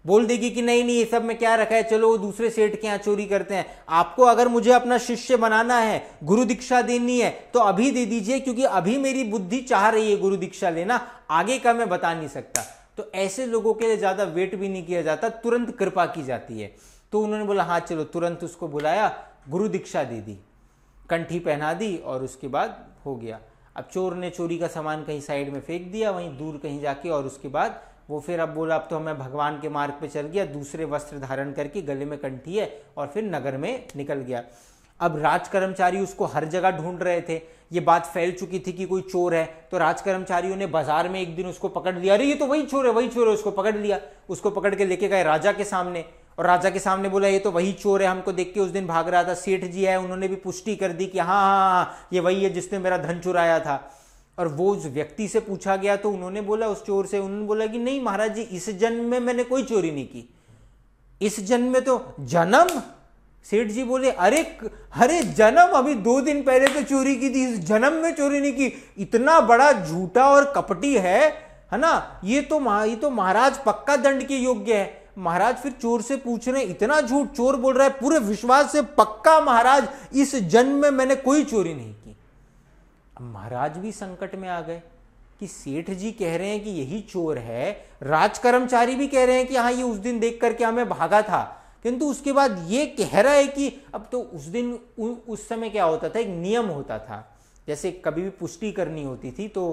बोल देगी कि नहीं नहीं ये सब में क्या रखा है, चलो वो दूसरे सेठ के यहाँ चोरी करते हैं। आपको अगर मुझे अपना शिष्य बनाना है, गुरु दीक्षा देनी है तो अभी दे दीजिए, क्योंकि अभी मेरी बुद्धि चाह रही है गुरु दीक्षा लेना, आगे का मैं बता नहीं सकता। तो ऐसे लोगों के लिए ज़्यादा वेट भी नहीं किया जाता, तुरंत कृपा की जाती है। तो उन्होंने बोला हाँ चलो, तुरंत उसको बुलाया, गुरु दीक्षा दे दी, कंठी पहना दी और उसके बाद हो गया। अब चोर ने चोरी का सामान कहीं साइड में फेंक दिया, वहीं दूर कहीं जाके, और उसके बाद वो फिर अब बोला अब तो हमें भगवान के मार्ग पे चल गया, दूसरे वस्त्र धारण करके, गले में कंठी है, और फिर नगर में निकल गया। अब राज कर्मचारी उसको हर जगह ढूंढ रहे थे, ये बात फैल चुकी थी कि कोई चोर है, तो राज कर्मचारियों ने बाजार में एक दिन उसको पकड़ लिया, अरे ये तो वही चोर है वही चोर है, उसको पकड़ लिया, उसको पकड़ के लेके गए राजा के सामने, और राजा के सामने बोला ये तो वही चोर है, हमको देख के उस दिन भाग रहा था, सेठ जी है उन्होंने भी पुष्टि कर दी कि हाँ ये वही है जिसने मेरा धन चुराया था। और वो उस व्यक्ति से पूछा गया तो उन्होंने बोला, उस चोर से उन्होंने बोला कि नहीं महाराज जी, इस जन्म में मैंने कोई चोरी नहीं की, इस जन्म में तो जन्म। सेठ जी बोले अरे हरे जन्म, अभी 2 दिन पहले तो चोरी की थी, इस जन्म में चोरी नहीं की, इतना बड़ा झूठा और कपटी है ना, ये तो महाराज पक्का दंड के योग्य है। महाराज फिर चोर से पूछ रहे इतना झूठ, चोर बोल रहा है पूरे विश्वास से पक्का महाराज इस जन्म में मैंने कोई चोरी नहीं की। महाराज भी संकट में आ गए कि सेठ जी कह रहे हैं कि यही चोर है, राज कर्मचारी भी कह रहे हैं कि हाँ ये उस दिन देख करके हमें भागा था, किंतु उसके बाद ये कह रहा है कि अब तो उस दिन उस समय क्या होता था, एक नियम होता था, जैसे कभी भी पुष्टि करनी होती थी तो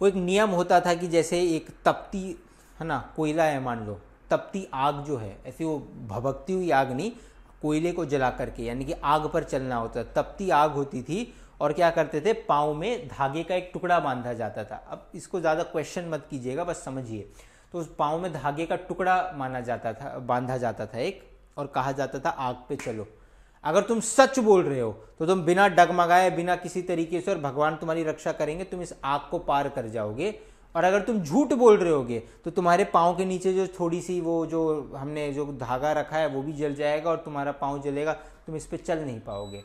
वो एक नियम होता था कि जैसे एक तपती है ना कोयला है, मान लो तपती आग जो है, ऐसे वो भभकती हुई आग नहीं, कोयले को जला करके, यानी कि आग पर चलना होता, तपती आग होती थी और क्या करते थे, पाँव में धागे का एक टुकड़ा बांधा जाता था। अब इसको ज़्यादा क्वेश्चन मत कीजिएगा, बस समझिए। तो उस पाँव में धागे का टुकड़ा बांधा जाता था एक, और कहा जाता था आग पे चलो, अगर तुम सच बोल रहे हो तो तुम बिना डगमगाए बिना किसी तरीके से, और भगवान तुम्हारी रक्षा करेंगे, तुम इस आग को पार कर जाओगे, और अगर तुम झूठ बोल रहे होगे तो तुम्हारे पाँव के नीचे जो थोड़ी सी वो जो हमने जो धागा रखा है वो भी जल जाएगा और तुम्हारा पाँव जलेगा, तुम इस पर चल नहीं पाओगे।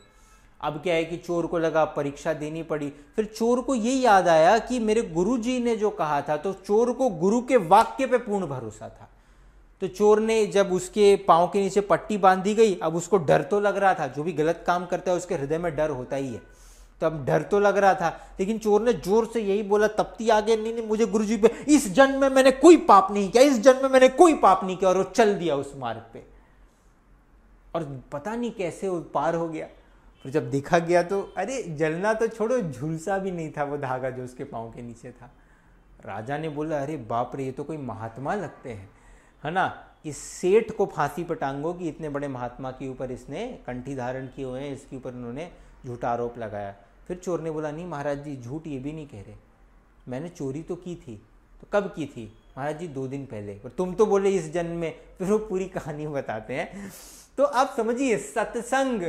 अब क्या है कि चोर को लगा परीक्षा देनी पड़ी। फिर चोर को ये याद आया कि मेरे गुरुजी ने जो कहा था, तो चोर को गुरु के वाक्य पे पूर्ण भरोसा था। तो चोर ने जब उसके पाँव के नीचे पट्टी बांध दी गई, अब उसको डर तो लग रहा था, जो भी गलत काम करता है उसके हृदय में डर होता ही है, तो अब डर तो लग रहा था। लेकिन चोर ने जोर से यही बोला तपती आगे, नहीं नहीं मुझे गुरुजी पे, इस जन्म में मैंने कोई पाप नहीं किया, इस जन्म में मैंने कोई पाप नहीं किया, और वो चल दिया उस मार्ग पे, और पता नहीं कैसे वो पार हो गया। फिर जब देखा गया तो अरे जलना तो छोड़ो, झुलसा भी नहीं था वो धागा जो उसके पाँव के नीचे था। राजा ने बोला अरे बाप रे, ये तो कोई महात्मा लगते हैं, है ना, इस सेठ को फांसी पर टांगो कि इतने बड़े महात्मा के ऊपर इसने कंठी धारण किए हुए हैं, इसके ऊपर उन्होंने झूठा आरोप लगाया। फिर चोर ने बोला नहीं महाराज जी, झूठ ये भी नहीं कह रहे, मैंने चोरी तो की थी। तो कब की थी? महाराज जी 2 दिन पहले। और तुम तो बोले इस जन्म में। फिर वो पूरी कहानी बताते हैं। तो आप समझिए, सत्संग,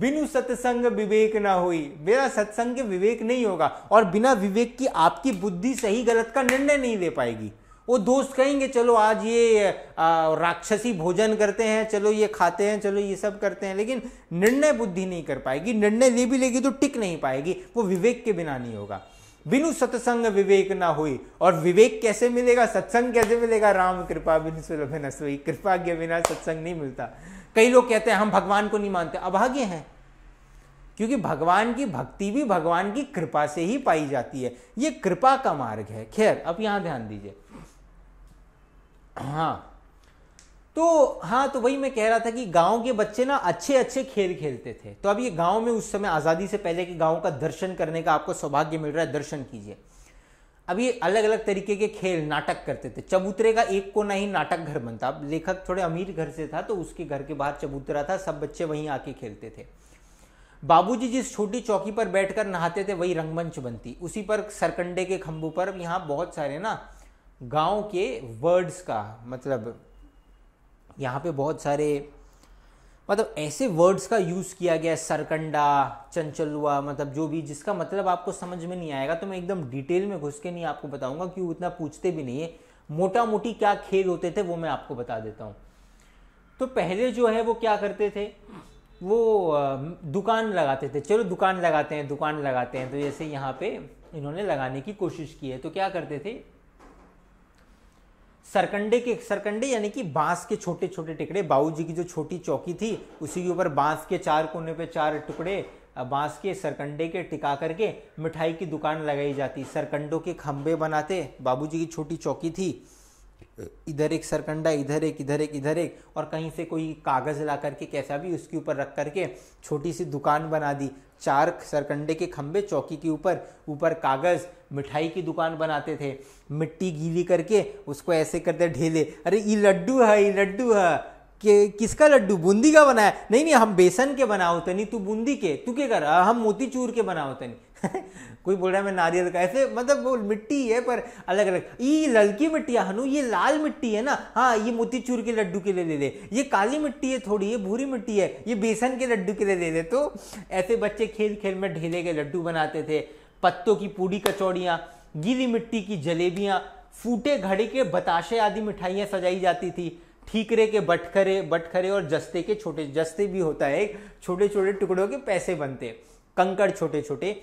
बिनु सत्संग विवेक ना होई, बिना सत्संग के विवेक नहीं होगा, और बिना विवेक की आपकी बुद्धि सही गलत का निर्णय नहीं ले पाएगी। वो दोस्त कहेंगे चलो आज ये राक्षसी भोजन करते हैं, चलो ये खाते हैं, चलो ये सब करते हैं, लेकिन निर्णय बुद्धि नहीं कर पाएगी। निर्णय ले भी लेगी तो टिक नहीं पाएगी, वो विवेक के बिना नहीं होगा। बिनु सत्संग विवेक ना हुई। और विवेक कैसे मिलेगा, सत्संग कैसे मिलेगा? राम कृपा बिनु सुलभ न सोई, कृपा के बिना सत्संग नहीं मिलता। कई लोग कहते हैं हम भगवान को नहीं मानते, अभागे हैं, क्योंकि भगवान की भक्ति भी भगवान की कृपा से ही पाई जाती है, ये कृपा का मार्ग है। खैर अब यहाँ ध्यान दीजिए। हाँ तो वही मैं कह रहा था कि गांव के बच्चे ना अच्छे अच्छे खेल खेलते थे। तो अब ये गांव में उस समय आज़ादी से पहले के गांव का दर्शन करने का आपको सौभाग्य मिल रहा है, दर्शन कीजिए। अब ये अलग अलग तरीके के खेल नाटक करते थे। चबूतरे का एक कोना ही नाटक घर बनता। अब लेखक थोड़े अमीर घर से था, तो उसके घर के बाहर चबूतरा था, सब बच्चे वहीं आके खेलते थे। बाबूजी जिस छोटी चौकी पर बैठकर नहाते थे वही रंगमंच बनती, उसी पर सरकंडे के खम्भों पर यहाँ बहुत सारे ना गांव के वर्ड्स का मतलब, यहाँ पे बहुत सारे मतलब ऐसे वर्ड्स का यूज़ किया गया है, सरकंडा, चंचलुआ, मतलब जो भी, जिसका मतलब आपको समझ में नहीं आएगा। तो मैं एकदम डिटेल में घुस के नहीं आपको बताऊंगा, क्योंकि उतना पूछते भी नहीं है। मोटा मोटी क्या खेल होते थे वो मैं आपको बता देता हूँ। तो पहले जो है वो क्या करते थे, वो दुकान लगाते थे। चलो दुकान लगाते हैं, दुकान लगाते हैं, तो जैसे यहाँ पर इन्होंने लगाने की कोशिश की है। तो क्या करते थे, सरकंडे यानी कि बांस के छोटे छोटे टुकड़े, बाबूजी की जो छोटी चौकी थी उसी के ऊपर बांस के 4 कोने पे 4 टुकड़े बांस के सरकंडे के टिका करके मिठाई की दुकान लगाई जाती। सरकंडों के खंबे बनाते, बाबूजी की छोटी चौकी थी, इधर एक सरकंडा, इधर एक, और कहीं से कोई कागज़ ला करके कैसा भी उसके ऊपर रख करके छोटी सी दुकान बना दी। 4 सरकंडे के खंबे चौकी के ऊपर कागज़, मिठाई की दुकान बनाते थे। मिट्टी गीली करके उसको ऐसे करते ढेले, अरे ये लड्डू है, ये लड्डू है, कि किसका लड्डू, बूंदी का बनाया, नहीं नहीं हम बेसन के बनाओ तनी, तू बूंदी के, तू क्या कर, हम मोती चूर के बनाओ तनी कोई बोल रहा है मैं नारियल का, ऐसे मतलब वो मिट्टी है पर अलग अलग, ये ललकी मिट्टी हनु, ये लाल मिट्टी है ना, हाँ ये मोती चूर के लड्डू के लिए ले ले, ये काली मिट्टी है थोड़ी, ये भूरी मिट्टी है, ये बेसन के लड्डू के लिए ले ले। तो ऐसे बच्चे खेल खेल में ढेले के लड्डू बनाते थे। पत्तों की पूड़ी कचौड़ियाँ, गीली मिट्टी की जलेबियाँ, फूटे घड़े के बताशे आदि मिठाइयाँ सजाई जाती थी। ठीकरे के बटखरे और जस्ते के छोटे, जस्ते भी होता है छोटे छोटे टुकड़ों के पैसे बनते, कंकड़ छोटे छोटे।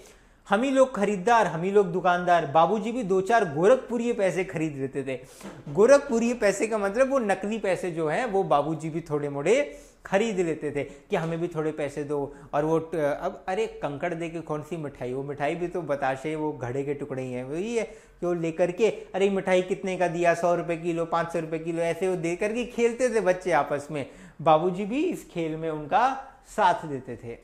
हम ही लोग खरीदार, हम ही लोग दुकानदार। बाबूजी भी 2-4 गोरखपुरी पैसे खरीद लेते थे। गोरखपुरी पैसे का मतलब वो नकली पैसे जो हैं वो बाबूजी भी थोड़े मोड़े खरीद लेते थे कि हमें भी थोड़े पैसे दो। और वो अब अरे कंकड़ दे के कौन सी मिठाई, वो मिठाई भी तो बताशे, वो घड़े के टुकड़े ही हैं। वही है कि वो लेकर के, अरे मिठाई कितने का दिया, 100 रुपये किलो, 500 रुपये किलो, ऐसे वो दे करके खेलते थे बच्चे आपस में। बाबूजी भी इस खेल में उनका साथ देते थे।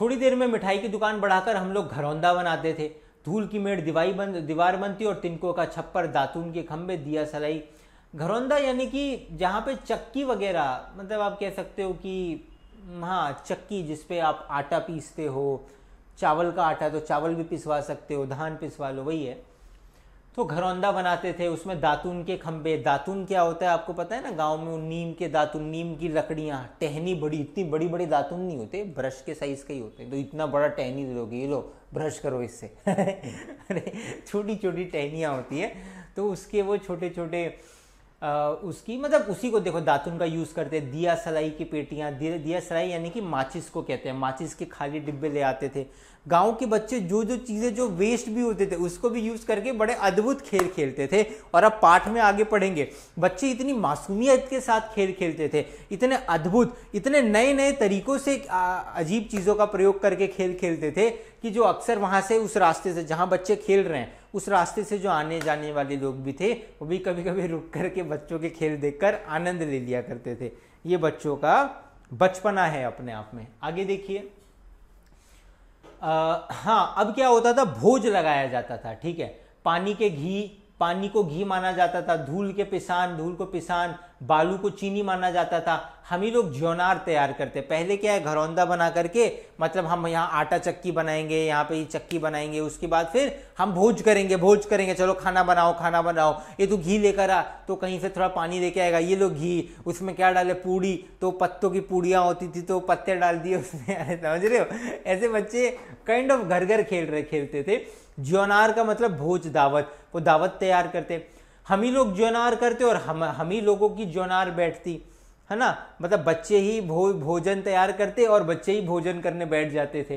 थोड़ी देर में मिठाई की दुकान बढ़ाकर हम लोग घरौंदा बनाते थे। धूल की मेड़ दीवार बनती और तिनकों का छप्पर, दातून के खंबे, दिया सलाई। घरौंदा यानी कि जहाँ पे चक्की वगैरह, मतलब आप कह सकते हो कि हाँ चक्की जिसपे आप आटा पीसते हो, चावल का आटा, तो चावल भी पिसवा सकते हो, धान पिसवा लो, वही है। तो घरौंदा बनाते थे, उसमें दातून के खंबे। दातून क्या होता है आपको पता है ना, गांव में नीम के दातून, नीम की लकड़ियाँ, टहनी बड़ी, इतनी बड़ी बड़ी दातून नहीं होते, ब्रश के साइज के ही होते हैं। तो इतना बड़ा टहनी लोगे, ये लो ब्रश करो इससे अरे छोटी छोटी टहनियाँ होती है। तो उसके वो छोटे छोटे उसकी मतलब उसी को देखो दातुन का यूज़ करते, दिया सलाई की पेटियाँ, दिया सलाई यानी कि माचिस को कहते हैं, माचिस के खाली डिब्बे ले आते थे। गांव के बच्चे जो जो चीज़ें जो वेस्ट भी होते थे उसको भी यूज़ करके बड़े अद्भुत खेल खेलते थे। और अब पाठ में आगे पढ़ेंगे बच्चे इतनी मासूमियत के साथ खेल खेलते थे, इतने अद्भुत, इतने नए नए तरीक़ों से अजीब चीज़ों का प्रयोग करके खेल खेलते थे कि जो अक्सर वहाँ से उस रास्ते से जहाँ बच्चे खेल रहे हैं उस रास्ते से जो आने जाने वाले लोग भी थे वो भी कभी कभी रुक करके बच्चों के खेल देखकर आनंद ले लिया करते थे। ये बच्चों का बचपना है अपने आप में। आगे देखिए, हाँ, अब क्या होता था, भोज लगाया जाता था, ठीक है, पानी के घी, पानी को घी माना जाता था, धूल के पिसान, धूल को पिसान, बालू को चीनी माना जाता था। हम ही लोग ज्योनार तैयार करते, पहले क्या है घरौंदा बना करके, मतलब हम यहाँ आटा चक्की बनाएंगे, यहाँ पे चक्की बनाएंगे, उसके बाद फिर हम भोज करेंगे, भोज करेंगे, चलो खाना बनाओ, खाना बनाओ। ये तो घी लेकर आ, तो कहीं से थोड़ा पानी लेके आएगा, ये लो घी, उसमें क्या डाले, पूड़ी, तो पत्तों की पूड़ियाँ होती थी तो पत्ते डाल दिए उसमें, समझ रहे हो। ऐसे बच्चे काइंड ऑफ घर घर खेलते थे। ज्योनार का मतलब भोज, दावत, वो दावत तैयार करते, हम ही लोग ज्योनार करते और हम ही लोगों की ज्योनार बैठती है ना, मतलब बच्चे ही भोजन तैयार करते और बच्चे ही भोजन करने बैठ जाते थे।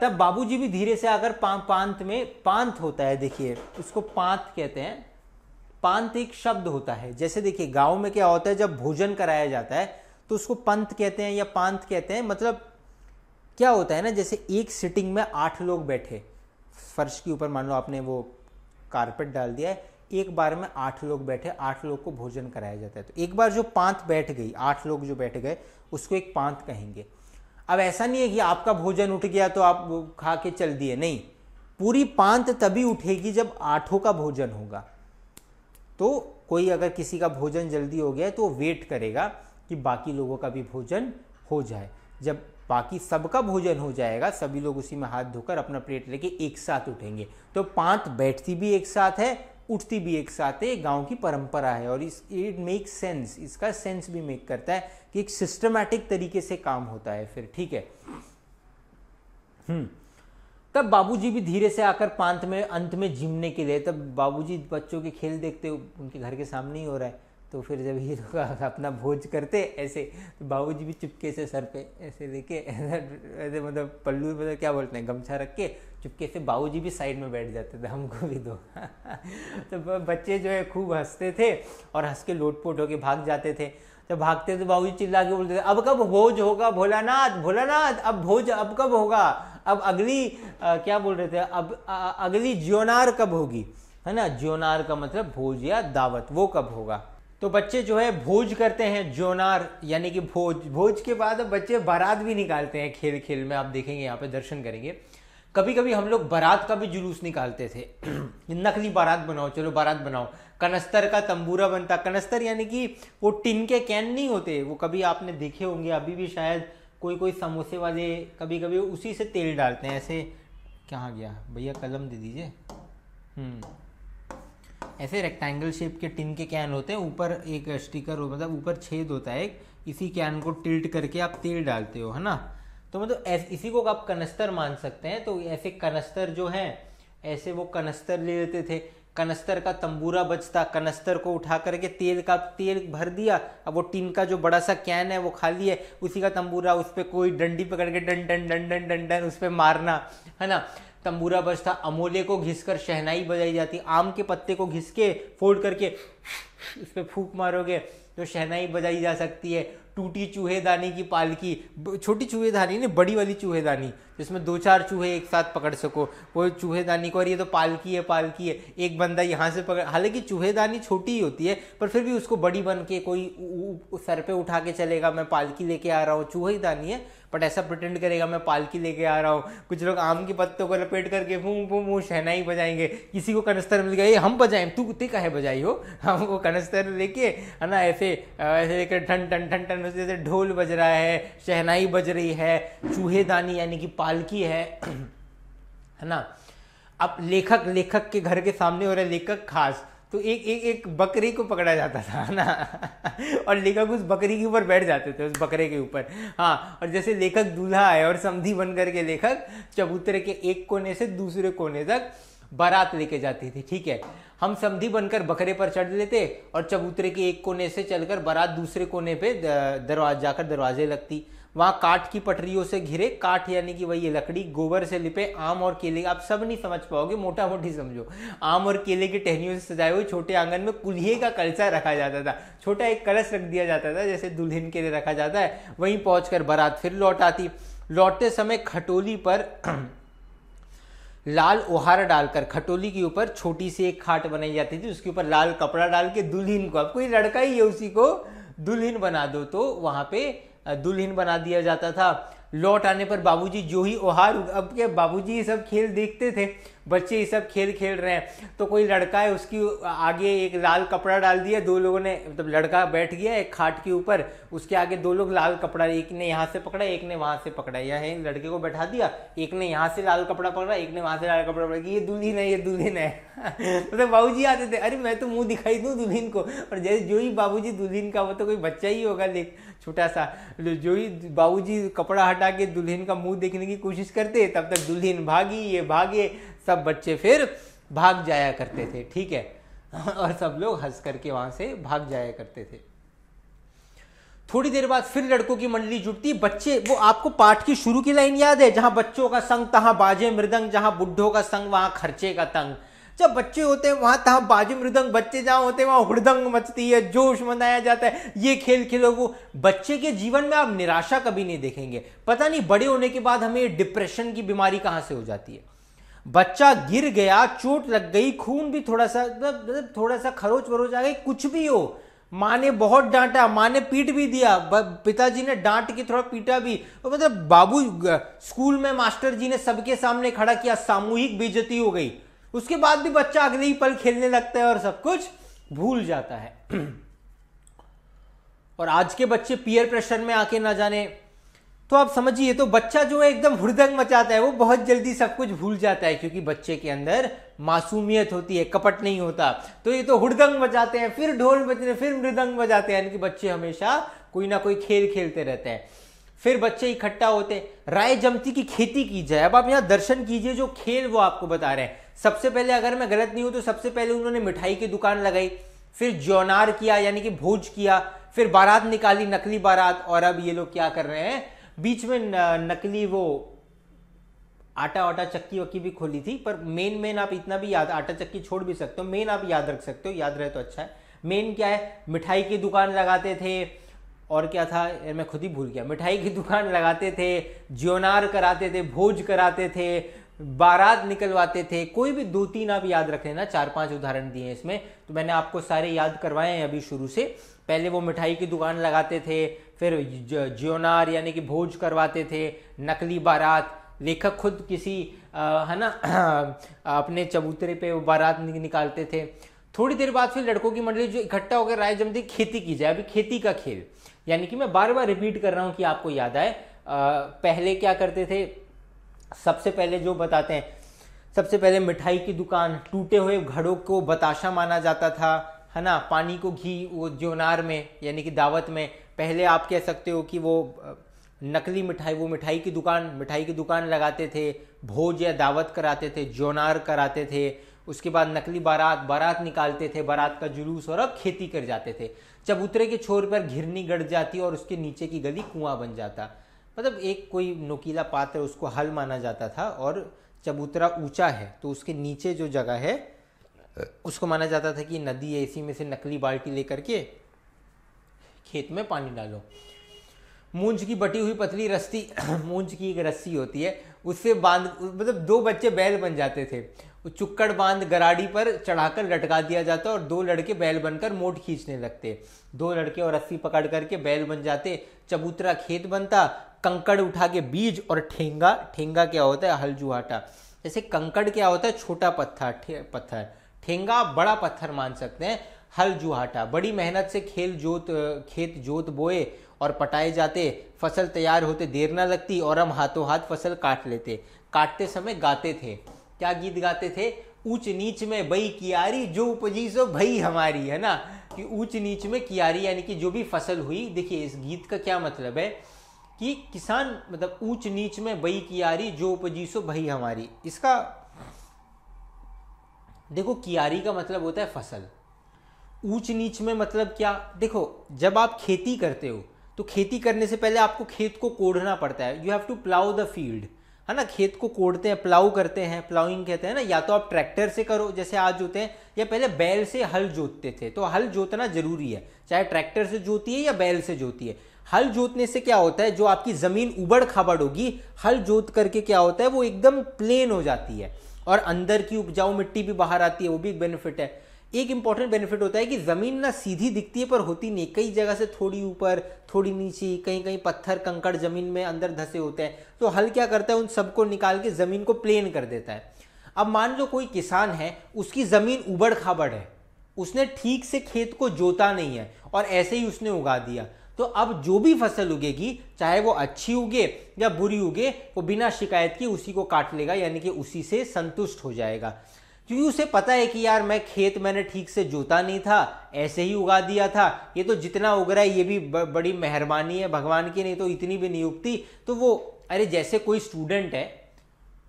तब बाबूजी भी धीरे से आकर पांत में, पांत होता है देखिए, उसको पांत कहते हैं, पांत एक शब्द होता है। जैसे देखिए गांव में क्या होता है, जब भोजन कराया जाता है तो उसको पंत कहते हैं या पांत कहते हैं। मतलब क्या होता है ना, जैसे एक सिटिंग में 8 लोग बैठे, फर्श के ऊपर मान लो आपने वो कारपेट डाल दिया है, एक बार में 8 लोग बैठे, 8 लोग को भोजन कराया जाता है। तो एक बार जो पांत बैठ गई, 8 लोग जो बैठ गए उसको एक पांत कहेंगे। अब ऐसा नहीं है कि आपका भोजन उठ गया तो आप खा के चल दिए, नहीं, पूरी पांत तभी उठेगी जब 8 का भोजन होगा। तो कोई अगर किसी का भोजन जल्दी हो गया तो वेट करेगा कि बाकी लोगों का भी भोजन हो जाए। जब बाकी सबका भोजन हो जाएगा, सभी लोग उसी में हाथ धोकर अपना प्लेट लेके एक साथ उठेंगे। तो पांत बैठती भी एक साथ है, उठती भी एक साथ है, गांव की परंपरा है। और इस इट मेक सेंस, इसका सेंस भी मेक करता है कि एक सिस्टमैटिक तरीके से काम होता है फिर, ठीक है। तब बाबूजी भी धीरे से आकर पांत में अंत में जिमने के लिए, तब बाबूजी बच्चों के खेल देखते, उनके घर के सामने ही हो रहा है, तो फिर जब ये लोग अपना भोज करते ऐसे, तो बाबूजी भी चुपके से सर पे ऐसे लेके, ऐसे मतलब पल्लू, मतलब क्या बोलते हैं, गमछा रख के चुपके से बाबूजी भी साइड में बैठ जाते थे, हमको भी दो। तो बच्चे जो है खूब हंसते थे और हंस के लोटपोट होके भाग जाते थे। जब तो भागते थे बाबूजी चिल्ला के बोलते थे, अब कब भोज होगा भोलानाथ, भोलानाथ अब भोज अब कब होगा, अब अगली क्या बोल रहे थे, अब अगली ज्योनार कब होगी, है ना, ज्योनार का मतलब भोज या दावत, वो कब होगा। तो बच्चे जो है भोज करते हैं, ज्योनार यानी कि भोज। भोज के बाद अब बच्चे बारात भी निकालते हैं, खेल खेल में आप देखेंगे, यहाँ पे दर्शन करेंगे। कभी कभी हम लोग बारात का भी जुलूस निकालते थे, नकली बारात बनाओ, चलो बारात बनाओ। कनस्तर का तंबूरा बनता, कनस्तर यानी कि वो टिन के कैन नहीं होते, वो कभी आपने देखे होंगे, अभी भी शायद कोई कोई समोसे वाले कभी कभी उसी से तेल डालते हैं ऐसे। कहाँ गया भैया, कलम दे दीजिए। ऐसे रेक्टेंगल शेप के टिन के कैन होते हैं, ऊपर एक स्टिकर हो, मतलब ऊपर छेद होता है एक, इसी कैन को टिल्ट करके आप तेल डालते हो, है ना। तो मतलब इसी को आप कनस्तर मान सकते हैं। तो ऐसे कनस्तर जो है, ऐसे वो कनस्तर ले लेते थे, कनस्तर का तंबूरा बजता, कनस्तर को उठा करके तेल भर दिया, अब वो टिन का जो बड़ा सा कैन है वो खाली है, उसी का तंबूरा, उस पर कोई डंडी पकड़ के डन डन डन डन डन डन उस पर मारना, है ना। तंबूरा बजता, अमोले को घिसकर शहनाई बजाई जाती, आम के पत्ते को घिस के फोल्ड करके उस पर फूंक मारोगे तो शहनाई बजाई जा सकती है। टूटी चूहेदानी की पालकी, छोटी चूहेदानी नहीं, बड़ी वाली चूहेदानी जिसमें 2-4 चूहे एक साथ पकड़ सको, वो चूहेदानी को। और ये तो पालकी है, पालकी है, एक बंदा यहाँ से पकड़, हालांकि चूहेदानी छोटी ही होती है पर फिर भी उसको बड़ी बन के कोई सर पे उठा के चलेगा, मैं पालकी लेके आ रहा हूँ, चूहेदानी है बट ऐसा प्रिटेंड करेगा मैं पालकी लेके आ रहा हूँ। कुछ लोग आम के पत्तों को लपेट करके फूं फूं फूं शहनाई बजाएंगे, किसी को कनस्तर मिल गया, ये हम बजाएं, तू कुत्ते काहे बजाई हो, हमको कनस्तर लेके, है ना, ऐसे ऐसे लेकर ठन ठन ठन ठन, जैसे ढोल बज रहा है, शहनाई बज रही है, चूहेदानी यानी कि पालकी है ना। अब लेखक, लेखक के घर के सामने हो रहा है, लेखक खास, तो एक बकरी को पकड़ा जाता था ना, और लेखक उस बकरी के ऊपर बैठ जाते थे, उस बकरे के ऊपर, हाँ। और जैसे लेखक दूल्हा है और समधी बनकर के लेखक चबूतरे के एक कोने से दूसरे कोने तक बारात लेके जाती थी। ठीक है, हम समधी बनकर बकरे पर चढ़ लेते और चबूतरे के एक कोने से चलकर बारात दूसरे कोने पे जाकर दरवाजे लगती। वहाँ काठ की पटरियों से घिरे, काठ यानी कि वही लकड़ी, गोबर से लिपे आम और केले, आप सब नहीं समझ पाओगे, मोटा मोटी समझो, आम और केले की टहनियों से सजाए हुए छोटे आंगन में कुल्हे का कलसा रखा जाता था। छोटा एक कलश रख दिया जाता था जैसे दुल्हन के लिए रखा जाता है। वहीं पहुंचकर बारात फिर लौट आती। लौटते समय खटोली पर लाल ओहारा डालकर, खटोली के ऊपर छोटी सी एक खाट बनाई जाती थी, उसके ऊपर लाल कपड़ा डाल के दुल्हन को, अब कोई लड़का ही है उसी को दुल्हन बना दो, तो वहां पे दुल्हन बना दिया जाता था। लौट आने पर बाबूजी जो ही ओहार, अब क्या बाबूजी ये सब खेल देखते थे, बच्चे ये सब खेल खेल रहे हैं, तो कोई लड़का है उसकी आगे एक लाल कपड़ा डाल दिया, दो लोगों ने, मतलब लड़का बैठ गया एक खाट के ऊपर, उसके आगे दो लोग लाल कपड़ा, एक ने यहाँ से पकड़ा एक ने वहाँ से पकड़ा, या है लड़के को बैठा दिया, एक ने यहाँ से लाल कपड़ा पकड़ा एक ने वहाँ से लाल कपड़ा पकड़ा, ये दुल्हन है ये दुल्हन है। मतलब बाबूजी आते थे, अरे मैं तो मुँह दिखाई दूँ दुल्हन को, और जैसे जो ही बाबूजी दुल्हन का, वो तो कोई बच्चा ही होगा छोटा सा, जो ही बाबूजी कपड़ा हटा के दुल्हन का मुँह देखने की कोशिश करते, तब तक दुल्हन भागी, ये भागे, सब बच्चे फिर भाग जाया करते थे। ठीक है, और सब लोग हंस करके वहां से भाग जाया करते थे। थोड़ी देर बाद फिर लड़कों की मंडली जुटती। बच्चे, वो आपको पाठ की शुरू की लाइन याद है, जहां बच्चों का संग तहां बाजे मृदंग, जहां बुड्ढों का संग वहां खर्चे का तंग। जब बच्चे होते हैं वहां तहां बाजे मृदंग, बच्चे जहां होते हैं वहां हुड़दंग मचती है, जोश मनाया जाता है, ये खेल खेलो वो। बच्चे के जीवन में आप निराशा कभी नहीं देखेंगे। पता नहीं बड़े होने के बाद हमें डिप्रेशन की बीमारी कहां से हो जाती है। बच्चा गिर गया, चोट लग गई, खून भी थोड़ा सा खरोच वरोच आ गई, कुछ भी हो, माँ ने बहुत डांटा, माँ ने पीट भी दिया, पिताजी ने डांट के थोड़ा पीटा भी, तो मतलब बाबू स्कूल में मास्टर जी ने सबके सामने खड़ा किया, सामूहिक बेइज्जती हो गई, उसके बाद भी बच्चा अगले ही पल खेलने लगता है और सब कुछ भूल जाता है। और आज के बच्चे पीयर प्रेशर में आके ना जाने, तो आप समझिए, तो बच्चा जो है एकदम हुड़दंग मचाता है, वो बहुत जल्दी सब कुछ भूल जाता है, क्योंकि बच्चे के अंदर मासूमियत होती है, कपट नहीं होता। तो ये तो हुड़दंग मचाते हैं, फिर ढोल बजने, फिर मृदंग बजाते हैं, इनके बच्चे हमेशा कोई ना कोई खेल खेलते रहते हैं। फिर बच्चे इकट्ठा होते हैं, राय जमती की खेती की जाए। अब आप यहाँ दर्शन कीजिए, जो खेल वो आपको बता रहे हैं। सबसे पहले, अगर मैं गलत नहीं हूं तो सबसे पहले उन्होंने मिठाई की दुकान लगाई, फिर ज्योनार किया यानी कि भोज किया, फिर बारात निकाली, नकली बारात, और अब ये लोग क्या कर रहे हैं, बीच में नकली वो आटा वाटा चक्की वक्की भी खोली थी। पर मेन आप इतना भी याद, आटा चक्की छोड़ भी सकते हो, मेन आप याद रख सकते हो, याद रहे तो अच्छा है। मेन क्या है, मिठाई की दुकान लगाते थे, और क्या था मैं खुद ही भूल गया, मिठाई की दुकान लगाते थे, ज्योनार कराते थे, भोज कराते थे, बारात निकलवाते थे। कोई भी दो तीन आप याद रख लेना, 4-5 उदाहरण दिए हैं इसमें, तो मैंने आपको सारे याद करवाए हैं अभी शुरू से। पहले वो मिठाई की दुकान लगाते थे, फिर ज्योनार यानी कि भोज करवाते थे, नकली बारात, लेखक खुद किसी है ना अपने चबूतरे पे वो बारात निकालते थे। थोड़ी देर बाद फिर लड़कों की मंडली जो इकट्ठा होकर राय जमती, खेती की जाए। अभी खेती का खेल, यानी कि मैं बार बार रिपीट कर रहा हूँ कि आपको याद आए। पहले क्या करते थे, सबसे पहले जो बताते हैं, सबसे पहले मिठाई की दुकान, टूटे हुए घड़ों को बताशा माना जाता था, है ना, पानी को घी, वो ज्योनार में यानी कि दावत में। पहले आप कह सकते हो कि वो नकली मिठाई, वो मिठाई की दुकान लगाते थे, भोज या दावत कराते थे, ज्योनार कराते थे, उसके बाद नकली बारात निकालते थे, बारात का जुलूस, और अब खेती कर जाते थे। चबूतरे के छोर पर घिरनी गड़ जाती और उसके नीचे की गली कुआं बन जाता, मतलब एक कोई नुकीला पात्र, उसको हल माना जाता था, और चबूतरा ऊंचा है तो उसके नीचे जो जगह है उसको माना जाता था कि नदी है, इसी में से नकली बाल्टी लेकर के खेत में पानी डालो। मूंज की बटी हुई पतली रस्सी, मूंज की एक रस्सी होती है, उससे बांध, मतलब दो बच्चे बैल बन जाते थे, चुक्कड़ बांध गराड़ी पर चढ़ाकर लटका दिया जाता, और दो लड़के बैल बनकर मोट खींचने लगते, दो लड़के और रस्सी पकड़ करके बैल बन जाते। चबूतरा खेत बनता, कंकड़ उठा के बीज और ठेंगा, ठेंगा क्या होता है, हलजुहाटा, जैसे कंकड़ क्या होता है, छोटा पत्थर, ठेंगा बड़ा पत्थर मान सकते हैं, हल जुहाटा। बड़ी मेहनत से खेत जोत बोए और पटाए जाते, फसल तैयार होते देर ना लगती, और हम हाथों हाथ फसल काट लेते। काटते समय गाते थे, क्या गीत गाते थे, ऊंच नीच में बई कियारी, जो उपजी सो भई हमारी, है ना, कि ऊंच नीच में कियारी यानी कि जो भी फसल हुई। देखिए इस गीत का क्या मतलब है कि किसान, मतलब ऊंच नीच में बई कियारी, जो उपजी सो भई हमारी, इसका देखो कियारी का मतलब होता है फसल, ऊंच नीच में मतलब क्या, देखो जब आप खेती करते हो तो खेती करने से पहले आपको खेत को कोड़ना पड़ता है, you have to plough the field, है ना, खेत को कोड़ते हैं, प्लाउ करते हैं, प्लाउइंग कहते हैं ना, या तो आप ट्रैक्टर से करो जैसे आज जोते हैं, या पहले बैल से हल जोतते थे, तो हल जोतना जरूरी है, चाहे ट्रैक्टर से जोती है या बैल से जोती है। हल जोतने से क्या होता है, जो आपकी ज़मीन उबड़ खाबड़ होगी, हल जोत करके क्या होता है वो एकदम प्लेन हो जाती है और अंदर की उपजाऊ मिट्टी भी बाहर आती है, वो भी एक बेनिफिट है। एक इंपॉर्टेंट बेनिफिट होता है कि ज़मीन ना सीधी दिखती है पर होती नहीं, कई जगह से थोड़ी ऊपर थोड़ी नीचे, कहीं कहीं पत्थर कंकड़ ज़मीन में अंदर धंसे होते हैं, तो हल क्या करता है उन सबको निकाल के ज़मीन को प्लेन कर देता है। अब मान लो कोई किसान है, उसकी ज़मीन उबड़ खाबड़ है, उसने ठीक से खेत को जोता नहीं है और ऐसे ही उसने उगा दिया, तो अब जो भी फसल उगेगी चाहे वो अच्छी उगे या बुरी उगे वो बिना शिकायत की उसी को काट लेगा, यानी कि उसी से संतुष्ट हो जाएगा, क्योंकि उसे पता है कि यार मैं खेत मैंने ठीक से जोता नहीं था, ऐसे ही उगा दिया था, ये तो जितना उग रहा है ये भी बड़ी मेहरबानी है भगवान की, नहीं तो इतनी भी नहीं उगती। तो वो अरे जैसे कोई स्टूडेंट है,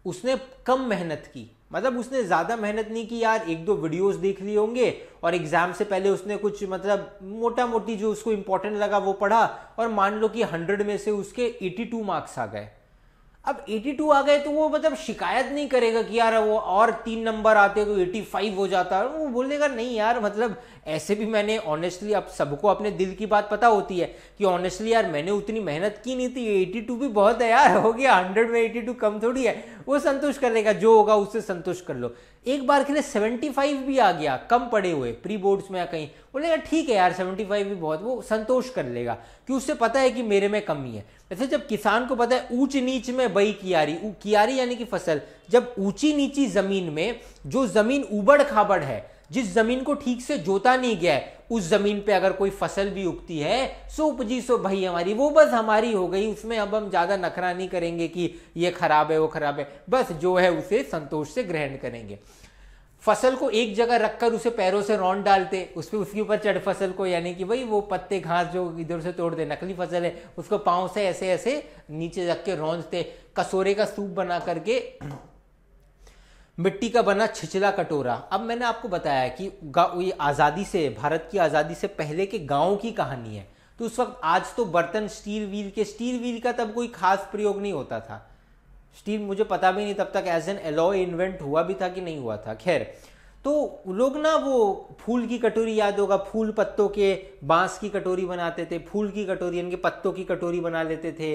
उसने कम मेहनत की, मतलब उसने ज़्यादा मेहनत नहीं की यार, एक दो वीडियोस देख लिए होंगे और एग्ज़ाम से पहले उसने कुछ मतलब मोटा मोटी जो उसको इम्पोर्टेंट लगा वो पढ़ा, और मान लो कि 100 में से उसके 82 मार्क्स आ गए। अब 82 आ गए तो वो मतलब शिकायत नहीं करेगा कि यार वो और 3 नंबर आते तो 85 हो जाता, वो बोलेगा नहीं यार मतलब ऐसे भी मैंने ऑनेस्टली, अब सबको अपने दिल की बात पता होती है कि ऑनेस्टली यार मैंने उतनी मेहनत की नहीं थी, 82 भी बहुत है यार, हो गया 100 में 82 कम थोड़ी है, वो संतुष्ट कर लेगा, जो होगा उससे संतुष्ट कर लो। एक बार के लिए 75 भी आ गया कम पड़े हुए प्री बोर्ड्स में या कहीं, बोलेगा ठीक है यार 75 भी बहुत, वो संतोष कर लेगा कि उससे पता है कि मेरे में कमी है। वैसे जब किसान को पता है ऊंच नीच में बई कियारी, कियारी यानी कि फसल, जब ऊंची नीची जमीन में जो जमीन उबड़ खाबड़ है, जिस जमीन को ठीक से जोता नहीं गया है, उस जमीन पे अगर कोई फसल भी उगती है, सो उपजी सो भाई हमारी, वो बस हमारी हो गई, उसमें अब हम ज्यादा नखरा नहीं करेंगे कि ये खराब है वो खराब है, बस जो है उसे संतोष से ग्रहण करेंगे। फसल को एक जगह रखकर उसे पैरों से रौंद डालते, उस पर उसके ऊपर चढ़ फसल को, यानी कि भाई वो पत्ते घास जो इधर से तोड़ते नकली फसल है, उसको पाँव से ऐसे ऐसे नीचे रख के रौंदते, कसूरे का सूप बना करके, मिट्टी का बना छिछला कटोरा। अब मैंने आपको बताया कि ये आज़ादी से, भारत की आज़ादी से पहले के गाँव की कहानी है, तो उस वक्त आज तो बर्तन स्टील व्हील का तब कोई खास प्रयोग नहीं होता था, स्टील मुझे पता भी नहीं तब तक एज एन एलॉय इन्वेंट हुआ भी था कि नहीं हुआ था। खैर तो लोग ना वो फूल की कटोरी, याद होगा फूल पत्तों के, बांस की कटोरी बनाते थे, फूल की कटोरी इनके पत्तों की कटोरी बना लेते थे,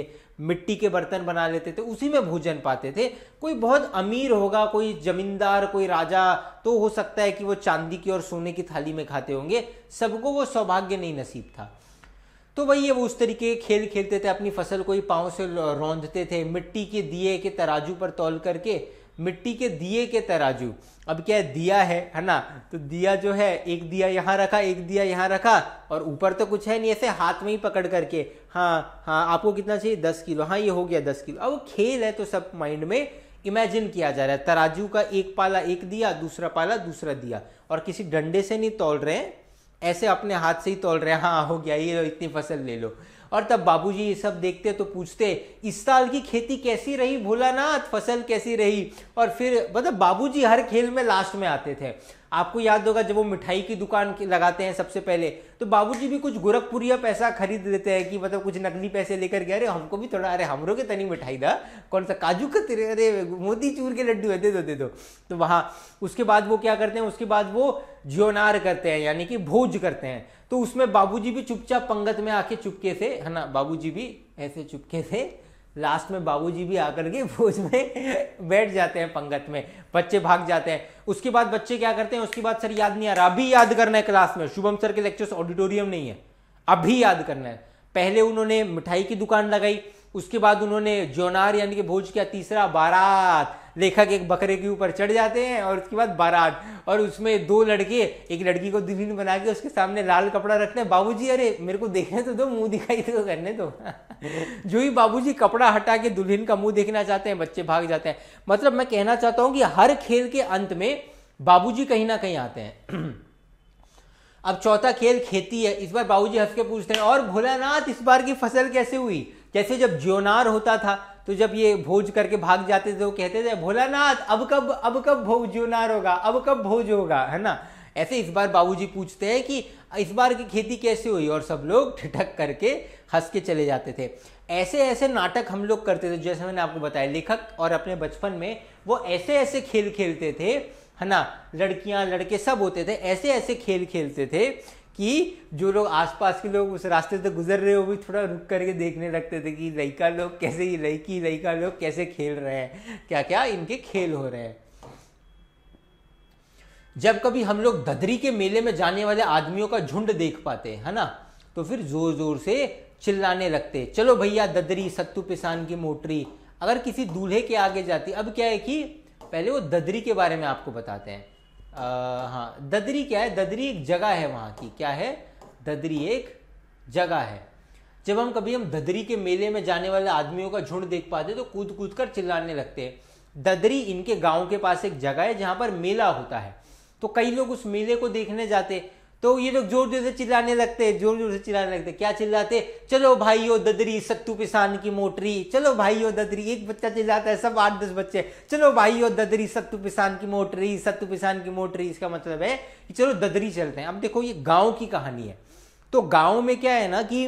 मिट्टी के बर्तन बना लेते थे, उसी में भोजन पाते थे। कोई बहुत अमीर होगा, कोई जमींदार, कोई राजा, तो हो सकता है कि वो चांदी की और सोने की थाली में खाते होंगे, सबको वो सौभाग्य नहीं नसीब था। तो वही है, वो उस तरीके के खेल खेलते थे, अपनी फसल को ही पाँव से रौंदते थे, मिट्टी के दिए के तराजू पर तौल करके, मिट्टी के दिए के तराजू। अब क्या है, दिया है ना, तो दिया जो है एक दिया यहाँ रखा, एक दिया यहाँ रखा, और ऊपर तो कुछ है नहीं, ऐसे हाथ में ही पकड़ करके, हाँ आपको कितना चाहिए 10 किलो, हाँ ये हो गया 10 किलो। अब वो खेल है तो सब माइंड में इमेजिन किया जा रहा है, तराजू का एक पाला एक दिया, दूसरा पाला दूसरा दिया, और किसी डंडे से नहीं तौल रहे हैं, ऐसे अपने हाथ से ही तौल रहे हैं, हाँ हो गया ये लो इतनी फसल ले लो। और तब बाबूजी ये सब देखते तो पूछते, इस साल की खेती कैसी रही भोलानाथ, फसल कैसी रही। और फिर मतलब बाबूजी हर खेल में लास्ट में आते थे, आपको याद होगा जब वो मिठाई की दुकान लगाते हैं सबसे पहले, तो बाबूजी भी कुछ गोरखपुरिया पैसा खरीद लेते हैं कि मतलब कुछ नकली पैसे लेकर गए, अरे हमको भी थोड़ा, अरे हमरो के तनी मिठाई दा, कौन सा काजू का तेरे, अरे मोतीचूर के लड्डू है, दे दो। तो वहाँ उसके बाद वो क्या करते हैं, उसके बाद वो ज्योनार करते हैं यानी कि भोज करते हैं, तो उसमें बाबूजी भी चुपचाप पंगत में आके चुपके से, है ना, बाबूजी भी ऐसे चुपके से, लास्ट में बाबूजी भी आकर के भोज में बैठ जाते हैं पंगत में, बच्चे भाग जाते हैं। उसके बाद बच्चे क्या करते हैं, उसके बाद सर याद नहीं आ रहा, अभी याद करना है क्लास में, शुभम सर के लेक्चर्स ऑडिटोरियम नहीं है, अभी याद करना है। पहले उन्होंने मिठाई की दुकान लगाई, उसके बाद उन्होंने जोनार यानी कि भोज किया, तीसरा बारात, लेखक एक बकरे के ऊपर चढ़ जाते हैं और उसके बाद बारात, और उसमें 2 लड़के, एक लड़की को दुल्हन बना के उसके सामने लाल कपड़ा रखना है, बाबूजी अरे मेरे को देखने तो दो, मुंह दिखाई तो करने दो जो ही बाबूजी कपड़ा हटा के दुल्हन का मुंह देखना चाहते हैं, बच्चे भाग जाते हैं। मतलब मैं कहना चाहता हूँ कि हर खेल के अंत में बाबूजी कहीं ना कहीं आते हैं। अब चौथा खेल खेती है, इस बार बाबूजी हंस के पूछते हैं, और भोलानाथ इस बार की फसल कैसे हुई। जैसे जब ज्योनार होता था तो जब ये भोज करके भाग जाते थे तो कहते थे भोलानाथ अब कब भोजनार होगा, अब कब भोज होगा, है ना। ऐसे इस बार बाबूजी पूछते हैं कि इस बार की खेती कैसे हुई, और सब लोग ठिठक करके हंस के चले जाते थे। ऐसे ऐसे नाटक हम लोग करते थे, जैसे मैंने आपको बताया लेखक और अपने बचपन में वो ऐसे ऐसे खेल खेलते थे, है ना। लड़कियां लड़के सब होते थे, ऐसे ऐसे खेल खेलते थे कि जो लोग आसपास के लोग उस रास्ते से गुजर रहे हो भी थोड़ा रुक करके देखने लगते थे कि लड़का लोग कैसे, ये लड़की लड़का लोग कैसे खेल रहे हैं, क्या क्या इनके खेल हो रहे हैं। जब कभी हम लोग ददरी के मेले में जाने वाले आदमियों का झुंड देख पाते, है ना, तो फिर जोर जोर से चिल्लाने लगते, चलो भैया ददरी, सत्तू पिसान की मोटरी। अगर किसी दूल्हे के आगे जाती, अब क्या है कि पहले वो ददरी के बारे में आपको बताते हैं। हाँ, ददरी क्या है, ददरी एक जगह है, वहाँ की क्या है, ददरी एक जगह है। जब हम कभी हम ददरी के मेले में जाने वाले आदमियों का झुंड देख पाते तो कूद कूद कर चिल्लाने लगते हैं। ददरी इनके गांव के पास एक जगह है जहाँ पर मेला होता है, तो कई लोग उस मेले को देखने जाते, तो ये लोग जोर जोर से चिल्लाने लगते, जोर जोर से चिल्लाने लगते। क्या चिल्लाते, चलो भाइयों ददरी, सत्तू पिसान की मोटरी, चलो भाइयों ददरी। एक बच्चा चिल्लाता है, सब 8-10 बच्चे, चलो भाइयों ददरी, सत्तू पिसान की मोटरी, सत्तू पिसान की मोटरी। इसका मतलब है कि चलो ददरी चलते हैं। अब देखो ये गाँव की कहानी है, तो गाँव में क्या है ना कि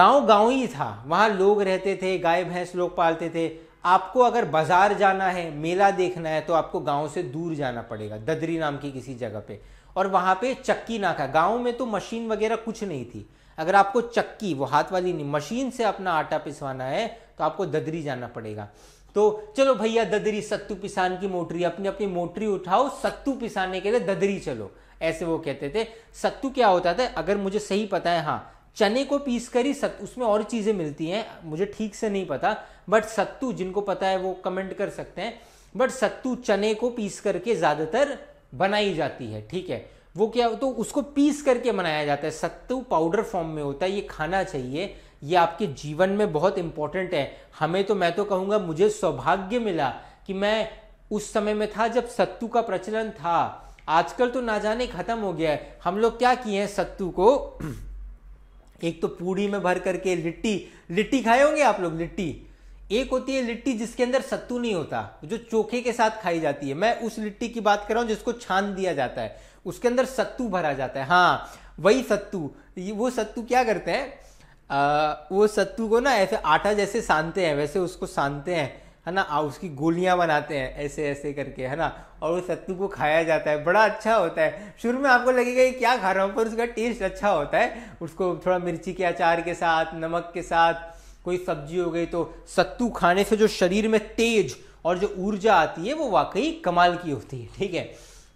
गाँव गाँव ही था, वहाँ लोग रहते थे, गाय भैंस लोग पालते थे। आपको अगर बाजार जाना है, मेला देखना है, तो आपको गाँव से दूर जाना पड़ेगा, ददरी नाम की किसी जगह पे, और वहाँ पे चक्की नाका। गांव में तो मशीन वगैरह कुछ नहीं थी। अगर आपको चक्की, वो हाथ वाली नहीं, मशीन से अपना आटा पिसवाना है तो आपको ददरी जाना पड़ेगा। तो चलो भैया ददरी, सत्तू पिसान की मोटरी, अपनी अपनी मोटरी उठाओ, सत्तू पिसाने के लिए ददरी चलो, ऐसे वो कहते थे। सत्तू क्या होता था, अगर मुझे सही पता है, हाँ, चने को पीस कर ही उसमें और चीज़ें मिलती हैं, मुझे ठीक से नहीं पता, बट सत्तू, जिनको पता है वो कमेंट कर सकते हैं, बट सत्तू चने को पीस करके ज़्यादातर बनाई जाती है, ठीक है। वो क्या, तो उसको पीस करके बनाया जाता है, सत्तू पाउडर फॉर्म में होता है। ये खाना चाहिए, ये आपके जीवन में बहुत इंपॉर्टेंट है। हमें तो, मैं तो कहूँगा, मुझे सौभाग्य मिला कि मैं उस समय में था जब सत्तू का प्रचलन था। आजकल तो ना जाने खत्म हो गया है। हम लोग क्या किए हैं, सत्तू को एक तो पूड़ी में भर करके, लिट्टी खाए होंगे आप लोग। लिट्टी एक होती है, लिट्टी जिसके अंदर सत्तू नहीं होता, जो चोखे के साथ खाई जाती है। मैं उस लिट्टी की बात कर रहा हूँ जिसको छान दिया जाता है, उसके अंदर सत्तू भरा जाता है। हाँ, वही सत्तू। वो सत्तू क्या करते हैं, वो सत्तू को ना ऐसे आटा जैसे सानते हैं, वैसे उसको सानते हैं, है ना, उसकी गोलियां बनाते हैं ऐसे ऐसे करके, है ना, और वो सत्तू को खाया जाता है। बड़ा अच्छा होता है। शुरू में आपको लगेगा ये क्या खा रहा हूँ, पर उसका टेस्ट अच्छा होता है। उसको थोड़ा मिर्ची के अचार के साथ, नमक के साथ, कोई सब्जी हो गई, तो सत्तू खाने से जो शरीर में तेज और जो ऊर्जा आती है वो वाकई कमाल की होती है, ठीक है।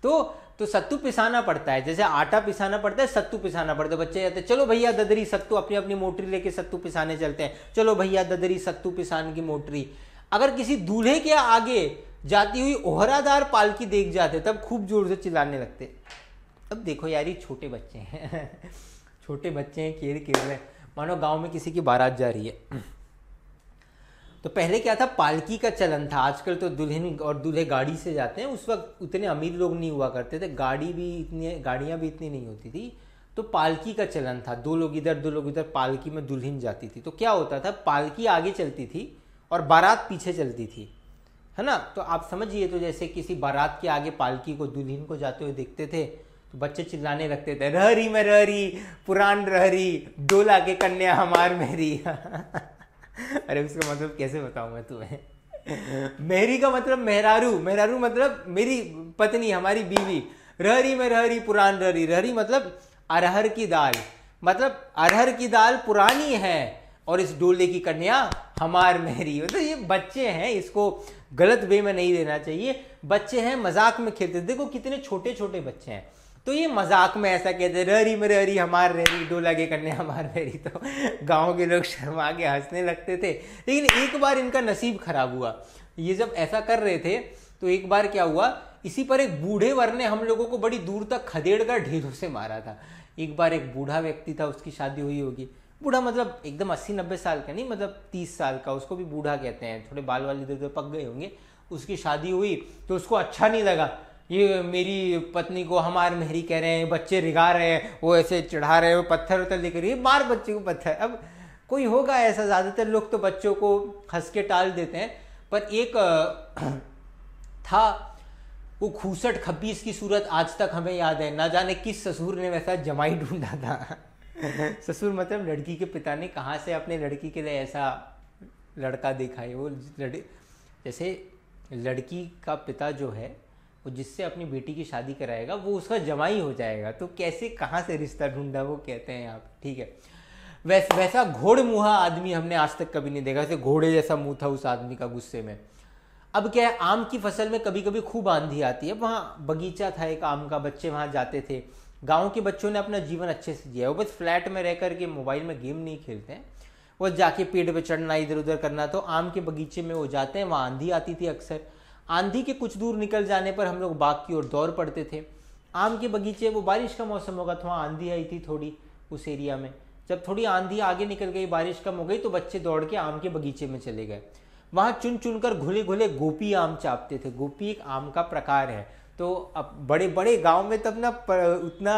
तो सत्तू पिसाना पड़ता है, जैसे आटा पिसाना पड़ता है, सत्तू पिसाना पड़ता है। बच्चे कहते हैं चलो भैया ददरी, सत्तू, अपनी अपनी मोटरी लेके सत्तू पिसाने चलते हैं, चलो भैया ददरी, सत्तू पिसान की मोटरी। अगर किसी दूल्हे के आगे जाती हुई ओहरादार पालकी देख जाते तब खूब जोर से चिल्लाने लगते। अब देखो यार, ये छोटे बच्चे हैं छोटे बच्चे हैं, खेल रहे हैं, मानो गांव में किसी की बारात जा रही है। तो पहले क्या था, पालकी का चलन था। आजकल तो दुल्हन और दूल्हे गाड़ी से जाते हैं। उस वक्त उतने अमीर लोग नहीं हुआ करते थे, गाड़ियां भी इतनी नहीं होती थी, तो पालकी का चलन था। दो लोग इधर, दो लोग इधर, पालकी में दुल्हन जाती थी। तो क्या होता था, पालकी आगे चलती थी और बारात पीछे चलती थी, है ना। तो आप समझिए, तो जैसे किसी बारात के आगे पालकी को, दुल्हन को जाते हुए देखते थे तो बच्चे चिल्लाने लगते थे, रहरी में रहरी, पुरान रहरी, डोला के कन्या हमार मेहरी अरे उसका मतलब कैसे बताऊँ मैं तुम्हें मेहरी का मतलब मेहरारू, मेहरारू मतलब मेरी पत्नी, हमारी बीवी। रहरी में रहरी, पुरान रहरी, रहरी मतलब अरहर की दाल, मतलब अरहर की दाल पुरानी है, और इस डोले की कन्या हमार मेहरी। मतलब ये बच्चे हैं, इसको गलत वे में नहीं देना चाहिए। बच्चे हैं, मजाक में खेलते। देखो कितने छोटे छोटे बच्चे हैं, तो ये मजाक में ऐसा कहते, रहरी में रहरी हमार रहरी, दो लगे करने हमार रहरी। तो गांव के लोग शर्मा के हंसने लगते थे। लेकिन एक बार इनका नसीब खराब हुआ। ये जब ऐसा कर रहे थे तो एक बार क्या हुआ, इसी पर एक बूढ़े वर ने हम लोगों को बड़ी दूर तक खदेड़ कर ढेरों से मारा था। एक बार एक बूढ़ा व्यक्ति था, उसकी शादी हुई होगी। बूढ़ा मतलब एकदम 80-90 साल का नहीं, मतलब 30 साल का, उसको भी बूढ़ा कहते हैं, थोड़े बाल वाले इधर उधर पक गए होंगे। उसकी शादी हुई तो उसको अच्छा नहीं लगा, ये मेरी पत्नी को हमार मेहरी कह रहे हैं, बच्चे रिगा रहे हैं, वो ऐसे चढ़ा रहे हैं, वो पत्थर उत्तर लेकर, ये मार बच्चे को पत्थर। अब कोई होगा ऐसा, ज़्यादातर लोग तो बच्चों को हंस के टाल देते हैं, पर एक था वो खूसट खब्बीस की सूरत आज तक हमें याद है। ना जाने किस ससुर ने वैसा जमाई ढूंढा था। ससुर मतलब लड़की के पिता ने कहाँ से अपने लड़की के लिए ऐसा लड़का देखा है। वो जैसे लड़की का पिता जो है वो जिससे अपनी बेटी की शादी कराएगा वो उसका जमाई हो जाएगा, तो कैसे कहाँ से रिश्ता ढूंढा वो कहते हैं यहाँ पे, ठीक है। वैसा घोड़ मुहा आदमी हमने आज तक कभी नहीं देखा, जैसे घोड़े जैसा मुँह था उस आदमी का गुस्से में। अब क्या है, आम की फसल में कभी कभी खूब आंधी आती है, वहाँ बगीचा था एक आम का, बच्चे वहाँ जाते थे। गाँव के बच्चों ने अपना जीवन अच्छे से जिया, वो बस फ्लैट में रह करके मोबाइल में गेम नहीं खेलते हैं, वो जाके पेड़ पे चढ़ना इधर उधर करना। तो आम के बगीचे में वो जाते हैं, वहाँ आंधी आती थी अक्सर। आंधी के कुछ दूर निकल जाने पर हम लोग बाग की ओर दौड़ पड़ते थे। आम के बगीचे, वो बारिश का मौसम होगा तो वहाँ आंधी आई थी थोड़ी उस एरिया में। जब थोड़ी आंधी आगे निकल गई, बारिश कम हो गई, तो बच्चे दौड़ के आम के बगीचे में चले गए। वहाँ चुन चुन कर घुले घुले गोपी आम चापते थे। गोपी एक आम का प्रकार है। तो अब बड़े बड़े गाँव में तब ना उतना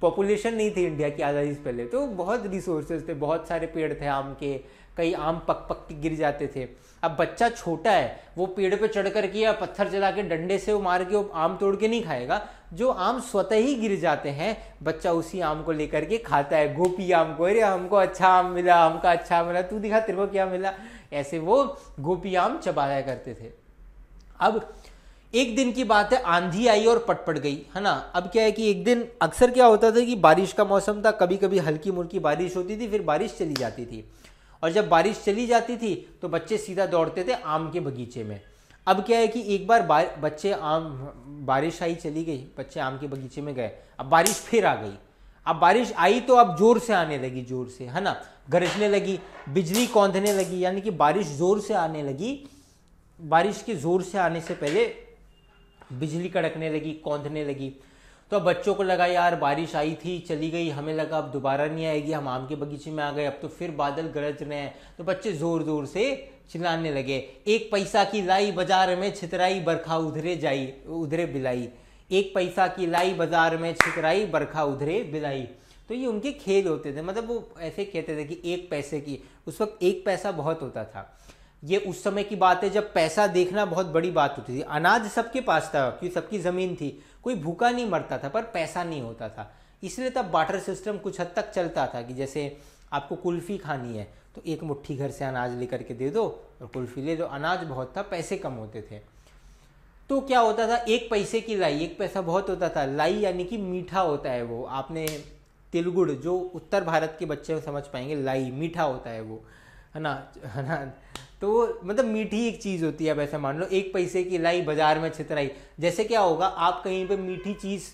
पॉपुलेशन नहीं थी इंडिया की आज़ादी से पहले, तो बहुत रिसोर्सेज थे, बहुत सारे पेड़ थे आम के। कई आम पक पक के गिर जाते थे। अब बच्चा छोटा है, वो पेड़ पे चढ़ कर के या पत्थर चला के डंडे से वो मार के वो आम तोड़ के नहीं खाएगा। जो आम स्वतः ही गिर जाते हैं बच्चा उसी आम को लेकर के खाता है। गोपी आम को, अरे हमको अच्छा आम मिला, हमका अच्छा आम मिला, तू दिखा तेरे को क्या मिला, ऐसे वो गोपी आम चबाया करते थे। अब एक दिन की बात है, आंधी आई और पटपट गई, है ना। अब क्या है कि एक दिन अक्सर क्या होता था कि बारिश का मौसम था, कभी कभी हल्की मुल्की बारिश होती थी, फिर बारिश चली जाती थी। और जब बारिश चली जाती थी तो बच्चे सीधा दौड़ते थे आम के बगीचे में। अब क्या है कि एक बार बारिश आई चली गई, बच्चे आम के बगीचे में गए, अब बारिश फिर आ गई। अब बारिश आई तो अब जोर से आने लगी, जोर से, है ना, गरजने लगी, बिजली कौंधने लगी, यानी कि बारिश जोर से आने लगी। बारिश के जोर से आने से पहले बिजली कड़कने लगी, कौंधने लगी। तो बच्चों को लगा यार बारिश आई थी चली गई, हमें लगा अब दोबारा नहीं आएगी, हम आम के बगीचे में आ गए, अब तो फिर बादल गरज रहे हैं। तो बच्चे ज़ोर ज़ोर से चिल्लाने लगे, एक पैसा की लाई बाजार में छितराई, बरखा उधरे जाई उधरे बिलाई, एक पैसा की लाई बाजार में छितराई, बरखा उधरे बिलाई। तो ये उनके खेल होते थे, मतलब वो ऐसे कहते थे कि एक पैसे की, उस वक्त एक पैसा बहुत होता था। ये उस समय की बात है जब पैसा देखना बहुत बड़ी बात होती थी। अनाज सबके पास था क्योंकि सबकी ज़मीन थी, कोई भूखा नहीं मरता था, पर पैसा नहीं होता था। इसलिए तब बाटर सिस्टम कुछ हद तक चलता था कि जैसे आपको कुल्फ़ी खानी है तो एक मुट्ठी घर से अनाज लेकर के दे दो और कुल्फ़ी ले लो। अनाज बहुत था, पैसे कम होते थे। तो क्या होता था, एक पैसे की लाई, एक पैसा बहुत होता था। लाई यानी कि मीठा होता है वो, आपने तिलगुड़, जो उत्तर भारत के बच्चे समझ पाएंगे, लाई मीठा होता है वो, है ना, है ना। तो मतलब मीठी एक चीज़ होती है। अब ऐसा मान लो एक पैसे की लाई बाजार में छितराई, जैसे क्या होगा, आप कहीं पे मीठी चीज़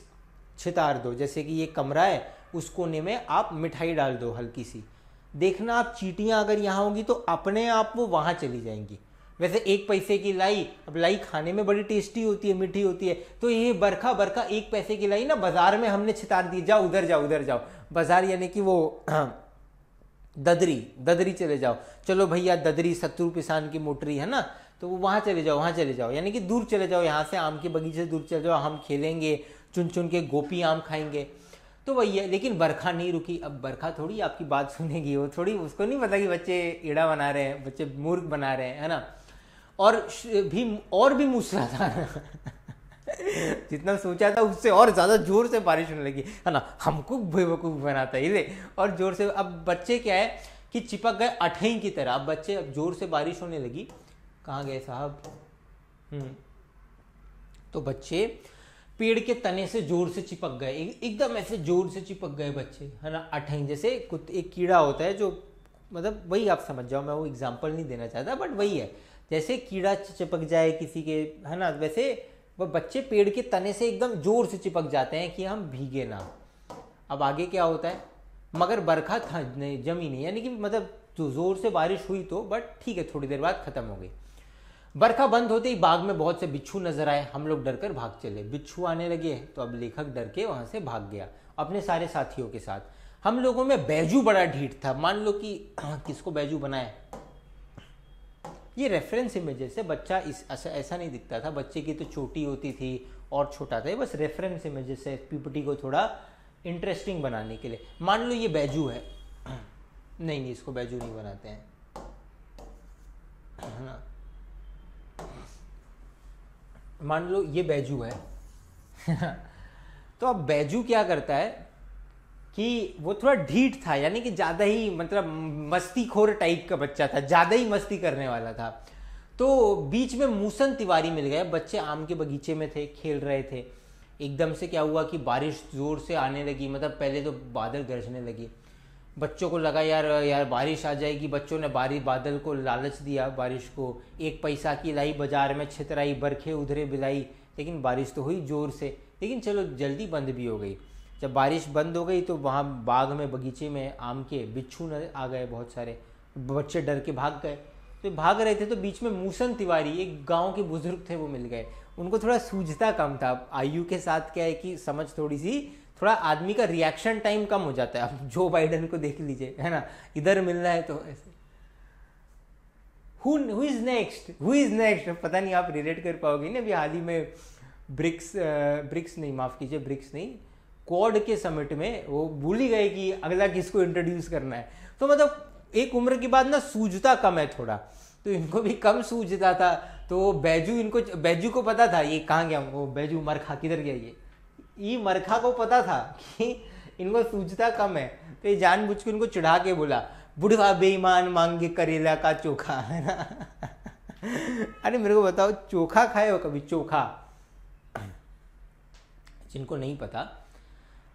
छितार दो, जैसे कि ये कमरा है उस कोने में आप मिठाई डाल दो हल्की सी, देखना आप चींटियां अगर यहाँ होंगी तो अपने आप वो वहाँ चली जाएंगी। वैसे एक पैसे की लाई, अब लाई खाने में बड़ी टेस्टी होती है, मीठी होती है। तो ये बरखा बरखा एक पैसे की लाई ना बाजार में हमने छितार दी, जाओ उधर जाओ उधर जाओ, बाजार यानी कि वो ददरी चले जाओ, चलो भैया ददरी सत्तू किसान की मोटरी, है ना, तो वो वहाँ चले जाओ वहाँ चले जाओ, यानी कि दूर चले जाओ यहाँ से, आम के बगीचे दूर चले जाओ, हम खेलेंगे, चुन चुन के गोपी आम खाएंगे। तो वही है, लेकिन बरखा नहीं रुकी। अब बरखा थोड़ी आपकी बात सुनेगी, वो थोड़ी, उसको नहीं पता कि बच्चे एड़ा बना रहे हैं, बच्चे मूर्ख बना रहे हैं, है ना। और भी मूसलाधार जितना सोचा था उससे और ज़्यादा जोर से बारिश होने लगी, है ना, हमको बेवकूफ़ बनाता ही ले और जोर से। अब बच्चे क्या है कि चिपक गए अठई की तरह। अब बच्चे, अब जोर से बारिश होने लगी, कहाँ गए साहब, तो बच्चे पेड़ के तने से जोर से चिपक गए, एकदम ऐसे जोर से चिपक गए बच्चे, है ना। अठई जैसे एक कीड़ा होता है जो, मतलब वही आप समझ जाओ, मैं वो एग्जाम्पल नहीं देना चाहता, बट वही है, जैसे कीड़ा चिपक जाए किसी के, है ना, वैसे वह बच्चे पेड़ के तने से एकदम जोर से चिपक जाते हैं कि हम भीगे ना। अब आगे क्या होता है, मगर बरखा नहीं जमी नहीं, यानी कि मतलब जो जोर से बारिश हुई तो, बट ठीक है, थोड़ी देर बाद ख़त्म हो गई। बरखा बंद होते ही बाग में बहुत से बिच्छू नजर आए, हम लोग डर कर भाग चले, बिच्छू आने लगे। तो अब लेखक डर के वहाँ से भाग गया अपने सारे साथियों के साथ। हम लोगों में बैजू बड़ा ढीठ था, मान लो कि किसको बैजू बनाए, ये रेफरेंस इमेज से, बच्चा ऐसा नहीं दिखता था, बच्चे की तो छोटी होती थी और छोटा था, बस रेफरेंस इमेज से पीपीटी को थोड़ा इंटरेस्टिंग बनाने के लिए। मान लो ये बैजू है, नहीं नहीं, इसको बैजू नहीं बनाते हैं, है ना। मान लो ये बैजू है तो अब बैजू क्या करता है कि वो थोड़ा ढीठ था, यानी कि ज़्यादा ही मतलब मस्तीखोर टाइप का बच्चा था, ज़्यादा ही मस्ती करने वाला था। तो बीच में मूसन तिवारी मिल गया। बच्चे आम के बगीचे में थे, खेल रहे थे। एकदम से क्या हुआ कि बारिश ज़ोर से आने लगी, मतलब पहले तो बादल गरजने लगी। बच्चों को लगा यार बारिश आ जाएगी। बच्चों ने बादल को लालच दिया, बारिश को। 1 पैसा की लाई बाजार में छितराई, बरखे उधरे बिलाई। लेकिन बारिश तो हुई ज़ोर से, लेकिन चलो जल्दी बंद भी हो गई। जब बारिश बंद हो गई तो वहाँ बाग में, बगीचे में आम के बिच्छू आ गए बहुत सारे। बच्चे डर के भाग गए। तो भाग रहे थे तो बीच में मूसन तिवारी, एक गांव के बुजुर्ग थे, वो मिल गए। उनको थोड़ा सूझता कम था। आयु के साथ क्या है कि समझ थोड़ा आदमी का रिएक्शन टाइम कम हो जाता है। अब जो बाइडन को देख लीजिए, है ना, इधर मिलना है तो ऐसे हु इज़ नेक्स्ट। पता नहीं आप रिलेट कर पाओगे ना। अभी हाल ही में ब्रिक्स नहीं, क्वाड के समिट में वो भूल ही गए कि अगला किसको इंट्रोड्यूस करना है। तो मतलब एक उम्र के बाद ना सूझता कम है थोड़ा, तो इनको भी कम सूझता था। तो बैजू को पता था ये कहाँ गया। वो बैजू मरखा किधर गया, ये मरखा को पता था कि इनको सूझता कम है। तो ये जानबूझ के इनको चिढ़ा के बोला, बुढ़वा बेईमान मांगे करेला का चोखा, है ना। अरे मेरे को बताओ, चोखा खाए हो कभी? चोखा जिनको नहीं पता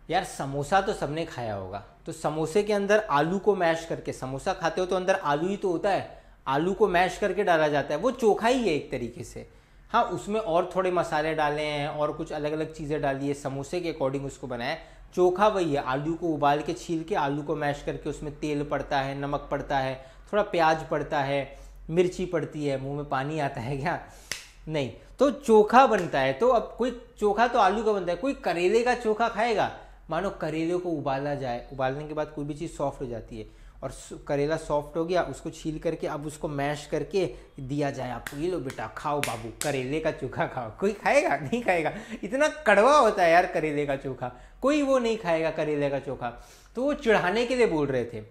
यार, समोसा तो सबने खाया होगा। तो समोसे के अंदर आलू को मैश करके, समोसा खाते हो तो अंदर आलू ही तो होता है, आलू को मैश करके डाला जाता है। वो चोखा ही है एक तरीके से। हाँ, उसमें और थोड़े मसाले डाले हैं और कुछ अलग अलग चीज़ें डाली है, समोसे के अकॉर्डिंग उसको बनाया। चोखा वही है, आलू को उबाल के, छील के, आलू को मैश करके, उसमें तेल पड़ता है, नमक पड़ता है, थोड़ा प्याज पड़ता है, मिर्ची पड़ती है। मुँह में पानी आता है क्या? नहीं, तो चोखा बनता है। तो अब कोई चोखा तो आलू का बनता है, कोई करेले का चोखा खाएगा। मानो करेले को उबाला जाए, उबालने के बाद कोई भी चीज़ सॉफ्ट हो जाती है, और करेला सॉफ्ट हो गया, उसको छील करके अब उसको मैश करके दिया जाए आपको, ये लो बेटा खाओ बाबू, करेले का चोखा खाओ। कोई खाएगा? नहीं खाएगा। इतना कड़वा होता है यार करेले का चोखा, कोई वो नहीं खाएगा करेले का चोखा। तो वो चिढ़ाने के लिए बोल रहे थे।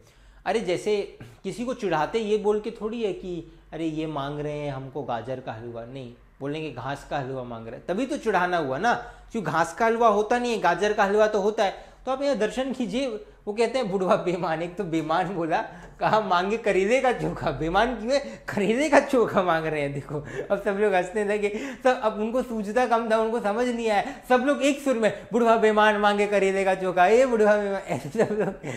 अरे जैसे किसी को चिढ़ाते ये बोल के थोड़ी है कि अरे ये मांग रहे हैं हमको गाजर का हलवा। नहीं, बोलेंगे घास का हलवा मांग रहे हैं, तभी तो चिढ़ाना हुआ ना। क्योंकि घास का हलवा होता नहीं है, गाजर का हलवा तो होता है। तो आप यहाँ दर्शन कीजिए। वो कहते हैं बुढ़वा बेमान, एक तो बेमान बोला, कहा मांगे करेले का चोखा, बेमान क्यों, करेले का चोखा मांग रहे हैं। देखो अब सब लोग हंसने लगे। सब अब उनको सूझता कम था, उनको समझ नहीं आया। सब लोग एक सुर में बुढ़वा बेमान मांगे करेले का चोखा, ये बुढ़वा बेमान, ऐसे सब लोग।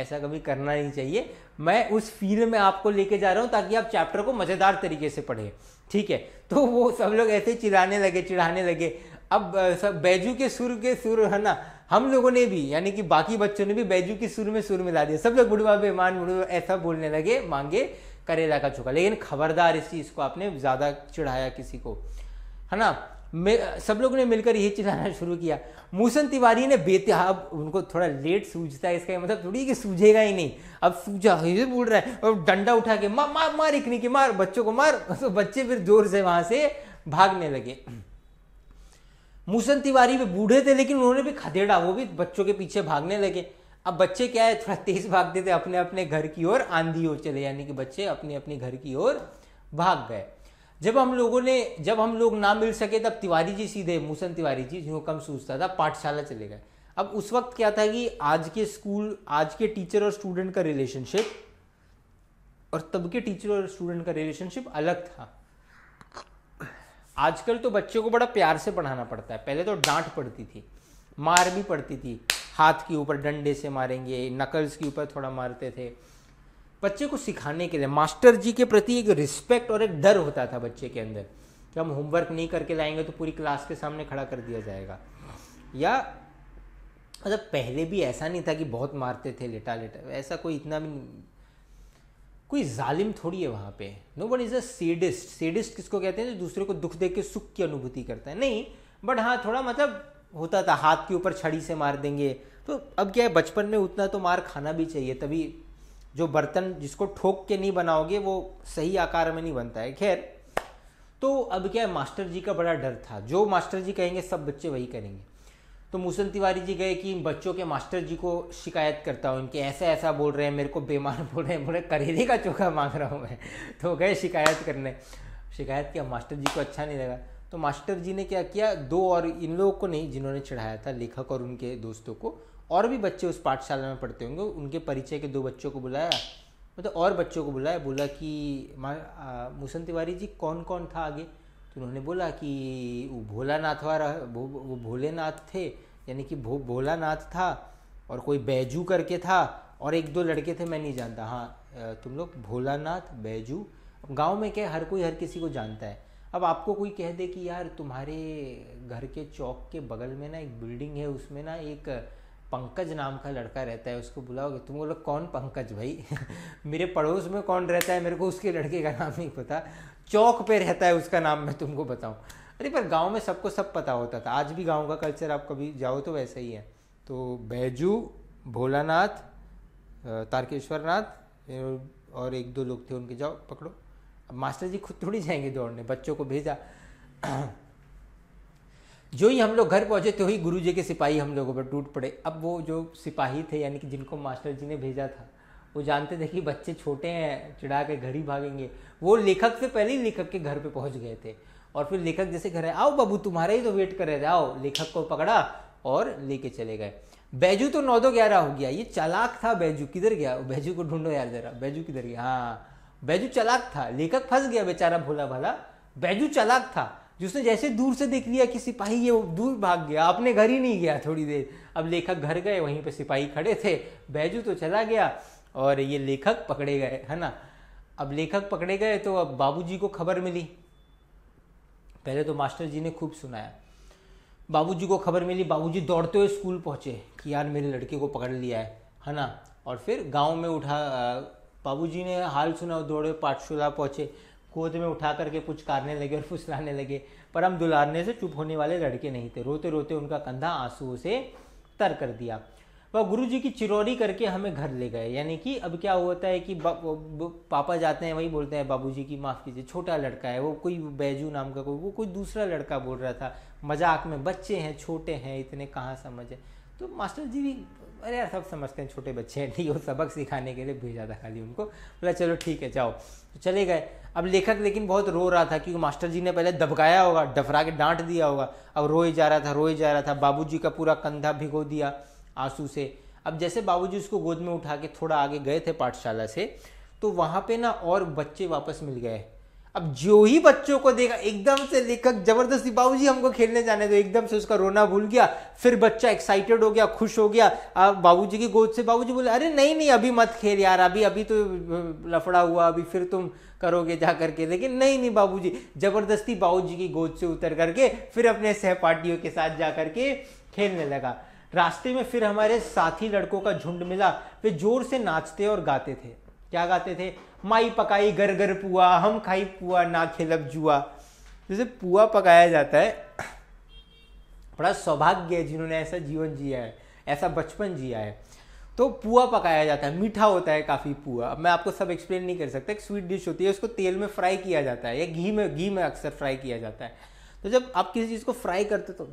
ऐसा कभी करना नहीं चाहिए। मैं उस फील्ड में आपको लेके जा रहा हूँ ताकि आप चैप्टर को मज़ेदार तरीके से पढ़ें, ठीक है। तो वो सब लोग ऐसे चिढ़ाने लगे। अब सब बैजू के सुर, है ना, हम लोगों ने भी, यानी कि बाकी बच्चों ने भी बैजू की सुर में सुर मिला दिया। सब लोग बुढ़वा बेमान बुढ़वा ऐसा बोलने लगे, मांगे करेला का चोखा। लेकिन खबरदार, इस चीज़ को आपने ज़्यादा चिढ़ाया किसी को, है ना। सब लोग ने मिलकर ये चिढ़ाना शुरू किया। मूसन तिवारी ने बेतिहाब, उनको थोड़ा लेट सूझता है, इसका मतलब थोड़ी कि सूझेगा ही नहीं। अब सूझा, ये बोल रहा है, और डंडा उठा के मार इकनी के मार, बच्चों को मार। तो बच्चे फिर जोर से वहाँ से भागने लगे। मूसन तिवारी भी बूढ़े थे, लेकिन उन्होंने भी खदेड़ा, वो भी बच्चों के पीछे भागने लगे। अब बच्चे क्या है, थोड़ा तेज भागते थे, अपने अपने घर की ओर आंधी हो चले, यानी कि बच्चे अपने अपने घर की ओर भाग गए। जब हम लोग ना मिल सके, तब तिवारी जी सीधे, मूसन तिवारी जी जिनको कम सूझता था, पाठशाला चले गए। अब उस वक्त क्या था कि आज के टीचर और स्टूडेंट का रिलेशनशिप और तब के टीचर और स्टूडेंट का रिलेशनशिप अलग था। आजकल तो बच्चों को बड़ा प्यार से पढ़ाना पड़ता है, पहले तो डांट पड़ती थी, मार भी पड़ती थी। हाथ के ऊपर डंडे से मारेंगे, नकल्स के ऊपर थोड़ा मारते थे। बच्चे को सिखाने के लिए मास्टर जी के प्रति एक रिस्पेक्ट और एक डर होता था बच्चे के अंदर कि हम होमवर्क नहीं करके लाएंगे तो पूरी क्लास के सामने खड़ा कर दिया जाएगा। या मतलब पहले भी ऐसा नहीं था कि बहुत मारते थे लेटा लेटा, ऐसा कोई इतना भी नहीं, कोई जालिम थोड़ी है वहाँ पे। Nobody is a sadist. Sadist किसको कहते हैं? जो दूसरे को दुख देके सुख की अनुभूति करता है। नहीं, बट हाँ थोड़ा मतलब होता था। हाथ के ऊपर छड़ी से मार देंगे। तो अब क्या है, बचपन में उतना तो मार खाना भी चाहिए, तभी जो बर्तन जिसको ठोक के नहीं बनाओगे वो सही आकार में नहीं बनता है। खैर, तो अब क्या है, मास्टर जी का बड़ा डर था, जो मास्टर जी कहेंगे सब बच्चे वही करेंगे। तो मूसन तिवारी जी गए कि बच्चों के मास्टर जी को शिकायत करता हूँ, इनके ऐसा ऐसा बोल रहे हैं, मेरे को बेमान बोल रहे हैं, बोले करेले का चोखा मांग रहा हूँ मैं। तो गए शिकायत करने, शिकायत किया, मास्टर जी को अच्छा नहीं लगा। तो मास्टर जी ने क्या किया, दो और इन लोगों को नहीं जिन्होंने चढ़ाया था, लेखक और उनके दोस्तों को, और भी बच्चे उस पाठशाला में पढ़ते होंगे, उनके परिचय के दो बच्चों को बुलाया, मतलब और बच्चों को बुलाया, बोला कि मूसन तिवारी जी कौन कौन था आगे। तो उन्होंने बोला कि वो भोलानाथ वाला, वो भोलेनाथ थे, यानी कि भोलानाथ था, और कोई बैजू करके था, और एक दो लड़के थे मैं नहीं जानता। हाँ, तुम लोग भोलानाथ, बैजू, गांव में क्या हर कोई हर किसी को जानता है। अब आपको कोई कह दे कि यार तुम्हारे घर के चौक के बगल में ना एक बिल्डिंग है, उसमें ना एक पंकज नाम का लड़का रहता है, उसको बुलाओगे, तुम बोलो कौन पंकज भाई मेरे पड़ोस में कौन रहता है मेरे को उसके लड़के का नाम नहीं पता, चौक पे रहता है उसका नाम मैं तुमको बताऊं। अरे पर गांव में सबको सब पता होता था, आज भी गांव का कल्चर आप कभी जाओ तो वैसा ही है। तो बैजू, भोलानाथ, तारकेश्वरनाथ और एक दो लोग थे उनके, जाओ पकड़ो। अब मास्टर जी खुद थोड़ी जाएंगे दौड़ने, बच्चों को भेजा। जो ही हम लोग घर पहुंचे तो ही गुरुजी के सिपाही हम लोगों पर टूट पड़े। अब वो जो सिपाही थे, यानी कि जिनको मास्टर जी ने भेजा था, वो जानते थे कि बच्चे छोटे हैं, चिढ़ा के घर ही भागेंगे। वो लेखक से पहले ही लेखक के घर पे पहुंच गए थे, और फिर लेखक जैसे घर आए, आओ बाबू तुम्हारा ही तो वेट कर रहे थे, आओ, लेखक को पकड़ा और लेके चले गए। बैजू तो 9-2-11 हो गया, ये चालाक था बैजू, किधर गया, बैजू को ढूंढो यार जरा, बैजू किधर गया। हाँ, बैजू चालाक था, लेखक फंस गया बेचारा भोला भाला, बैजू चालाक था, जिसने जैसे दूर से देख लिया कि सिपाही ये दूर भाग गया, अपने घर ही नहीं गया थोड़ी देर। अब लेखक घर गए, वहीं पे सिपाही खड़े थे, बैजू तो चला गया और ये लेखक पकड़े गए, है ना। अब लेखक पकड़े गए तो अब बाबूजी को खबर मिली, पहले तो मास्टर जी ने खूब सुनाया, बाबूजी को खबर मिली, बाबूजी दौड़ते हुए स्कूल पहुंचे कि यार मेरे लड़के को पकड़ लिया है ना। और फिर गाँव में उठा, बाबूजी ने हाल सुना, दौड़े पाठशाला पहुंचे, गोद में उठा करके पुचकारने लगे और फुसलाने लगे, पर हम दुलारने से चुप होने वाले लड़के नहीं थे, रोते रोते उनका कंधा आंसुओं से तर कर दिया। वह गुरुजी की चिरौरी करके हमें घर ले गए। यानी कि अब क्या होता है कि पापा जाते हैं, वही बोलते हैं बाबूजी की माफ़ कीजिए, छोटा लड़का है, वो कोई बैजू नाम का कोई, वो कोई दूसरा लड़का बोल रहा था मजाक में, बच्चे हैं छोटे हैं, इतने कहाँ समझे। तो मास्टर जी भी, अरे यार सब समझते हैं छोटे बच्चे हैं, ठीक है, वो सबक सिखाने के लिए भेजा था खाली उनको, बोला चलो ठीक है जाओ, तो चले गए। अब लेखक लेकिन बहुत रो रहा था, क्योंकि मास्टर जी ने पहले दबकाया होगा, डफरा के डांट दिया होगा, अब रोए जा रहा था, रोए जा रहा था, बाबूजी का पूरा कंधा भिगो दिया आंसू से। अब जैसे बाबूजी उसको गोद में उठा के थोड़ा आगे गए थे पाठशाला से, तो वहाँ पर ना और बच्चे वापस मिल गए। अब जो ही बच्चों को देखा, एकदम से लेखक जबरदस्ती, बाबूजी हमको खेलने जाने दो, एकदम से उसका रोना भूल गया, फिर बच्चा एक्साइटेड हो गया, खुश हो गया। अब बाबूजी की गोद से, बाबूजी बोले अरे नहीं नहीं अभी मत खेल यार, अभी अभी तो लफड़ा हुआ, अभी फिर तुम करोगे जा करके, लेकिन नहीं नहीं बाबूजी, जबरदस्ती बाबूजी की गोद से उतर करके फिर अपने सहपाठियों के साथ जा करके खेलने लगा। रास्ते में फिर हमारे साथी लड़कों का झुंड मिला, वे जोर से नाचते और गाते थे। क्या गाते थे, माई पकाई गर गर पुआ, हम खाई पुआ ना खेलब जुआ। जैसे पुआ पकाया जाता है, बड़ा सौभाग्य है जिन्होंने ऐसा जीवन जिया है, ऐसा बचपन जिया है। तो पुआ पकाया जाता है, मीठा होता है काफ़ी पुआ। अब मैं आपको सब एक्सप्लेन नहीं कर सकता, एक स्वीट डिश होती है, उसको तेल में फ्राई किया जाता है, या घी में अक्सर फ्राई किया जाता है। तो जब आप किसी चीज़ को फ्राई करते तो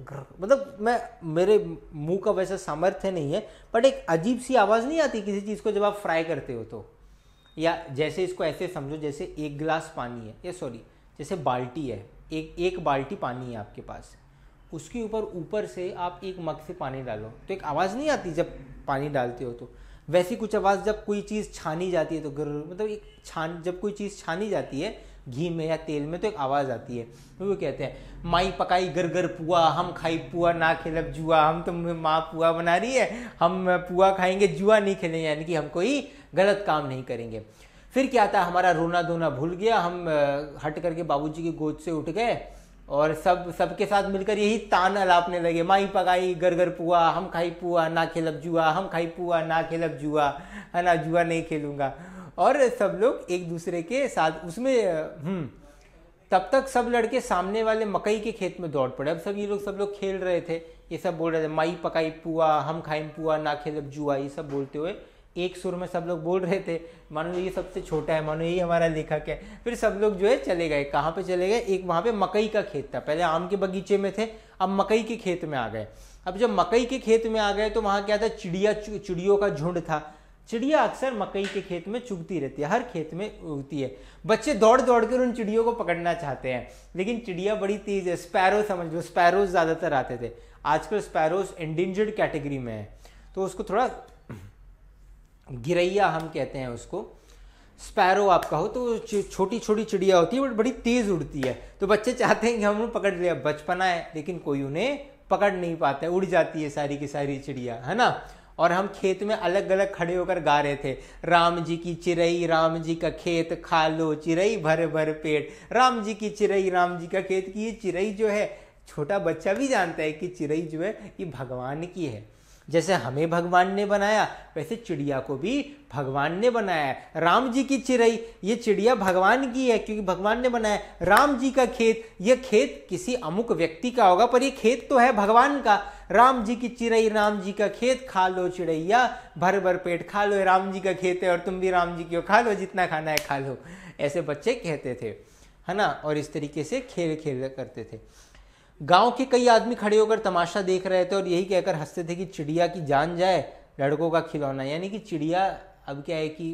मतलब मैं, मेरे मुँह का वैसा सामर्थ्य नहीं है, बट एक अजीब सी आवाज़ नहीं आती किसी चीज़ को जब आप फ्राई करते हो तो। या जैसे इसको ऐसे समझो, जैसे एक गिलास पानी है, या सॉरी जैसे बाल्टी है, एक बाल्टी पानी है आपके पास, उसके ऊपर से आप एक मग से पानी डालो तो एक आवाज़ नहीं आती जब पानी डालते हो तो। वैसी कुछ आवाज़ जब कोई चीज़ छानी जाती है तो मतलब एक जब कोई चीज़ छानी जाती है घी में या तेल में तो एक आवाज़ आती है। तो वो कहते हैं माई पकाई गर गर पुआ, हम खाई पुआ ना खेलब जुआ, हम तो माँ पुआ बना रही है, हम पुआ खाएंगे जुआ नहीं खेलेंगे, यानी कि हम कोई गलत काम नहीं करेंगे। फिर क्या था, हमारा रोना धोना भूल गया, हम हट करके बाबूजी की गोद से उठ गए और सबके साथ मिलकर यही तान अलापने लगे, माई पकाई गर गर पुआ, हम खाई पुआ ना खेलब जुआ, हम खाई पुआ ना खेलब जुआ, है ना, जुआ नहीं खेलूँगा। और सब लोग एक दूसरे के साथ उसमें तब तक सब लड़के सामने वाले मकई के खेत में दौड़ पड़े। अब सब लोग खेल रहे थे, ये सब बोल रहे थे माई पकाई पुआ, हम खाएं पुआ ना खेलब जुआ, ये सब बोलते हुए एक सुर में सब लोग बोल रहे थे, मानो ये सबसे छोटा है, मानो ये हमारा लेखक है। फिर सब लोग जो है चले गए। कहाँ पे चले गए? एक वहाँ पे मकई का खेत था, पहले आम के बगीचे में थे, अब मकई के खेत में आ गए। अब जब मकई के खेत में आ गए तो वहाँ क्या था, चिड़ियों का झुंड था। चिड़िया अक्सर मकई के खेत में चुगती रहती है, हर खेत में उगती है। बच्चे दौड़ दौड़ कर उन चिड़ियों को पकड़ना चाहते हैं, लेकिन चिड़िया बड़ी तेज है। स्पैरो, समझ लो, स्पैरोज ज़्यादातर आते थे। आजकल स्पैरोज एंडेंजर्ड कैटेगरी में है, तो उसको थोड़ा गिरैया हम कहते हैं उसको। स्पैरो आपका हो तो छोटी छोटी चिड़िया होती है बट बड़ी तेज़ उड़ती है। तो बच्चे चाहते हैं कि हम उन्हें पकड़ लिया, बचपना है, लेकिन कोई उन्हें पकड़ नहीं पाता है, उड़ जाती है सारी की सारी चिड़िया, है ना। और हम खेत में अलग अलग खड़े होकर गा रहे थे, राम जी की चिरई राम जी का खेत, खा लो चिरई भर भर पेट। राम जी की चिरई राम जी का खेत की ये चिरई जो है, छोटा बच्चा भी जानता है कि चिरई जो है ये भगवान की है। जैसे हमें भगवान ने बनाया, वैसे चिड़िया को भी भगवान ने बनाया। राम जी की चिरई, ये चिड़िया भगवान की है क्योंकि भगवान ने बनाया। राम जी का खेत, ये खेत किसी अमुक व्यक्ति का होगा पर ये खेत तो है भगवान का। राम जी की चिरई राम जी का खेत, खा लो चिड़ैया भर भर पेट। खा लो, राम जी का खेत है और तुम भी राम जी की हो, खा लो जितना खाना है खा लो, ऐसे बच्चे कहते थे, है ना। और इस तरीके से खेल खेल करते थे। गांव के कई आदमी खड़े होकर तमाशा देख रहे थे और यही कहकर हंसते थे कि चिड़िया की जान जाए, लड़कों का खिलौना। यानी कि चिड़िया, अब क्या है कि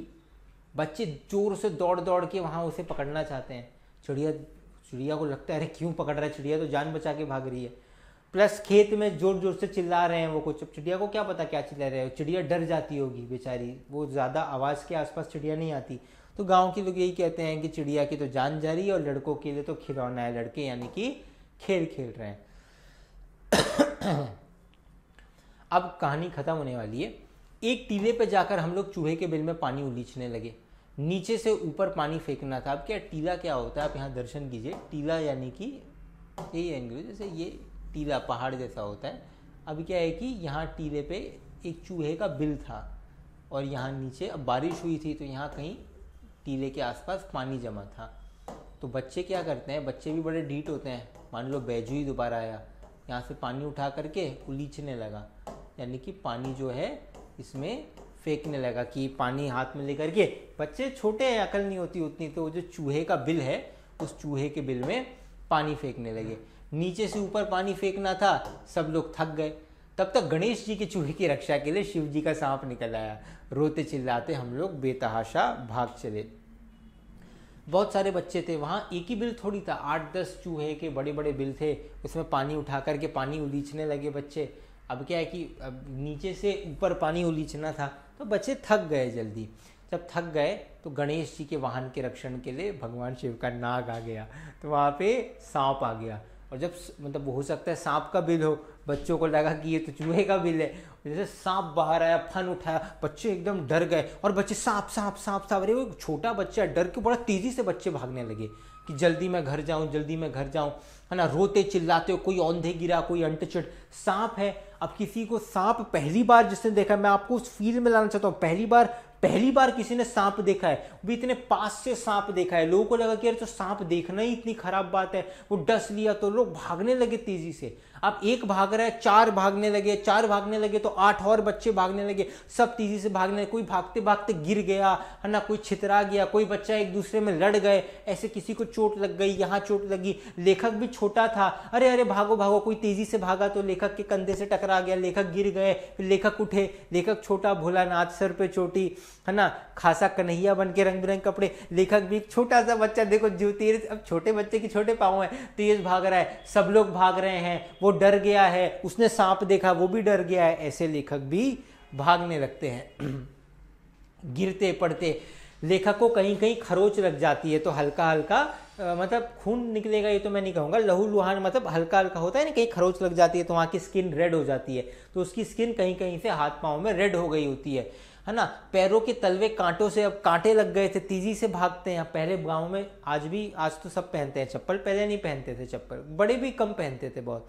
बच्चे जोर से दौड़ दौड़ के वहाँ उसे पकड़ना चाहते हैं। चिड़िया को लगता है अरे क्यों पकड़ रहा है, चिड़िया तो जान बचा के भाग रही है। प्लस खेत में जोर जोर से चिल्ला रहे हैं वो कुछ, चिड़िया को क्या पता क्या चिल्ला रहे हो। चिड़िया डर जाती होगी बेचारी, वो ज़्यादा आवाज़ के आसपास चिड़िया नहीं आती। तो गाँव के लोग यही कहते हैं कि चिड़िया की तो जान जा रही है और लड़कों के लिए तो खिलौना है, लड़के यानी कि खेल खेल रहे हैं। अब कहानी खत्म होने वाली है। एक टीले पे जाकर हम लोग चूहे के बिल में पानी उलीचने लगे। नीचे से ऊपर पानी फेंकना था। अब क्या टीला क्या होता है, आप यहाँ दर्शन कीजिए। टीला यानी कि यही एंगल, जैसे ये टीला पहाड़ जैसा होता है। अब क्या है कि यहाँ टीले पे एक चूहे का बिल था और यहाँ नीचे अब बारिश हुई थी तो यहाँ कहीं टीले के आसपास पानी जमा था। तो बच्चे क्या करते हैं, बच्चे भी बड़े ढीठ होते हैं। मान लो बैजू ही दोबारा आया, यहाँ से पानी उठा करके उलीचने लगा, यानी कि पानी जो है इसमें फेंकने लगा कि पानी हाथ में लेकर के। बच्चे छोटे हैं, अकल नहीं होती उतनी, तो जो चूहे का बिल है उस चूहे के बिल में पानी फेंकने लगे। नीचे से ऊपर पानी फेंकना था, सब लोग थक गए। तब तक गणेश जी के चूहे की रक्षा के लिए शिव जी का सांप निकल आया। रोते चिल्लाते हम लोग बेतहाशा भाग चले। बहुत सारे बच्चे थे वहाँ, एक ही बिल थोड़ी था, 8-10 चूहे के बड़े बड़े बिल थे, उसमें पानी उठा करके पानी उलीचने लगे बच्चे। अब क्या है कि अब नीचे से ऊपर पानी उलीचना था तो बच्चे थक गए जल्दी। जब थक गए तो गणेश जी के वाहन के रक्षण के लिए भगवान शिव का नाग आ गया, तो वहाँ पे सांप आ गया। और जब मतलब हो सकता है सांप का बिल हो, बच्चों को लगा कि ये तो चूहे का बिल है। जैसे सांप बाहर आया, फन उठाया, बच्चे एकदम डर गए। और बच्चे सांप सांप सांप सांप, अरे वो छोटा बच्चा डर के बड़ा तेज़ी से बच्चे भागने लगे कि जल्दी मैं घर जाऊं, जल्दी मैं घर जाऊं, है ना। रोते चिल्लाते हो, कोई औंधे गिरा, कोई अंटचट। सांप है, अब किसी को सांप पहली बार जिसने देखा, मैं आपको उस फील्ड में लाना चाहता हूँ, पहली बार किसी ने सांप देखा है, वो इतने पास से सांप देखा है। लोगों को लगा कि यार तो सांप देखना ही इतनी खराब बात है। वो डस लिया तो लोग भागने लगे तेजी से। अब एक भाग रहा है, चार भागने लगे तो 8 और बच्चे भागने लगे, सब तेजी से भागने लगे। कोई भागते भागते गिर गया, है ना, कोई छितरा गया, कोई बच्चा एक दूसरे में लड़ गए, ऐसे किसी को चोट लग गई, यहाँ चोट लगी। लेखक भी छोटा था, अरे अरे भागो भागो, कोई तेजी से भागा तो लेखक के कंधे से टकरा गया, लेखक गिर गए। फिर लेखक उठे, लेखक छोटा, भोलानाथ सर पे चोटी, है ना, खासा कन्हैया बन के रंग बिरंग कपड़े। लेखक भी एक छोटा सा बच्चा, देखो ज्योतिर्थ, अब छोटे बच्चे की छोटे पाँव हैं, तेज भाग रहा है, सब लोग भाग रहे हैं, वो डर गया है, उसने सांप देखा वो भी डर गया है। ऐसे लेखक भी भागने लगते हैं। गिरते पड़ते लेखक को कहीं कहीं खरोच लग जाती है, तो हल्का हल्का मतलब खून निकलेगा ये तो मैं नहीं कहूँगा, लहू लुहान मतलब हल्का हल्का होता है ना, कहीं खरोच लग जाती है तो वहाँ की स्किन रेड हो जाती है। तो उसकी स्किन कहीं कहीं से हाथ पाँव में रेड हो गई होती है, है ना। पैरों के तलवे कांटों से, अब कांटे लग गए थे, तेजी से भागते हैं। पहले गांव में आज तो सब पहनते हैं चप्पल, पहले नहीं पहनते थे चप्पल, बड़े भी कम पहनते थे बहुत।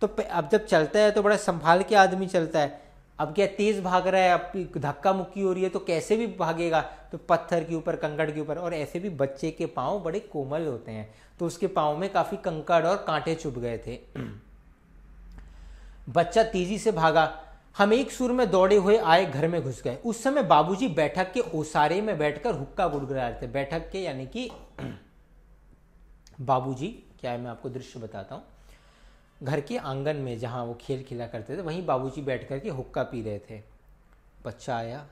तो अब जब चलता है तो बड़ा संभाल के आदमी चलता है। अब क्या तेज भाग रहा है, अब धक्का मुक्की हो रही है तो कैसे भी भागेगा, तो पत्थर के ऊपर, कंकड़ के ऊपर। और ऐसे भी बच्चे के पाँव बड़े कोमल होते हैं, तो उसके पाँव में काफ़ी कंकड़ और कांटे चुभ गए थे। बच्चा तेजी से भागा, हम एक सुर में दौड़े हुए आए, घर में घुस गए। उस समय बाबूजी बैठक के ओसारे में बैठकर हुक्का गुड़गुड़ा रहे थे। बैठक के यानी कि बाबूजी, क्या है मैं आपको दृश्य बताता हूँ, घर के आंगन में जहाँ वो खेल खिला करते थे वहीं बाबूजी बैठ कर के हुक्का पी रहे थे। बच्चा आया,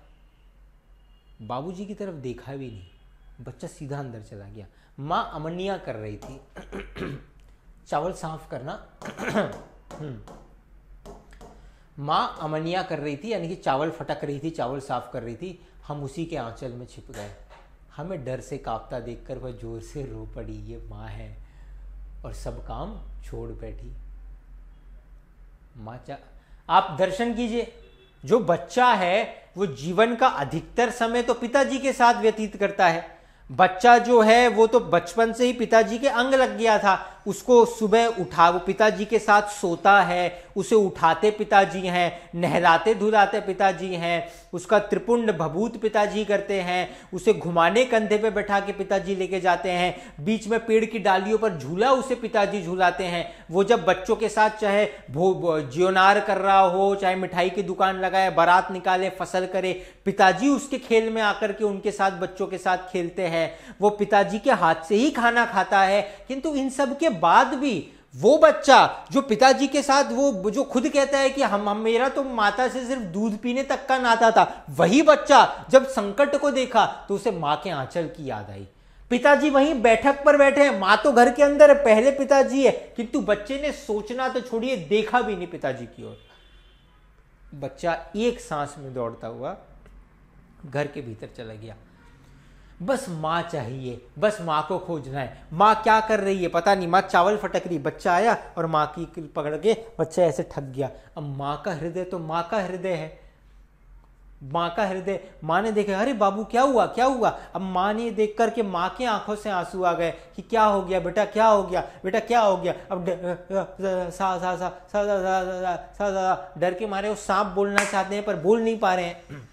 बाबूजी की तरफ देखा भी नहीं, बच्चा सीधा अंदर चला गया। माँ अमनिया कर रही थी, चावल साफ करना, माँ अमनिया कर रही थी यानी कि चावल फटक रही थी, चावल साफ कर रही थी। हम उसी के आंचल में छिप गए। हमें डर से कांपता देखकर वह जोर से रो पड़ी, ये माँ है और सब काम छोड़ बैठी। माँ, आप दर्शन कीजिए, जो बच्चा है वो जीवन का अधिकतर समय तो पिताजी के साथ व्यतीत करता है। बच्चा जो है वो तो बचपन से ही पिताजी के अंग लग गया था। उसको सुबह उठा, वो पिताजी के साथ सोता है, उसे उठाते पिताजी हैं, नहलाते धुलाते पिताजी हैं, उसका त्रिपुंड भभूत पिताजी करते हैं, उसे घुमाने कंधे पे बैठा के पिताजी लेके जाते हैं, बीच में पेड़ की डालियों पर झूला उसे पिताजी झूलाते हैं। वो जब बच्चों के साथ चाहे जियोनार कर रहा हो, चाहे मिठाई की दुकान लगाए, बारात निकाले, फसल करे, पिताजी उसके खेल में आकर के उनके साथ बच्चों के साथ खेलते हैं। वो पिताजी के हाथ से ही खाना खाता है। किंतु इन सब के बाद भी वो बच्चा जो पिताजी के साथ, वो जो खुद कहता है कि हम मेरा तो माता से सिर्फ दूध पीने तक का नाता था, वही बच्चा जब संकट को देखा तो उसे मां के आंचल की याद आई। पिताजी वहीं बैठक पर बैठे हैं, मां तो घर के अंदर है, पहले पिताजी है, किंतु बच्चे ने सोचना तो छोड़िए, देखा भी नहीं पिताजी की ओर। बच्चा एक सांस में दौड़ता हुआ घर के भीतर चला गया। बस माँ चाहिए, बस माँ को खोजना है। माँ क्या कर रही है पता नहीं, माँ चावल फटक रही। बच्चा आया और माँ की पकड़ के बच्चा ऐसे ठग गया। अब माँ का हृदय तो माँ का हृदय है, माँ का हृदय। माँ ने देखा, अरे बाबू क्या हुआ क्या हुआ। अब माँ ने देख करके माँ के आंखों से आंसू आ गए कि क्या हो गया बेटा, क्या हो गया बेटा, क्या हो गया। अब डर के मारे वो सांप बोलना चाहते हैं पर बोल नहीं पा रहे हैं।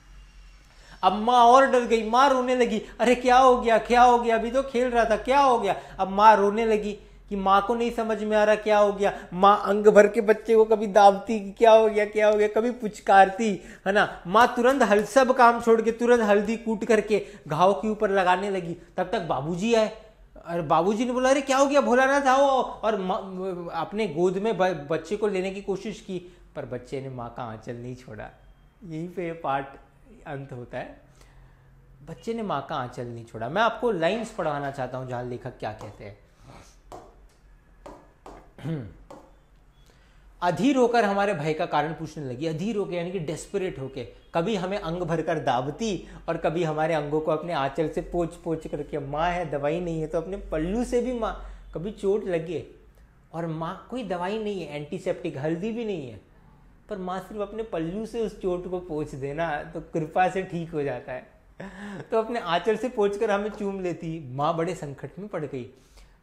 अब माँ और डर गई, माँ रोने लगी, अरे क्या हो गया क्या हो गया, अभी तो खेल रहा था, क्या हो गया। अब माँ रोने लगी कि माँ को नहीं समझ में आ रहा क्या हो गया। माँ अंग भर के बच्चे को कभी दाबती कि क्या हो गया क्या हो गया, कभी पुचकारती, है ना। माँ तुरंत सब काम छोड़ के तुरंत हल्दी कूट करके घाव के ऊपर लगाने लगी। तब तक बाबूजी आए और बाबूजी ने बोला, अरे क्या हो गया भोलानाथ आओ। और अपने गोद में बच्चे को लेने की कोशिश की पर बच्चे ने माँ का आंचल नहीं छोड़ा। यहीं पे पार्ट अंत होता है, बच्चे ने माँ का आंचल नहीं छोड़ा। मैं आपको लाइंस पढ़ाना चाहता हूं जहां लेखक क्या कहते हैं। अधीर होकर हमारे भय का कारण पूछने लगी। अधीर होकर यानी कि डेस्परेट होके, कभी हमें अंग भरकर दाबती और कभी हमारे अंगों को अपने आंचल से पोंछ पोंछ करके। माँ है, दवाई नहीं है तो अपने पल्लू से भी माँ, कभी चोट लगे और माँ, कोई दवाई नहीं है, एंटीसेप्टिक हल्दी भी नहीं है, पर माँ सिर्फ अपने पल्लू से उस चोट को पोंछ देना तो कृपा से ठीक हो जाता है, तो अपने आंचल से पोंछकर हमें चूम लेती। माँ बड़े संकट में पड़ गई।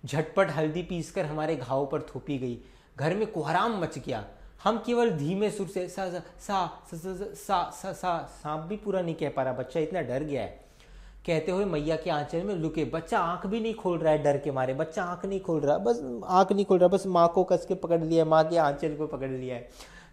झटपट हल्दी पीसकर हमारे घाव पर थोपी गई। घर में कोहराम मच गया। हम केवल धीमे सुर से सा सा सा सा सा सा, सांप भी पूरा नहीं कह पा रहा, बच्चा इतना डर गया है, कहते हुए मैया के आंचल में लुके। बच्चा आंख भी नहीं खोल रहा है डर के मारे, बच्चा आंख नहीं खोल रहा, बस आंख नहीं खोल रहा, बस माँ को कस के पकड़ लिया है, माँ के आंचल को पकड़ लिया है।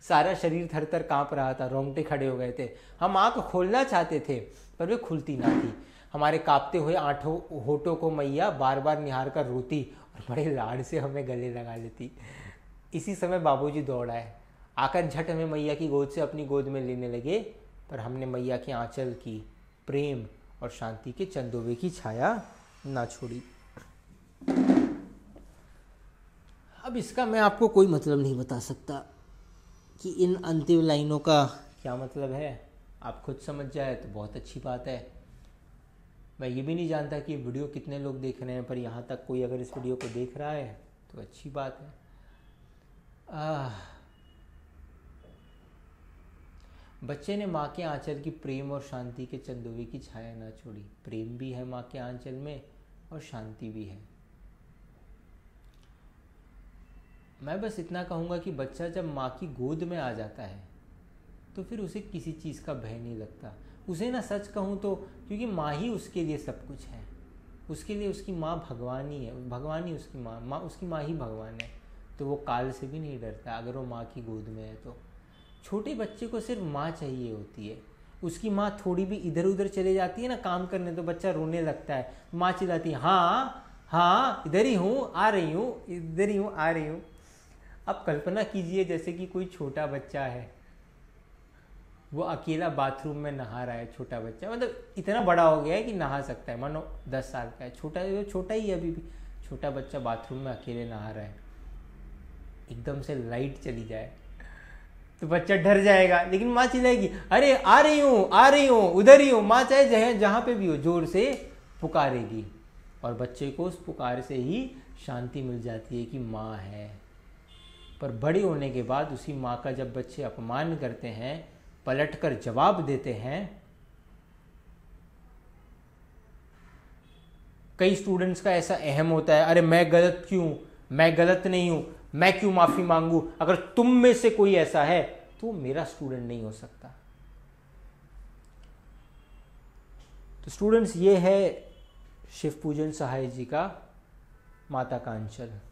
सारा शरीर थरथर कांप रहा था, रोंगटे खड़े हो गए थे। हम आँख खोलना चाहते थे पर वे खुलती ना थी। हमारे कांपते हुए आठों होठों को मैया बार बार निहार कर रोती और बड़े लाड़ से हमें गले लगा लेती। इसी समय बाबूजी दौड़ आए, आकर झट हमें मैया की गोद से अपनी गोद में लेने लगे, पर हमने मैया के आंचल की प्रेम और शांति के चंदोवे की छाया ना छोड़ी। अब इसका मैं आपको कोई मतलब नहीं बता सकता कि इन अंतिम लाइनों का क्या मतलब है। आप खुद समझ जाए तो बहुत अच्छी बात है। मैं ये भी नहीं जानता कि वीडियो कितने लोग देख रहे हैं, पर यहाँ तक कोई अगर इस वीडियो को देख रहा है तो अच्छी बात है। बच्चे ने माँ के आंचल की प्रेम और शांति के चंदोवे की छाया ना छोड़ी। प्रेम भी है माँ के आंचल में और शांति भी है। मैं बस इतना कहूँगा कि बच्चा जब माँ की गोद में आ जाता है तो फिर उसे किसी चीज़ का भय नहीं लगता। उसे ना, सच कहूँ तो, क्योंकि माँ ही उसके लिए सब कुछ है। उसके लिए उसकी माँ भगवान ही है, भगवान ही उसकी माँ, उसकी माँ ही भगवान है। तो वो काल से भी नहीं डरता अगर वो माँ की गोद में है तो। छोटे बच्चे को सिर्फ माँ चाहिए होती है। उसकी माँ थोड़ी भी इधर उधर चले जाती है ना काम करने, तो बच्चा रोने लगता है। माँ चिल्लाती है, हाँ हाँ इधर ही हूँ, आ रही हूँ, इधर ही हूँ, आ रही हूँ। अब कल्पना कीजिए जैसे कि कोई छोटा बच्चा है, वो अकेला बाथरूम में नहा रहा है। छोटा बच्चा मतलब इतना बड़ा हो गया है कि नहा सकता है, मानो 10 साल का है, छोटा ही है अभी भी। छोटा बच्चा बाथरूम में अकेले नहा रहा है, एकदम से लाइट चली जाए तो बच्चा डर जाएगा, लेकिन माँ चिल्लाएगी, अरे आ रही हूँ, आ रही हूँ, उधर ही हूँ। माँ चाहे जहाँ पे भी हो जोर से पुकारेगी, और बच्चे को उस पुकार से ही शांति मिल जाती है कि माँ है। पर बड़े होने के बाद उसी माँ का जब बच्चे अपमान करते हैं, पलटकर जवाब देते हैं, कई स्टूडेंट्स का ऐसा अहम होता है, अरे मैं गलत क्यों, मैं गलत नहीं हूँ, मैं क्यों माफ़ी मांगू, अगर तुम में से कोई ऐसा है तो मेरा स्टूडेंट नहीं हो सकता। तो स्टूडेंट्स, ये है शिवपूजन सहाय जी का माता का अंचल।